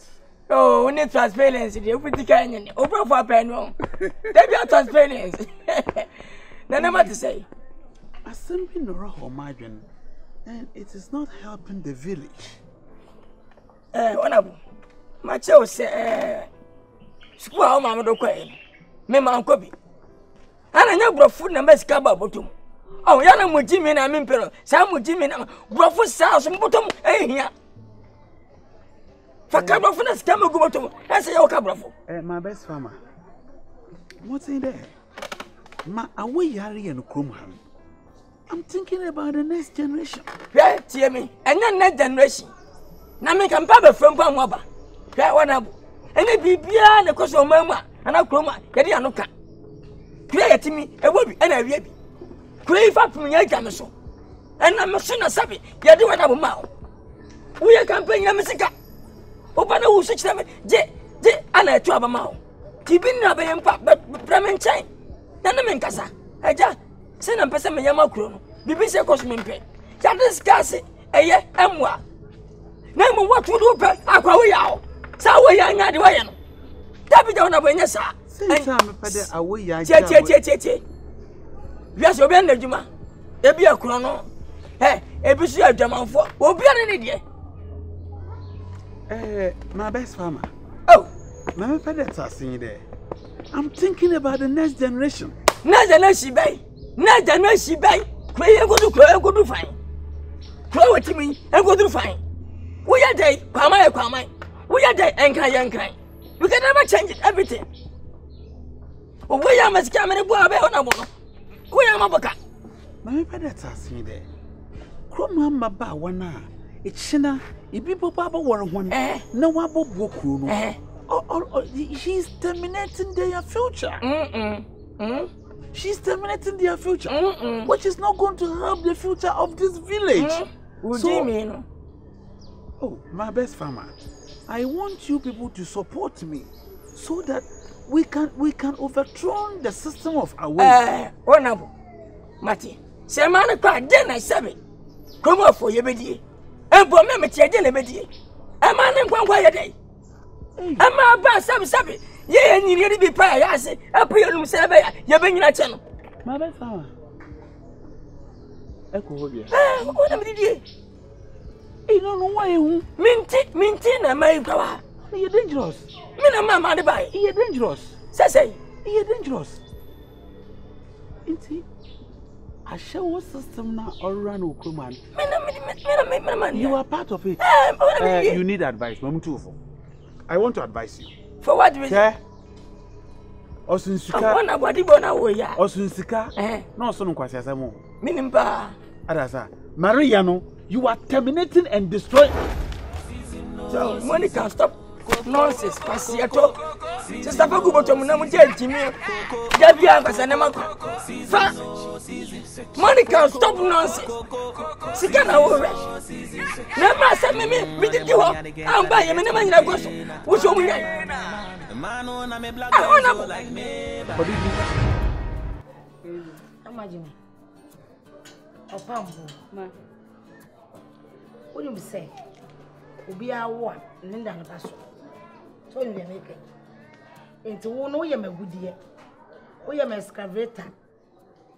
Oh, we need transparency. The open canyon, open for a pen room. That be our transparency. Then what to say? Assembly Nora Homagen, and it is not helping the village. Honorable. My child said, "Squaw, Mamma, do quail. Me, Mamma, copy. And I know brought food and best cabba bottom. Oh, Yana Mujim and I'm imperial. Sam Mujim and brought food sounds and bottom, eh? For cabra for the scammer go bottom. I say, oh, cabra. My best farmer. What's in there? My away Harry and Crumham. I'm thinking about the next generation. Yeah, hear me. And then next generation. Now make a papa from Pamwaba. And it be beyond the cost of Mamma and Alcoma, Yadianoka. Create to me a woman and a baby. Crave up from Yagamaso. And I'm a sooner savvy, Yaduana Mao. We are campaigning a Messica. Open a 6 7, J, and a 12 mile. Keeping up a pump, but Bremen chain. Nanaman Casa, I just send a person in Yamacron. BBC Cosmin Pay. Jadis Cassie, a year, and what? Name what to do, but I go out. So we are not the way. Tap it down a winner, sir. Same time, Father, away. Yes, you're being a Juma. A beer chrono. Eh, a busy German for. Will be an idiot. Eh, my best farmer. Oh, my parents are singing there. I'm thinking about the next generation. Next generation, bay. Next generation, bay. Cray, I'm going to find. Clow to me, I'm going to find. We are day, Kwame. We are day, and cry. We can never change it, everything. We are must come and go away on a woman. Where am I? My parents are sitting there. Kroma maba wana. Ichina ibi baba wara one. Na wabo boku no. She's terminating their future. She's terminating their future, which is not going to help the future of this village. So, oh, my best farmer, I want you people to support me so that we can overthrow the system of our way. Honorable, Mati, say man card then I serve it. Come up for your bedi. And for me, Mati, I didn't bedi. A man in one way a day. A man by seven. Yeah, and you really be proud. I say, I put you on survey. You're bringing a channel. My best farmer. What am I doing? You don't know why you maintain a man. You're dangerous. Mina mama the boy. You're dangerous. Say, you're dangerous. Inti, I share what system now all run Okuman. Mina, you are part of it. You need advice, Mamutufo. I want to advise you. For what reason? Yeah. Osunsika. Wana body bona wo ya. Osunsika. No so nkwasi asamo. Minimba. Adasa. Maria no, you are terminating and destroying. So, money can stop nonsense. Pasiato. Sister Fagu boto munamu je ntimi. Dabia kwasa na mako. Money can stop nonsense. Sika na wo re. Na ma se mi didi ho. Amba ye me na nyina goso. Wo so mu nya. Imagine. Opambo, ma. What do you say? Obi awo nenda na baso. So you make it. Into wo no ye magudie. Wo ye excavator.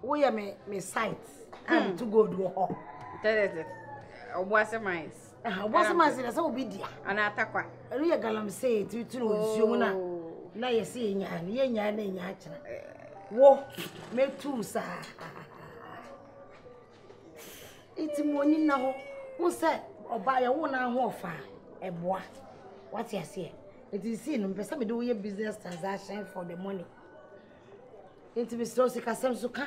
Wo ye me site and to go do ho. Tete. Obuase mines. Obuase mines na so obi dia. Ana atakwa. Eru ye galamsey titiri osuomu na na ye se nya na nya akira. Wo me tu sa. It's money now. Who said, or buy a one hour far a boy? What you say? It is seen, but some do your business transaction for the money. It's Mr. Sikasam Suka,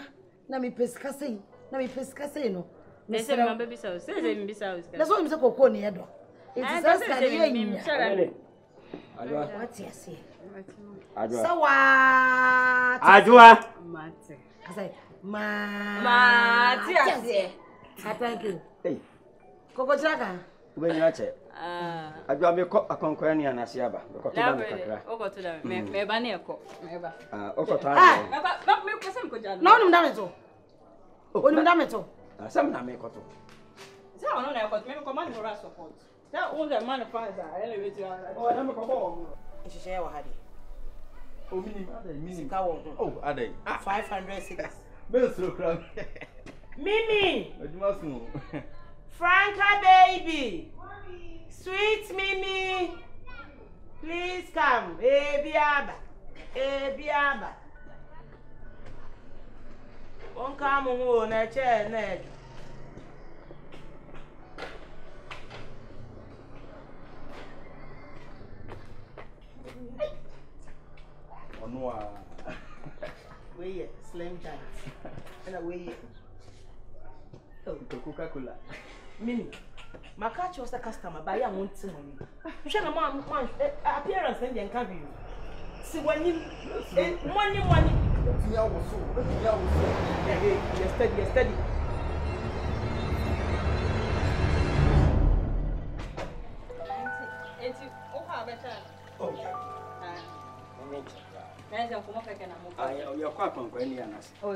Nami Pescassi, Nami Pescassino. Mr. Mambiso, says that's what Mr. Coconi Edo. It's us that you mean. What you say? Adua, Adua, Mate. I say, Mate. I thank you. Hey. Coco Jaga. When you are there. I do have a conqueror and a siaba. No, Mimi! Franca baby! Sweet Mimi! Please come. Ebiaba! Ebiaba! Won't come on a chair. Oh no. Wait, slim chance. And away. Oh, Coca-Cola. Mimi, my catch was a customer, but I want to know. Appearance and then come you. See, when you money. You're steady. Oh,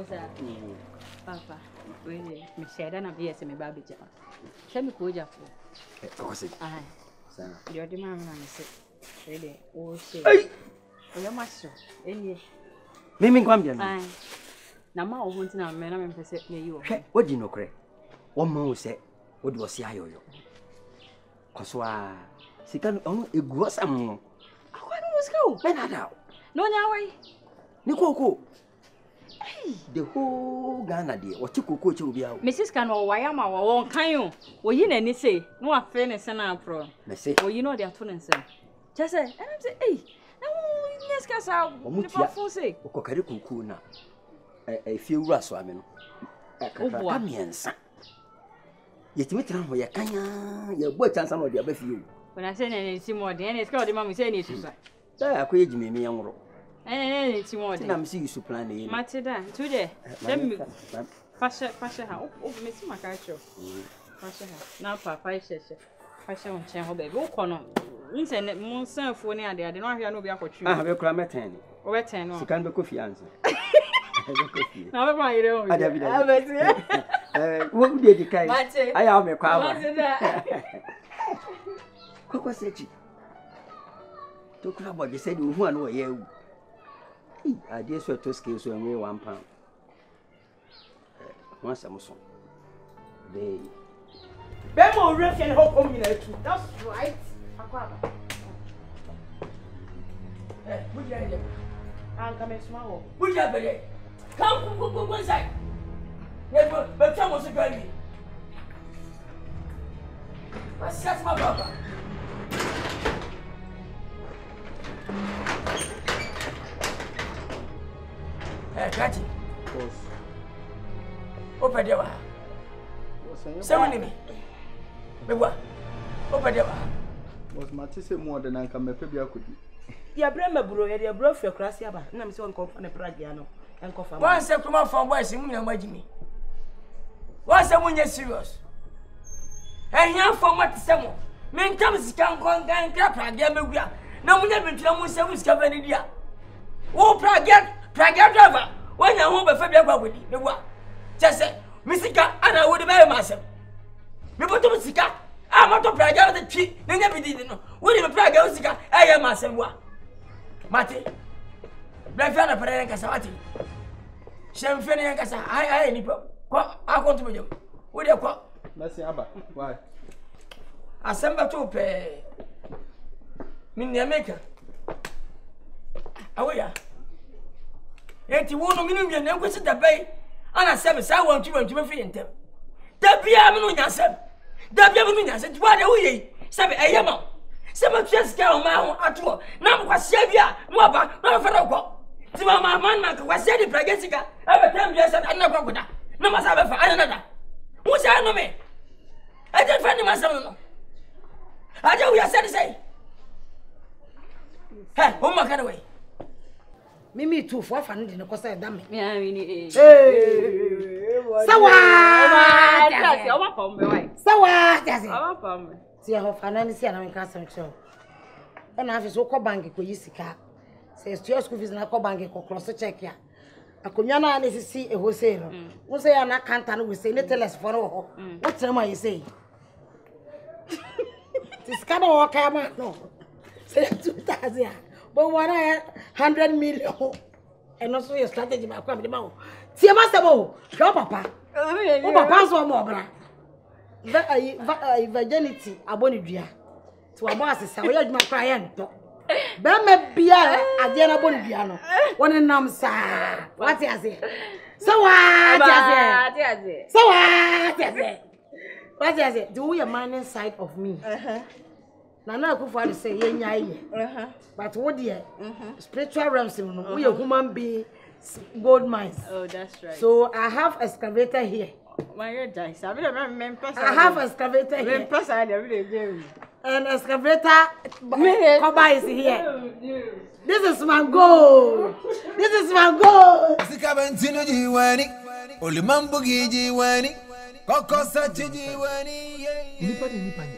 sir. Papa, we share an obvious and a baby jam. Shall we go up? Aye, sir. Your demand is really all say. Your master, any Mimmy Guambian. Aye. Now, my own now, madam, and percept me you. What do you know, Cray? One more said, what was I? Coswa, she can't own a gross ammo. I want to go, Benada. No, now I. Nikoko. Hey, the whole Ghana dear, what you could be out. Mrs. Cano, why am I won't kind? Well, you know, say, no offense and uproar. Well, you know, they are turning, sir. Just say, and I'm saying, hey, no, yes, Cassa, what you say? Cocarico, now. a few rust women. Amiens. Yet you tell me, your boat and some of the other few. When I send anything more, then it's called the mammy saying it. There, quit me, me, young. And it's more than I'm seeing you supplying. Matilda, today, let me pass her house. Oh, Miss Macacho. Pass her house. Now, Papa, I said, Passion on Chamber, walk on. Internet, Monsieur, for near there, I do not hear no be opportunity. I have a cramatani. Over 10 or can be coffee answer. Now, why don't I have it? What did you carry? I have a crowd. Cocoa said, talk about the said one way. I just were 2 scales and weigh 1 pound. Once I'm so. They. Bemo Riff and Hope Ominatu. That's right. I'm coming tomorrow. Would you have a come, one side? Never, but come was a baby. What's that, my brother? Hey, Cathy. Open the door. Summon me. Open the door. Was Matisse more than I can make a could be? Your brother, your brother, your class, your brother, and I'm so uncomfortable and pragmatic. Once I come out from where you imagine me. Once I win, you're serious. And here for Matisse, men comes can go and crap again. No one ever told me so much of an idea. Oh, pragmatic driver, when I hope a Fabia with you. Just say, Missica, and I would marry myself. People to Missica. I'm not a prag out of the tree, they never did know. What if a prag out of I am myself. Mati, Blackana Pereira Casati. Shamfania Casa, I any pop. I want to be you. What do you call? Messi Abba, why? I send back to pay. Minia maker. Aware. Yet you won't million, then we sit the bay. And I said, I want you to be in them. That be a million yourself. That Yamunas and what are we? Seven Ayama. Seven chest down my own Nam was Savia, Maba, no Ferroco. Timama Manmak was said in Pragesica. I will tell you that I never would. No must have another. Who's I know me? I didn't find myself. I don't we are said to say. Hey, who my cut away? Mimi too for fun in the cost of damn. So what? So what? That's it. See, I hope I see an income. And I have a so-called bank, you see, says your school is not a bank or cross a check. A communal is see a wholesaler. Who say, and I can't and we say, little less for all. What's the matter you say? This kind of work I want. No, say 2,000, but 100 million. And also your strategy, my family. See, Master Bo, your papa. Oh, papa's one more, brah. That virginity, I want to to a boss, I will my client. Bama Bia, I dare not want to one in Namsa. What is it? So what is it? So what is it? What is it? Do your mind inside of me? Nana Kufa say, yeah, but what dear? Spiritual realms, we are human being gold mines. Oh, that's right. So I have excavator here. My dice. I have excavator here. And excavator cover is here. This is my gold. This is my gold. Sikabentino jiwani, olimambugi jiwani, kokosa jiwani. Nipani.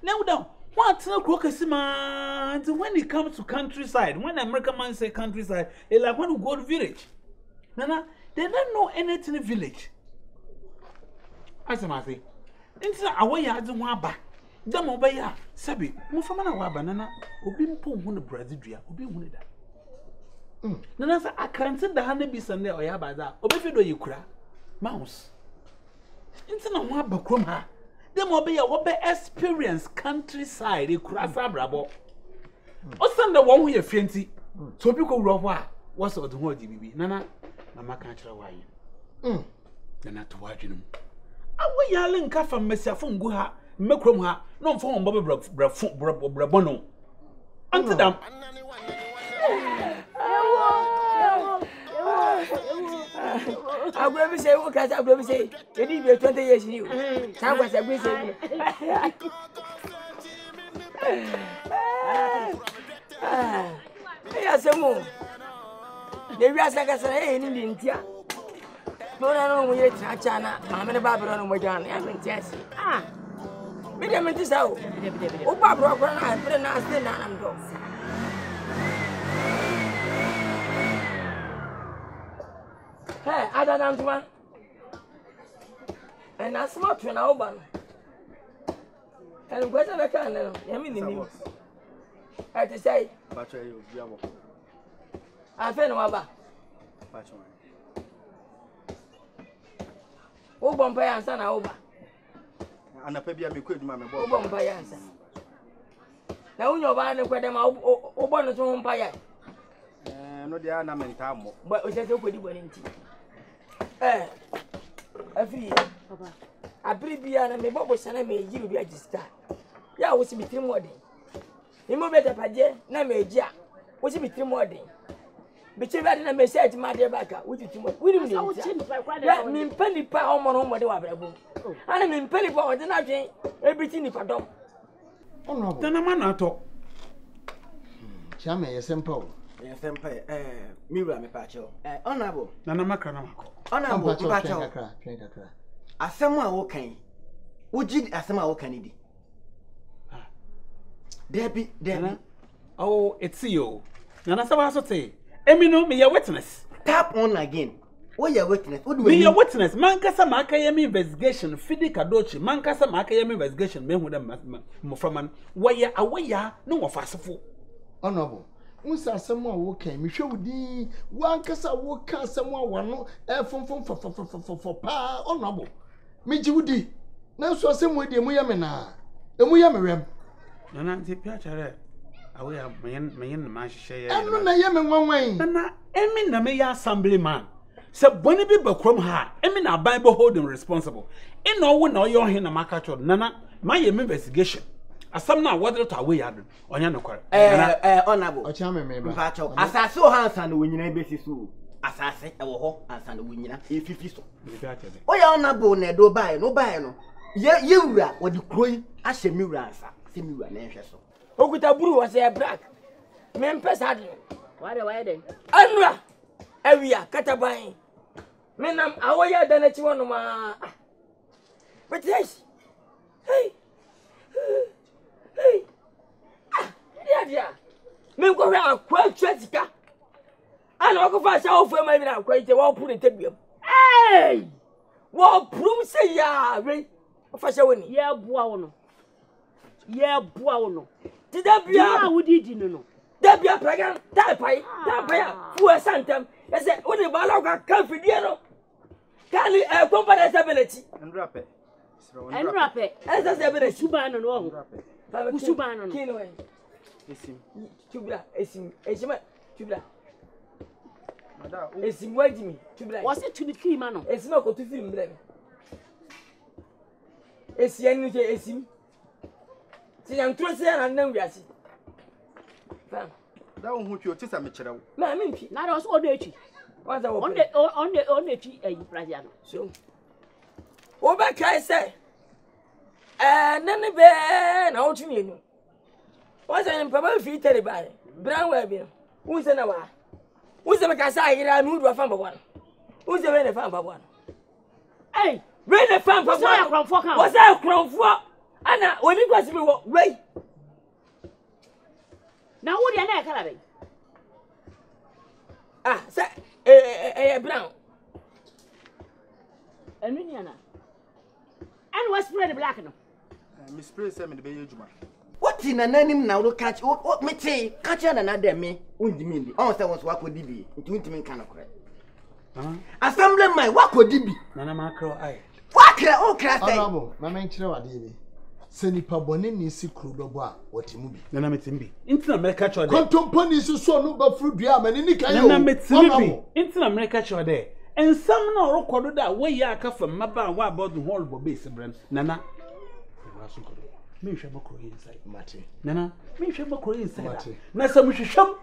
Now, down. What's no crocus, man? When it comes to countryside, when American man say countryside, it's like when we go to village. Nana, they don't know anything in the village. I say, Matty, it's away at the Waba. Damobeya, Sabi, Mufamana Waba, Nana, will be poor on the Brazil, will be wounded. Nana sa akante da hane bi sande oyabaza obefido yekura mouse nti na ho abakrom ha dem obe ye obe experience countryside yekura sabrabo o sande won ho ye fienti so bi ko wuro ho a what's the ho di bibi nana na maka kire waye nana to wadwenu awu yale nka fa mesiafo ngu ha mekrom ha no mfo ho bobe brabo no anti dam I will say, what I will say, you need your 20 years new. That was a reason. They are some more. They are like I say, in India. No, no, we are China. I'm in a Babylon, we are in Jesse. Ah, we are in this out. Oh, Barbara, I put a nasty and I'm going. Hey, I don't know. And I smart when I open. And what I can know, I mean, I have to say, I feel no other. Oh, Bombay and over. And a baby, I'll be quick, Mamma Bombay answer. Now, no one of them open his own fire. No, they are not in time, but we said, nobody went. Eh, a fee, I believe you and me, Bob was sending me you register. Yeah, was it between morning? You move better, Padia, Namaja. Was it between morning? But you had a message, my dear Baka, which is what we didn't know. I mean, penny power on what I will. I mean, penny power, then I gain everything if I don't. Oh, no, then I'm not talk. Chame, a simple. Yes, Empire, Mira, Mipacho, honorable, Nana Macronamaco, honorable, Pacho, as someone okay. Would you as someone okay? Debbie, oh, it's you. Nana Savasate, Emino, me a witness. Tap on again. What your witness? What do you witness? Mancasa Macayam investigation, Fidi Cadochi, Mancasa Macayam investigation, men with a from an wire away, no of us. Honorable. Unsa someone woken, we show the one cassa woke someone one no for pa or noble. Mijudi. Now so same with the Muyamena. The Muyamerem. Nana, the Piatra. Away a man, my share. I'm not a Yemen one way. Nana, Emin, the mayor assemblyman. Sir Bonnaby Bacrum ha, Emin, a Bible holding responsible. In no one or your hen a macacho, Nana, my investigation. Asamna wadre ta we yadu onya nokore honorable ochame meba pacho asase o hansa no nyina besi so asase e wo ho hansa no nyina e fifi so o ya honorable na do bae no bae no ye wura wodi kroyi ahye mi wura ansa se mi wura na nhwe so okuta buru wo se black me mpesa de why den anura awia kataban me nam awoya da na chi wono ma but yes hey hey, yeah, me go round quite Jessica. I don't go fast out for my now, quite the wall put it to hey, what proof say ya, right? Fashion, yeah, buono. Yeah, buono. Did that be a wood, you know? That be a prayer, that prayer, who has sent them. I said, only Baloga can't be yellow. Can you accompany ability? And wrap it. And wrap it. As I said, a suban and all wrap it. Suban, Kinway. Tubla, Tubla. It's inviting me. Tubla. Was it to the key, man? It's not to film them. It's young, it's him. See, I'm trusting and then we are sitting. Down who your sister, Mitchell. No, I mean, not us or dirty. On the only Brazilian. So. Oba kai say nani be na otumi enu o se n papa fi tele bare brown we bi unse na wa unse me ka say ira mi udu afan baba unse we ne fan baba eh we ne fan baba o se kronfo ana oni kwasi mi wo we na wo dia na e kala be ah say brown enu ni ana and what's spread black no? Miss Prince, I'm in the Bayou Juma. What What in an name now catch what me say? Catch another me, Undimindi. Almost I was what could be. It wouldn't mean kind of crap. Assembling my what could be? Nana Macro, I. What can all crash? My mentor, I did. Seni pabone ni si krudoboa otimubi nana metimbi inti na America chode kontomponi si so no ba frudua mani ni kan yo nana metimbi inti na America chode ensam na orokodo da we ya aka fam maba wa about the whole bobe sibren nana rasu kodo me hwe bokro inside mate nana me hwe bokro inside na sam hwehwam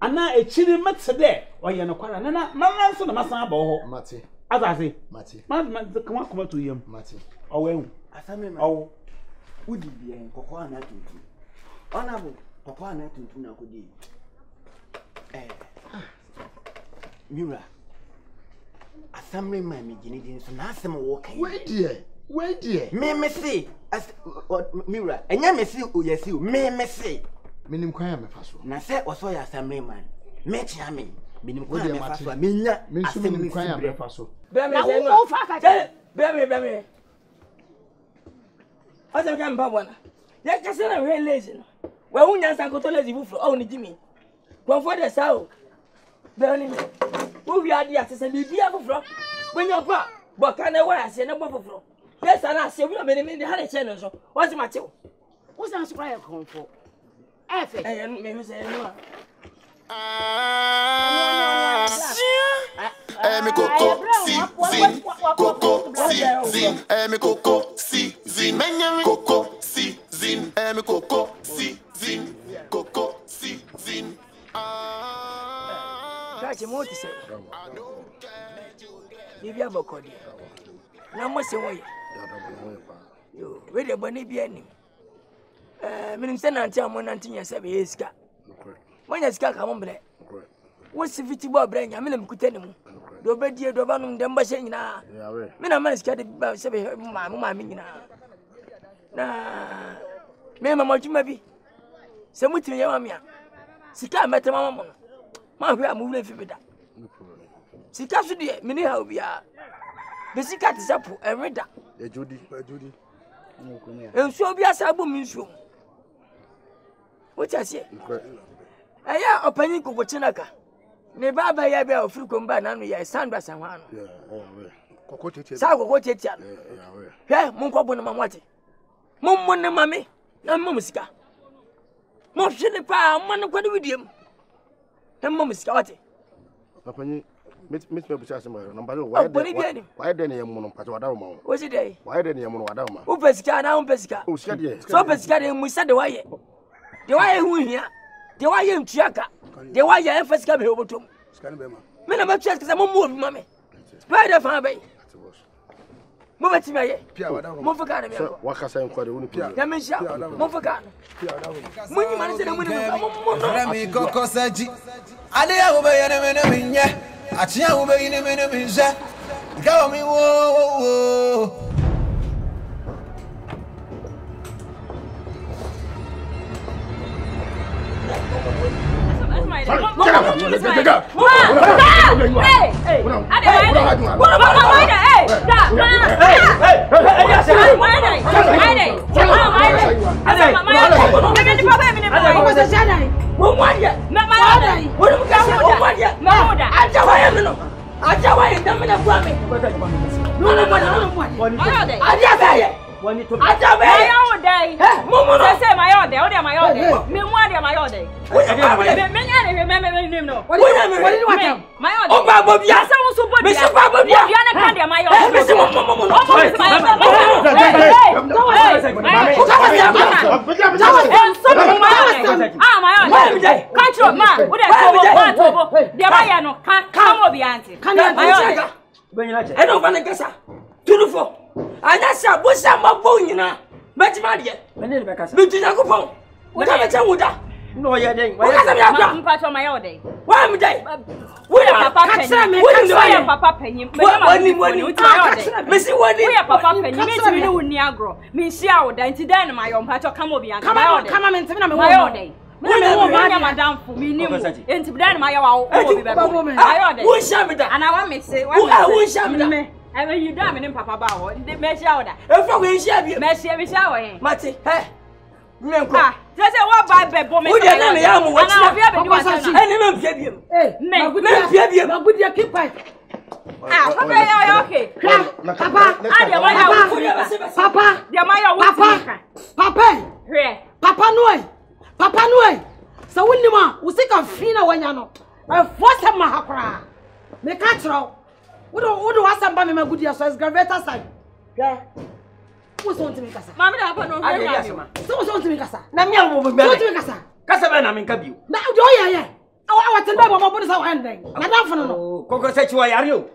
ana echiri metede oye no kwara nana mama so na masan aba ho mate azase mate man kuma kuma to yam mate owe asame ma owo Udi bien, cocoa na tutu. Honorable, cocoa na tutu na kudi. Eh, Mira. Assembly my meeting so na asem work. Wait there. Wait there. Me say as Mira, enya me say o yesi o. Me say. Me nim kwaya me faso. Na say oso ya assembly man. Me chia me. Me nim kwaya me faso. Me nya assembly kwaya me faso. Be me. I don't care about one. You're just a very lazy. Well, when you're going to lazy, you only Jimmy. Go for the south. Bernie, who we are the assistant, be careful from when you're back. But can I wear a sinner from? Yes, and I say, we are many men that had a channel. So, what's the matter? What's that squire come for? I think maybe say no. When you scared, come on, Blair. What's the fifty bob brain? I mean, I'm cutting do bed here, do banum, dembashing. Men are managed to get seven, my mina. Nah, Mamma, what you may be. Some with me, Yamia. Sika met a mamma. My girl moved with that. Sika, many how we are. The Sika is up and read that. The Judy. And so be as I will mean so. What I say? Aya opani ko gotinaka ne baba ya bia ofuru ko mba nanu ya sandra sanwa no yeah we kokotetia sa kokotetia yeah we he mun ko bu na mamwate mun ne mame na mamusika mo shile pa mun ko de widiem na mamusika wate opani mit me bucha sema na mbalo why de ne yemu no pata wadawo ma wo si de why de ne yemu no wadawo ma wo pesika na wo pesika o sika de so pesika de mu sa de waye hu hia they were young Chiaka. They were your efforts coming over to me. Men about chess because I'm a move, mammy. Spider Fabay. Move it to my Mofacan. What has I called? Dementia, Mofacan. When you manage to win, I'm Cocosaji. I dare obey an enemy. I shall obey an enemy. Go me, whoa. I don't know. I don't know. No, you didn't. What is my own day? Why am I? We are Papa Penny. Ah, that's what by Bebo. We are not young. What are you? What's on to me, Cassa? Mamma, I don't know. So what's on to me, Cassa? Namia will be married to Cassa. Cassavan, I mean, Cabu. Now, do I? I want to know what is our ending. I don't know. Cocoa said, why are you?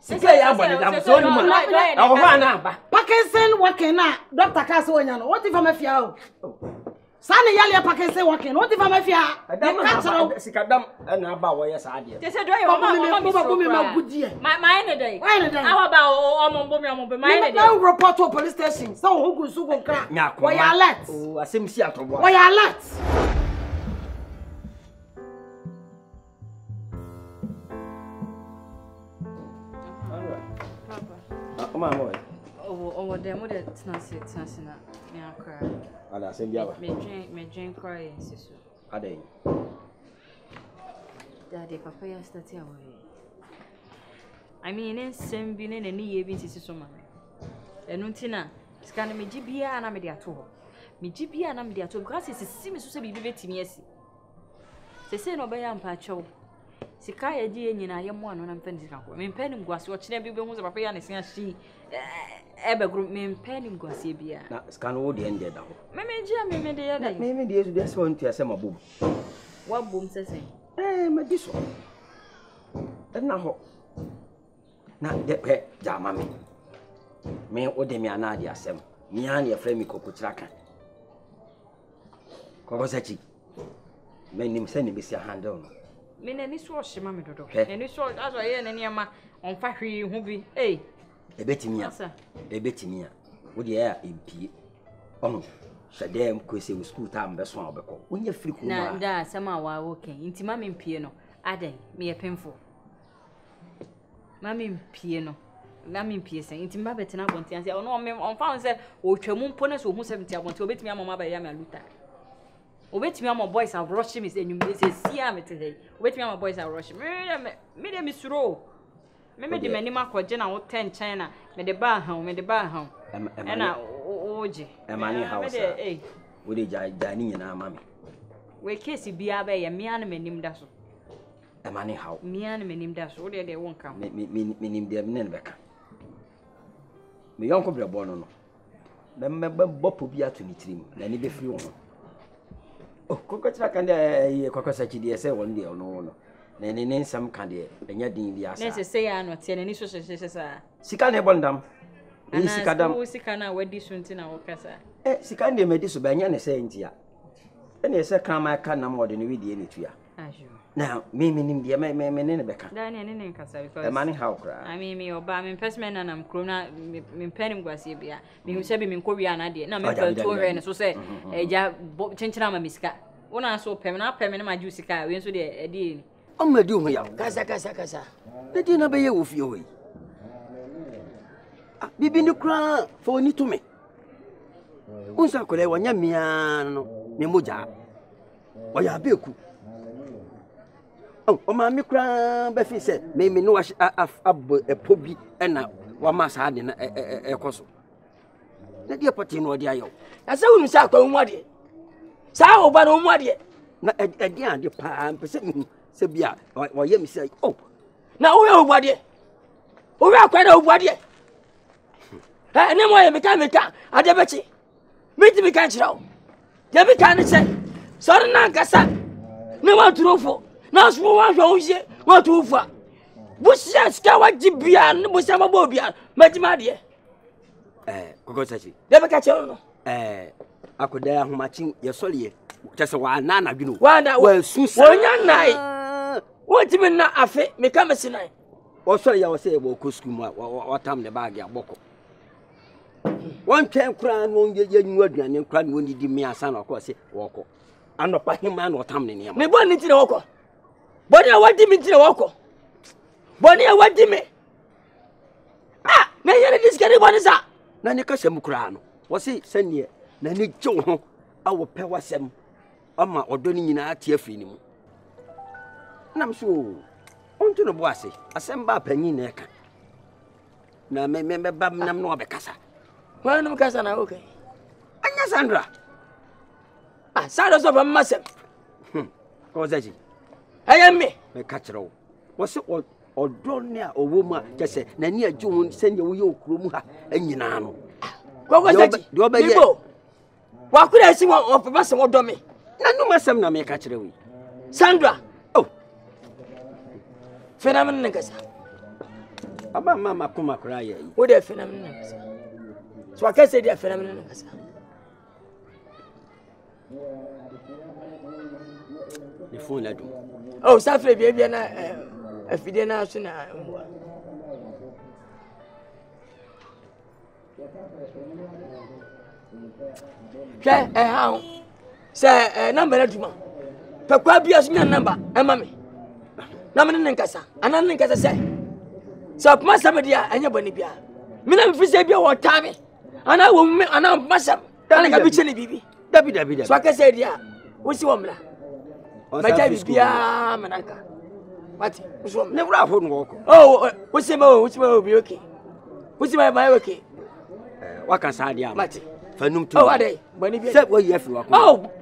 Say, I want it. I'm so much. Oh, Hannah. Pakistan, what can I? Dr. Cassoyan, what if I'm a fiao? Sunny Yalia Pakistan, what can? What if I'm a fiao? I don't know. Sicadam and Abawa, yes, I did. They said, I want to move a good year. My mind a day. How about report to police station? So who goes to go crack? Why are let? Oh, I seem Seattle. Why are let? Oh, oh, the mother is not sitting now. Me, I cry. And I send you over. Me drink crying, sister. Ade. Daddy, Papa, you start away. I mean, in same building, any year, been sister so much. Enutina, scan me GBA and I'm the atoll. Me GBA and I'm the atoll. Because it's the same as we be with me. They say no better than Pacho. Sika yeji enyi na yemo anu na mfeni sikako mempeni mgwasi ochine bibe muzo papa ya nesia shi ebe group mempeni mgwasi bia na sika no de ende da ho meme de ya da meme de yesu de se won tia se mabom wa bom sese ma diso na ho na de pe jama me ode mi ana de asem mi ana ye fremi kokochira kan kokosachi me nim se ni bisia handle no me na ni so ohima me dodo ni so aso ye na ni ama onfa hwe hu bi ebetimi a wo de ya empie ono shadem kwese wo school ta mbe so obeko onye free ko na da sama wa woken ntima me empie no aden me ye penfo ma me empie no na me empie sen ntima betena bonti anse ono me onfa onse otwamu mpo na so hu 70 abonti obetimi ama ma ba ya me aluta. Wait, my boys are rushing me, and you may say, see, I'm today. Wait, my boys are rushing. Made me throw. Maybe the manima for general 10 China, made the bar home. And I oji. A money house, eh? Would it dining in our mammy? We kiss it be away, and me and me named us. A money house, me and me named us, or they won't come. Meaning their Nenbecker. My uncle Bono. Remember Bob will be out to meet him, then he be free. Oh, Cocoa candy, Cocoa Sachi, one day or no. Then some candy, and yet the answer say I'm not saying any social sister. She can't have one dam. And she can't wear this one in our casa. She can't be made this banyan and saying, dear. And yes, I can't make a more than we did in it here. Now, meaning dear, my men in Becker. Then in Casa, because money how cry. I mean, me or Bam and Pesman and I'm Crona, Penning Guasibia, me who said me in Korea and I did. Now, my daughter and so say, a jab, Chinchama Miska. When I saw Pemina, my juicy car, we answered a deal. Oh, my dear, Casa. Let you not be a wolf, you. Be been the crown for need to me. Unsa could I want Yamian, Memoja, or Yabuku. Oh, Mammy Cram Beffy said, may me know a poby and now one must have a cosso. Let your potty know the ayo. I saw him sack on what ye. Sow, but on what ye. Not a dear, the pan, Pacific, Sabia, or Yemi say, oh, now we are what ye. We are quite over what ye. I know I became a car, I debate. Meet me catch now. Debby can't say, Son Nancassa, no one to for. Now, so one goes here, what over. Bush, Scawajibian, Bushamabobia, Matimadia. Cocosachi. Never catch on. I could dare matching your soldier. Just one, Nana, you know. One that was Susan night. What even not a fit, make a message. Or sorry, I was saying, Wokuskuma, or Tam the Bagia Boko. One can cry and won't get your grand and cry when you give me a son or course, Woko. I'm not packing man or Tam in him. My bonnet in the Woko. Bonnie, what did me to walk? Bonnie, what did me? Ah, may I get it? What is that? Nanica Samucrano. Was it send ye? Nanny Joe, our power sem, Amma or Donning in our tear freedom. Namso, on to the boise, a semba penny neck. Now, remember Babnam no becassa. Well, no cassana, okay. Anya Sandra. Ah, Saddles of a muscle. Cause I am me, my catcher. What's it or drawn near a woman just say, Nania June send you, Krumha, and Yinano. What was that? Do I go? Why could I see one of a muscle or dummy? No, my son, I may catch it away. Sandra, oh, phenomenon. About Mamma Puma cry, what a phenomenon. So I can say the phenomenon. The phone I do. Oh, Safri, baby, and I feel now sooner. How, sir, a number of you. Papa's number, and mammy. Naman Nankasa, and I think as I say. So, Masamadia, and your Bonibia. Minam Fisabia or Tammy, and I will make an ambassador. Darling, I'll be telling you. Dabby, so I can say, yeah, what's your woman? My time is Bia Manaka. What? Never have one walk. Oh, what's the more? Which will be okay? What's my okay? What can I do? Matty. Fanum to what day? When you said, well, you have to walk. Oh,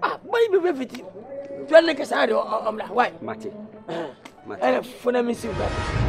maybe with it. Tell like a side or why, Matty? And a phenomenon.